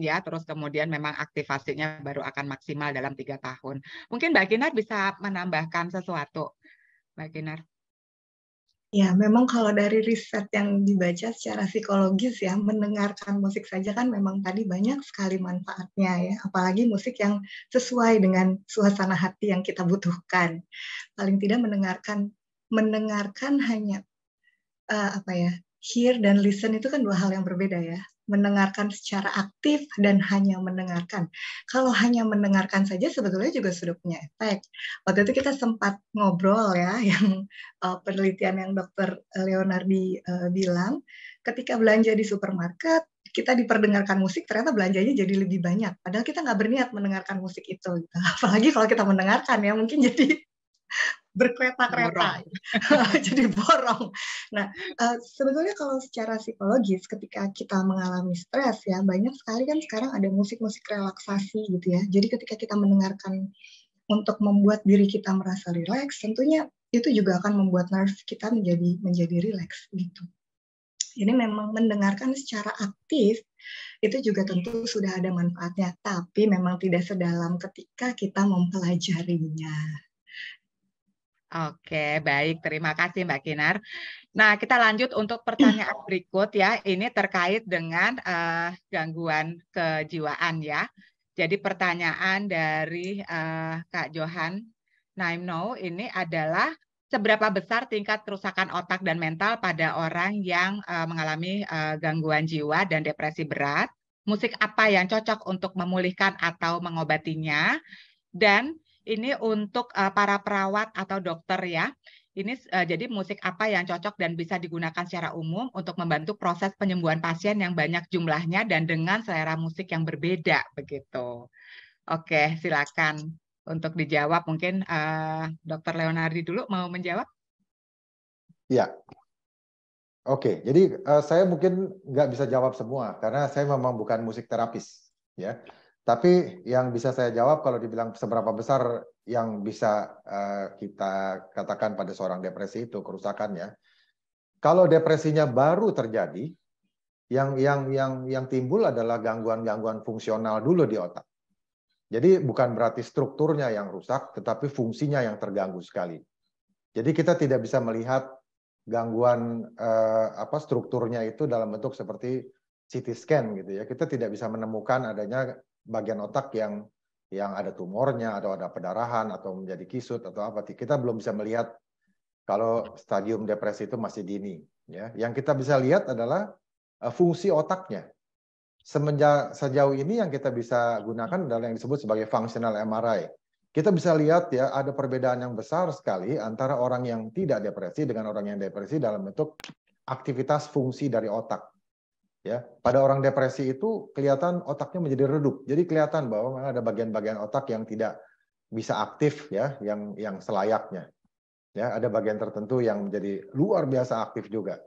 ya, terus kemudian memang aktivasinya baru akan maksimal dalam 3 tahun. Mungkin Mbak Kinar bisa menambahkan sesuatu, Mbak Kinar. Ya, memang kalau dari riset yang dibaca secara psikologis ya, mendengarkan musik saja kan memang tadi banyak sekali manfaatnya ya, apalagi musik yang sesuai dengan suasana hati yang kita butuhkan. Paling tidak mendengarkan hanya apa ya, hear dan listen itu kan 2 hal yang berbeda ya. Mendengarkan secara aktif dan hanya mendengarkan. Kalau hanya mendengarkan saja sebetulnya juga sudah punya efek. Waktu itu kita sempat ngobrol ya, yang penelitian yang Dr. Leonardi bilang, ketika belanja di supermarket, kita diperdengarkan musik, ternyata belanjanya jadi lebih banyak. Padahal kita nggak berniat mendengarkan musik itu. Gitu. Apalagi kalau kita mendengarkan ya, mungkin jadi berkereta-kereta, jadi borong. Nah, sebetulnya kalau secara psikologis ketika kita mengalami stres ya, banyak sekali kan sekarang ada musik-musik relaksasi gitu ya. Jadi ketika kita mendengarkan untuk membuat diri kita merasa rileks, tentunya itu juga akan membuat nerves kita menjadi rileks gitu. Ini memang mendengarkan secara aktif itu juga tentu sudah ada manfaatnya, tapi memang tidak sedalam ketika kita mempelajarinya. Oke, baik. Terima kasih Mbak Kinar. Nah, kita lanjut untuk pertanyaan berikut ya. Ini terkait dengan gangguan kejiwaan ya. Jadi pertanyaan dari Kak Johan Naimno ini adalah seberapa besar tingkat kerusakan otak dan mental pada orang yang mengalami gangguan jiwa dan depresi berat? Musik apa yang cocok untuk memulihkan atau mengobatinya? Dan ini untuk para perawat atau dokter ya. Ini jadi musik apa yang cocok dan bisa digunakan secara umum untuk membantu proses penyembuhan pasien yang banyak jumlahnya dan dengan selera musik yang berbeda begitu. Oke, silakan. Untuk dijawab mungkin Dr. Leonardi dulu mau menjawab? Ya, oke. Jadi saya mungkin nggak bisa jawab semua karena saya memang bukan musik terapis, ya. Tapi yang bisa saya jawab kalau dibilang seberapa besar yang bisa kita katakan pada seorang depresi itu kerusakannya, kalau depresinya baru terjadi, yang timbul adalah gangguan-gangguan fungsional dulu di otak. Jadi bukan berarti strukturnya yang rusak, tetapi fungsinya yang terganggu sekali. Jadi kita tidak bisa melihat gangguan strukturnya itu dalam bentuk seperti CT scan gitu ya. Kita tidak bisa menemukan adanya bagian otak yang ada tumornya atau ada pendarahan atau menjadi kisut atau apa. Kita belum bisa melihat kalau stadium depresi itu masih dini. Ya. Yang kita bisa lihat adalah fungsi otaknya. Sejauh ini yang kita bisa gunakan adalah yang disebut sebagai functional MRI. Kita bisa lihat ya ada perbedaan yang besar sekali antara orang yang tidak depresi dengan orang yang depresi dalam bentuk aktivitas fungsi dari otak. Ya, pada orang depresi itu kelihatan otaknya menjadi redup. Jadi kelihatan bahwa ada bagian-bagian otak yang tidak bisa aktif ya, yang selayaknya. Ya, ada bagian tertentu yang menjadi luar biasa aktif juga.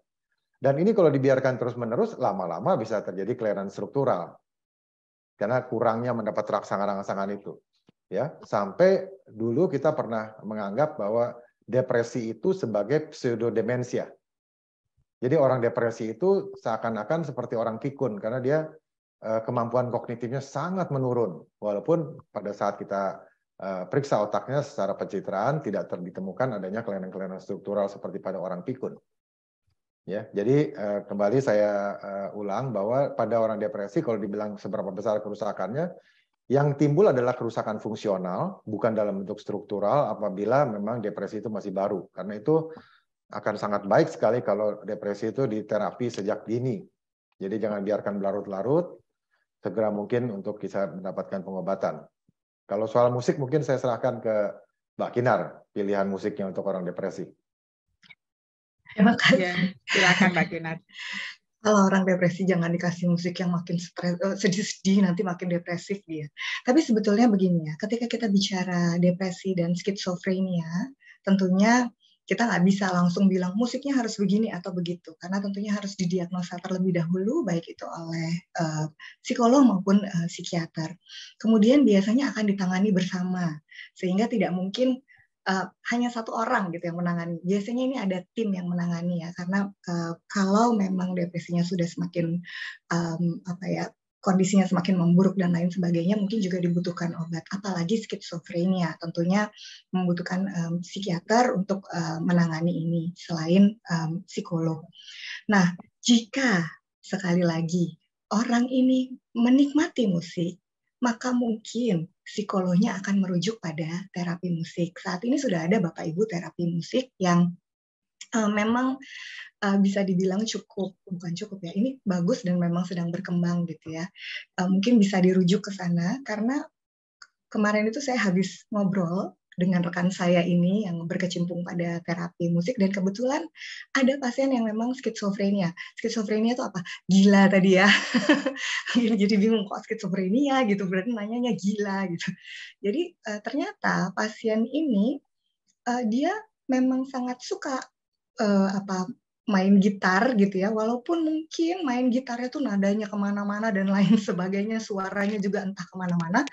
Dan ini kalau dibiarkan terus-menerus, lama-lama bisa terjadi kelainan struktural. Karena kurangnya mendapat rangsangan-rangsangan itu. Ya, sampai dulu kita pernah menganggap bahwa depresi itu sebagai pseudodemensia. Jadi orang depresi itu seakan-akan seperti orang pikun, karena dia kemampuan kognitifnya sangat menurun. Walaupun pada saat kita periksa otaknya secara pencitraan, tidak ditemukan adanya kelainan-kelainan struktural seperti pada orang pikun. Ya, jadi kembali saya ulang bahwa pada orang depresi kalau dibilang seberapa besar kerusakannya, yang timbul adalah kerusakan fungsional, bukan dalam bentuk struktural apabila memang depresi itu masih baru. Karena itu akan sangat baik sekali kalau depresi itu diterapi sejak dini. Jadi jangan biarkan berlarut-larut, segera mungkin untuk bisa mendapatkan pengobatan. Kalau soal musik mungkin saya serahkan ke Mbak Kinar, pilihan musiknya untuk orang depresi. Terima kasih. Ya, silakan Mbak Kinar. Kalau orang depresi jangan dikasih musik yang makin sedih-sedih, nanti makin depresif dia. Tapi sebetulnya begini ya, ketika kita bicara depresi dan skizofrenia, tentunya kita nggak bisa langsung bilang musiknya harus begini atau begitu, karena tentunya harus didiagnosa terlebih dahulu, baik itu oleh psikolog maupun psikiater. Kemudian biasanya akan ditangani bersama, sehingga tidak mungkin hanya satu orang gitu yang menangani. Biasanya ini ada tim yang menangani ya, karena kalau memang depresinya sudah semakin kondisinya semakin memburuk dan lain sebagainya, mungkin juga dibutuhkan obat. Apalagi skizofrenia tentunya membutuhkan psikiater untuk menangani ini selain psikolog. Nah, jika sekali lagi orang ini menikmati musik, maka mungkin psikolognya akan merujuk pada terapi musik. Saat ini sudah ada Bapak Ibu terapi musik yang memang bisa dibilang bukan cukup ya, ini bagus dan memang sedang berkembang gitu ya. Mungkin bisa dirujuk ke sana, karena kemarin itu saya habis ngobrol dengan rekan saya ini yang berkecimpung pada terapi musik, dan kebetulan ada pasien yang memang skizofrenia. Skizofrenia itu apa? Gila tadi ya. Jadi bingung kok skizofrenia gitu, berarti nanyanya gila gitu. Jadi ternyata pasien ini dia memang sangat suka main gitar gitu ya, walaupun mungkin main gitarnya tuh nadanya kemana-mana dan lain sebagainya, suaranya juga entah kemana-mana,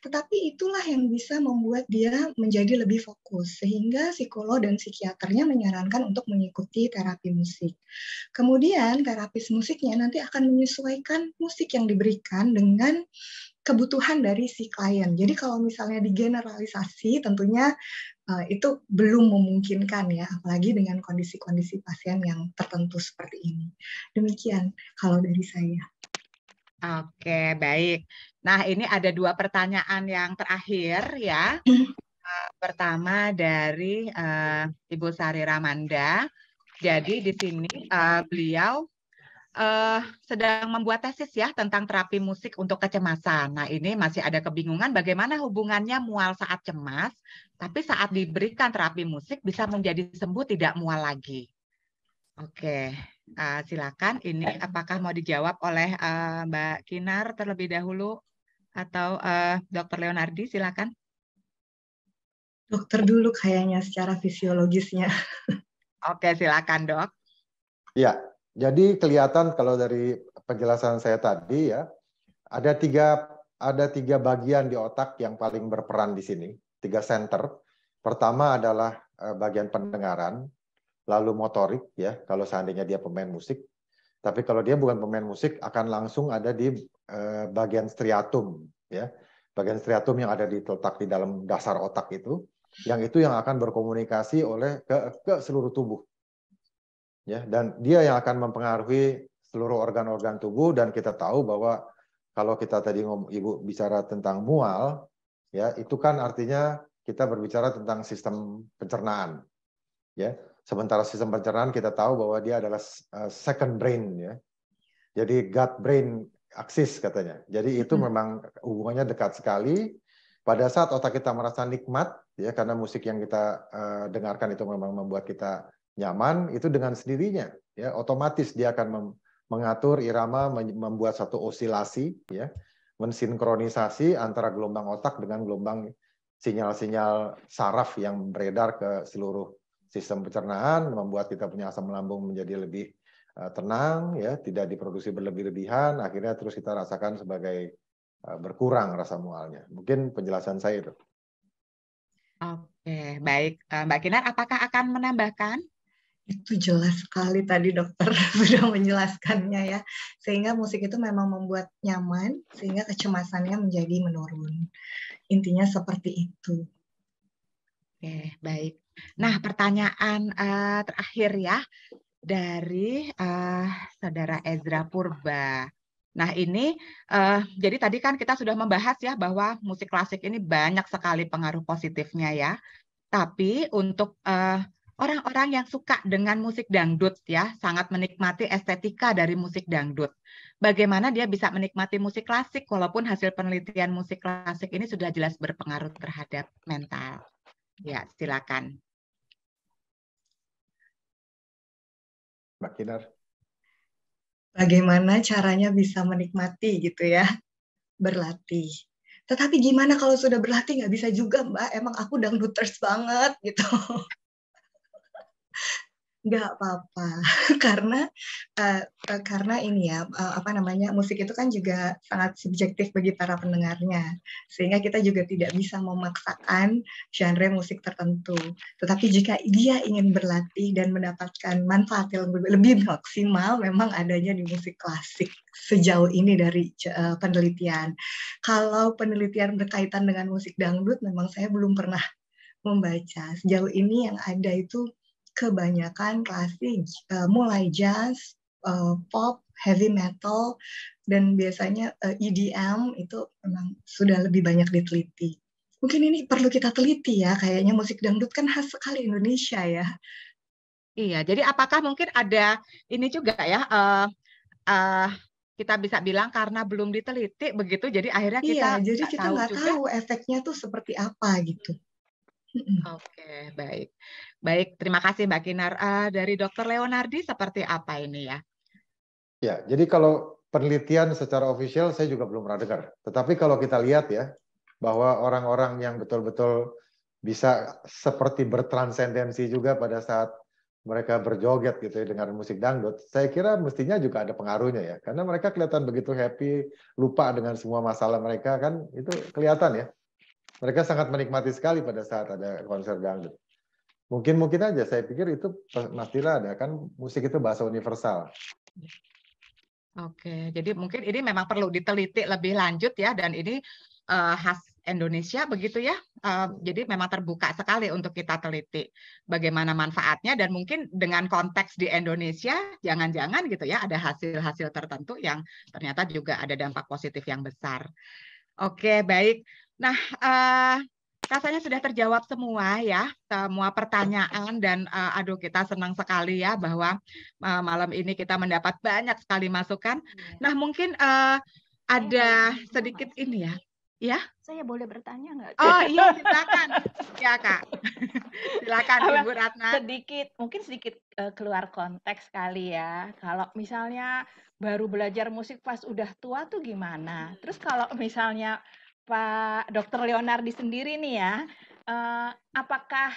tetapi itulah yang bisa membuat dia menjadi lebih fokus, sehingga psikolog dan psikiaternya menyarankan untuk mengikuti terapi musik. Kemudian terapis musiknya nanti akan menyesuaikan musik yang diberikan dengan kebutuhan dari si klien. Jadi kalau misalnya digeneralisasi tentunya itu belum memungkinkan ya, apalagi dengan kondisi-kondisi pasien yang tertentu seperti ini. Demikian kalau dari saya. Oke, baik. Nah, ini ada dua pertanyaan yang terakhir ya. Pertama dari Ibu Sari Ramanda. Jadi di sini beliau sedang membuat tesis ya tentang terapi musik untuk kecemasan. Nah, ini masih ada kebingungan bagaimana hubungannya mual saat cemas, tapi saat diberikan terapi musik bisa menjadi sembuh tidak mual lagi. Oke, silakan. Ini apakah mau dijawab oleh Mbak Kinar terlebih dahulu atau Dr. Leonardi? Silakan. Dokter dulu kayaknya secara fisiologisnya. Oke, silakan dok. Iya. Jadi kelihatan kalau dari penjelasan saya tadi ya, ada tiga bagian di otak yang paling berperan di sini, tiga center. Pertama adalah bagian pendengaran, lalu motorik ya, kalau seandainya dia pemain musik. Tapi kalau dia bukan pemain musik akan langsung ada di bagian striatum ya. Bagian striatum yang ada diletak di dalam dasar otak itu yang akan berkomunikasi ke seluruh tubuh. Ya, dan dia yang akan mempengaruhi seluruh organ-organ tubuh, dan kita tahu bahwa kalau kita tadi Ibu bicara tentang mual, ya itu kan artinya kita berbicara tentang sistem pencernaan, ya. Sementara sistem pencernaan kita tahu bahwa dia adalah second brain, ya. Jadi gut-brain axis katanya. Jadi itu memang hubungannya dekat sekali. Pada saat otak kita merasa nikmat, ya karena musik yang kita dengarkan itu memang membuat kita nyaman, itu dengan sendirinya ya otomatis dia akan mengatur irama, membuat satu osilasi ya, mensinkronisasi antara gelombang otak dengan gelombang sinyal-sinyal saraf yang beredar ke seluruh sistem pencernaan, membuat kita punya asam lambung menjadi lebih tenang ya, tidak diproduksi berlebih-lebihan, akhirnya terus kita rasakan sebagai berkurang rasa mualnya. Mungkin penjelasan saya itu. Oke, baik. Mbak Kinar apakah akan menambahkan? Itu jelas sekali tadi dokter sudah menjelaskannya ya, sehingga musik itu memang membuat nyaman sehingga kecemasannya menjadi menurun, intinya seperti itu. Oke, baik. Nah pertanyaan terakhir ya dari saudara Ezra Purba. Nah ini, jadi tadi kan kita sudah membahas ya bahwa musik klasik ini banyak sekali pengaruh positifnya ya. Tapi untuk orang-orang yang suka dengan musik dangdut ya, sangat menikmati estetika dari musik dangdut. Bagaimana dia bisa menikmati musik klasik walaupun hasil penelitian musik klasik ini sudah jelas berpengaruh terhadap mental. Ya silakan. Mbak Kinar. Bagaimana caranya bisa menikmati gitu ya, berlatih. Tetapi gimana kalau sudah berlatih nggak bisa juga Mbak, emang aku dangduters banget gitu. Nggak apa-apa, karena ini ya, musik itu kan juga sangat subjektif bagi para pendengarnya. Sehingga kita juga tidak bisa memaksakan genre musik tertentu. Tetapi jika dia ingin berlatih dan mendapatkan manfaat yang lebih maksimal, memang adanya di musik klasik sejauh ini dari penelitian. Kalau penelitian berkaitan dengan musik dangdut, memang saya belum pernah membaca. Sejauh ini yang ada itu kebanyakan klasik, mulai jazz, pop, heavy metal, dan biasanya EDM itu memang sudah lebih banyak diteliti. Mungkin ini perlu kita teliti ya, kayaknya musik dangdut kan khas sekali Indonesia ya. Iya, jadi apakah mungkin ada ini juga ya, kita bisa bilang karena belum diteliti begitu, jadi akhirnya kita nggak tahu efeknya tuh seperti apa gitu. Oke, baik. Baik, terima kasih Mbak Kinar. Dari Dr. Leonardi seperti apa ini ya? Ya, jadi kalau penelitian secara official saya juga belum pernah dengar. Tetapi kalau kita lihat ya, bahwa orang-orang yang betul-betul bisa seperti bertransendensi juga pada saat mereka berjoget gitu ya dengan musik dangdut, saya kira mestinya juga ada pengaruhnya ya. Karena mereka kelihatan begitu happy, lupa dengan semua masalah mereka kan, itu kelihatan ya. Mereka sangat menikmati sekali pada saat ada konser dangdut. Mungkin aja, saya pikir itu pastilah ada, kan musik itu bahasa universal. Oke, jadi mungkin ini memang perlu diteliti lebih lanjut ya, dan ini khas Indonesia begitu ya. Jadi memang terbuka sekali untuk kita teliti bagaimana manfaatnya, dan mungkin dengan konteks di Indonesia jangan-jangan gitu ya ada hasil-hasil tertentu yang ternyata juga ada dampak positif yang besar. Oke, baik. Nah, rasanya sudah terjawab semua ya, semua pertanyaan, dan aduh kita senang sekali ya bahwa malam ini kita mendapat banyak sekali masukan. Nah, mungkin ada sedikit ini ya. Ya, saya boleh bertanya nggak? Oh iya, silakan. Ya Kak, silakan Ibu Ratna. Mungkin sedikit keluar konteks kali ya. Kalau misalnya baru belajar musik pas udah tua tuh gimana? Terus kalau misalnya Pak Dr. Leonardi sendiri nih ya, apakah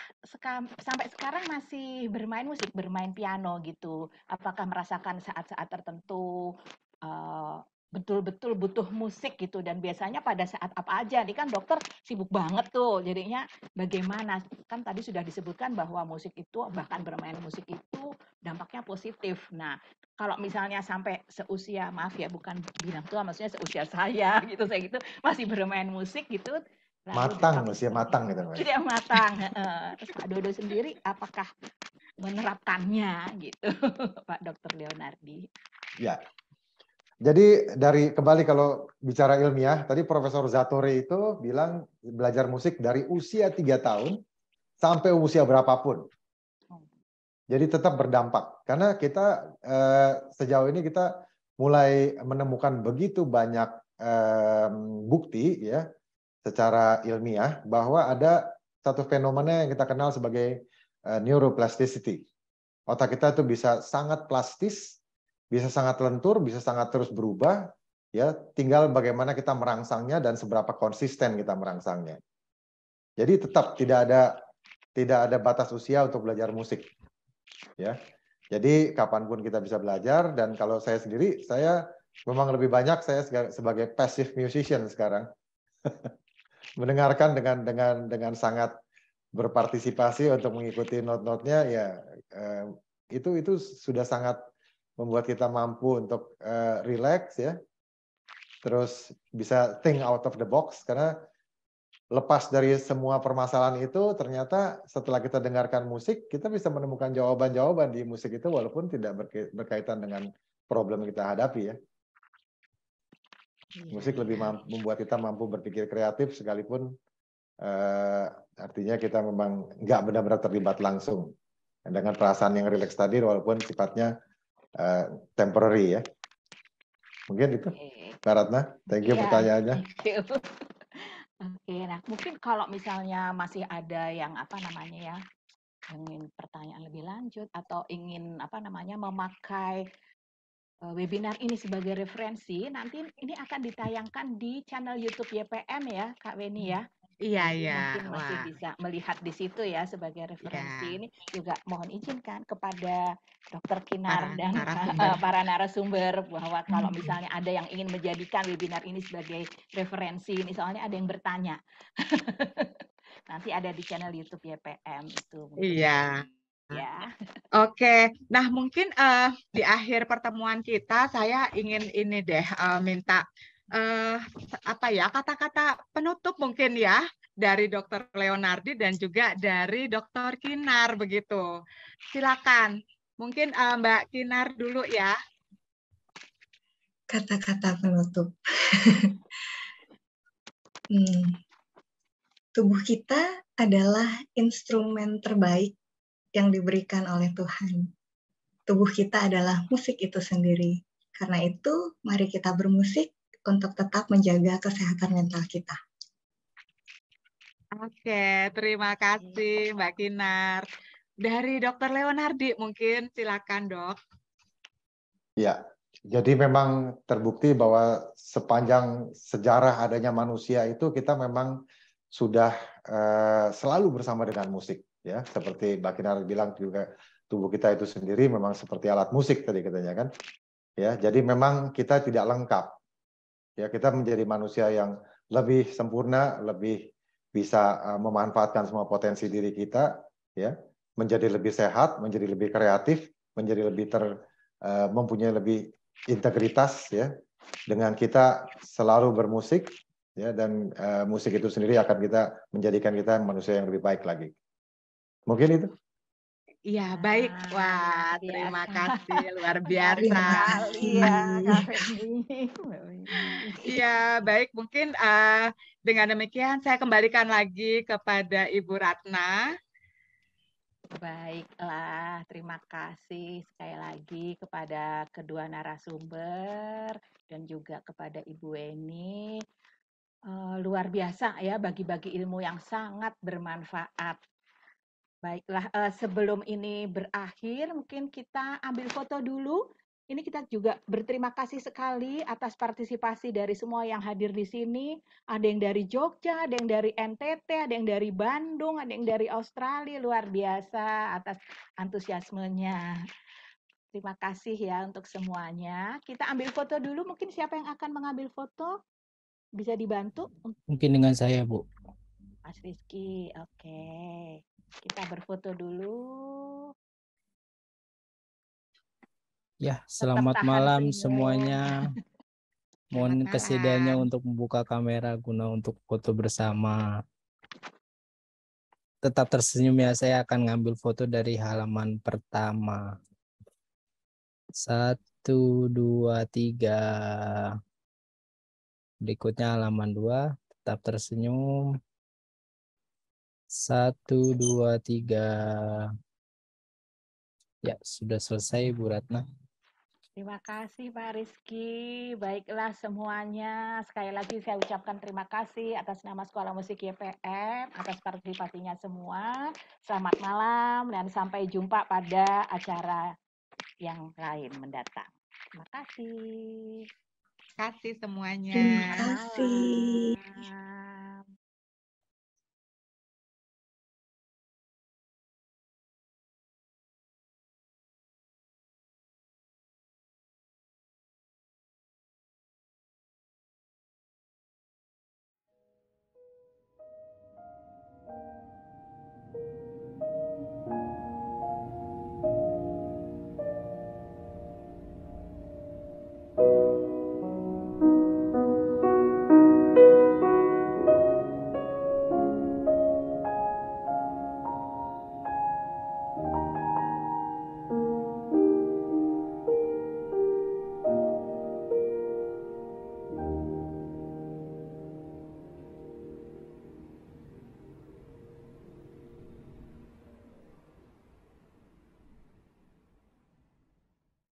sampai sekarang masih bermain musik, bermain piano gitu? Apakah merasakan saat-saat tertentu betul-betul butuh musik gitu, dan biasanya pada saat apa aja? Ini kan dokter sibuk banget tuh, jadinya bagaimana? Kan tadi sudah disebutkan bahwa musik itu, bahkan bermain musik itu dampaknya positif. Nah, kalau misalnya sampai seusia, maaf ya bukan bilang tua, maksudnya seusia saya gitu, saya gitu masih bermain musik gitu. Matang, usia matang gitu. Usia matang. Terus Pak Dodo sendiri apakah menerapkannya gitu, Pak Dr. Leonardi? Ya. Jadi kembali kalau bicara ilmiah, tadi Profesor Zatorre itu bilang belajar musik dari usia 3 tahun sampai usia berapapun. Jadi tetap berdampak. Karena kita sejauh ini kita mulai menemukan begitu banyak bukti ya secara ilmiah bahwa ada satu fenomena yang kita kenal sebagai neuroplasticity. Otak kita itu bisa sangat plastis, bisa sangat lentur, bisa sangat terus berubah, ya. Tinggal bagaimana kita merangsangnya dan seberapa konsisten kita merangsangnya. Jadi tetap tidak ada batas usia untuk belajar musik, ya. Jadi kapanpun kita bisa belajar, dan kalau saya sendiri, saya memang lebih banyak saya sebagai passive musician sekarang, mendengarkan dengan sangat berpartisipasi untuk mengikuti not-notnya, ya. Itu sudah sangat membuat kita mampu untuk relax ya, terus bisa think out of the box, karena lepas dari semua permasalahan itu ternyata setelah kita dengarkan musik kita bisa menemukan jawaban-jawaban di musik itu walaupun tidak berkaitan dengan problem kita hadapi ya. Musik lebih membuat kita mampu berpikir kreatif sekalipun artinya kita memang nggak benar-benar terlibat langsung dengan perasaan yang relax tadi walaupun sifatnya temporary ya. Mungkin itu Mbak Ratna, thank you pertanyaannya. Oke, nah mungkin kalau misalnya masih ada yang ingin pertanyaan lebih lanjut atau ingin memakai webinar ini sebagai referensi, nanti ini akan ditayangkan di channel YouTube YPM ya Kak Weni ya. Iya, iya. Mungkin masih bisa melihat di situ ya sebagai referensi. Ini juga mohon izinkan kepada Dr. Kinar dan para narasumber bahwa kalau misalnya ada yang ingin menjadikan webinar ini sebagai referensi, ini soalnya ada yang bertanya. Nanti ada di channel YouTube YPM itu. Iya. Ya. Oke, nah mungkin di akhir pertemuan kita saya ingin ini deh minta kata-kata penutup mungkin ya dari Dr. Leonardi dan juga dari Dr. Kinar begitu. Silakan, mungkin Mbak Kinar dulu ya. Kata-kata penutup. Tubuh kita adalah instrumen terbaik yang diberikan oleh Tuhan. Tubuh kita adalah musik itu sendiri. Karena itu, mari kita bermusik untuk tetap menjaga kesehatan mental kita. Oke, terima kasih Mbak Kinar. Dari Dr. Leonardi mungkin silakan Dok. Ya, jadi memang terbukti bahwa sepanjang sejarah adanya manusia itu kita memang sudah selalu bersama dengan musik. Ya, seperti Mbak Kinar bilang juga tubuh kita itu sendiri memang seperti alat musik tadi katanya kan. Ya, jadi memang kita tidak lengkap. Ya, kita menjadi manusia yang lebih sempurna, lebih bisa memanfaatkan semua potensi diri kita, ya, menjadi lebih sehat, menjadi lebih kreatif, menjadi lebih mempunyai lebih integritas, ya, dengan kita selalu bermusik, ya, dan musik itu sendiri akan kita menjadikan kita manusia yang lebih baik lagi. Mungkin itu. Iya, baik. Wah, terima kasih, luar biasa. Iya, baik. Mungkin dengan demikian saya kembalikan lagi kepada Ibu Ratna. Baiklah, terima kasih sekali lagi kepada kedua narasumber dan juga kepada Ibu Weni. Luar biasa ya, bagi-bagi ilmu yang sangat bermanfaat. Baiklah, sebelum ini berakhir, mungkin kita ambil foto dulu. Ini kita juga berterima kasih sekali atas partisipasi dari semua yang hadir di sini. Ada yang dari Jogja, ada yang dari NTT, ada yang dari Bandung, ada yang dari Australia. Luar biasa atas antusiasmenya. Terima kasih ya untuk semuanya. Kita ambil foto dulu, mungkin siapa yang akan mengambil foto? Bisa dibantu? Mungkin dengan saya, Bu. Mas Rizky, oke. Kita berfoto dulu. Ya, selamat malam semuanya. Mohon kesediaannya untuk membuka kamera guna untuk foto bersama. Tetap tersenyum ya, saya akan ngambil foto dari halaman pertama. 1, 2, 3. Berikutnya halaman 2. Tetap tersenyum. 1, 2, 3. Ya, sudah selesai, Bu Ratna. Terima kasih, Pak Rizky. Baiklah semuanya. Sekali lagi saya ucapkan terima kasih atas nama Sekolah Musik YPM, atas partisipasinya semua. Selamat malam dan sampai jumpa pada acara yang lain mendatang. Terima kasih. Terima kasih semuanya. Terima kasih.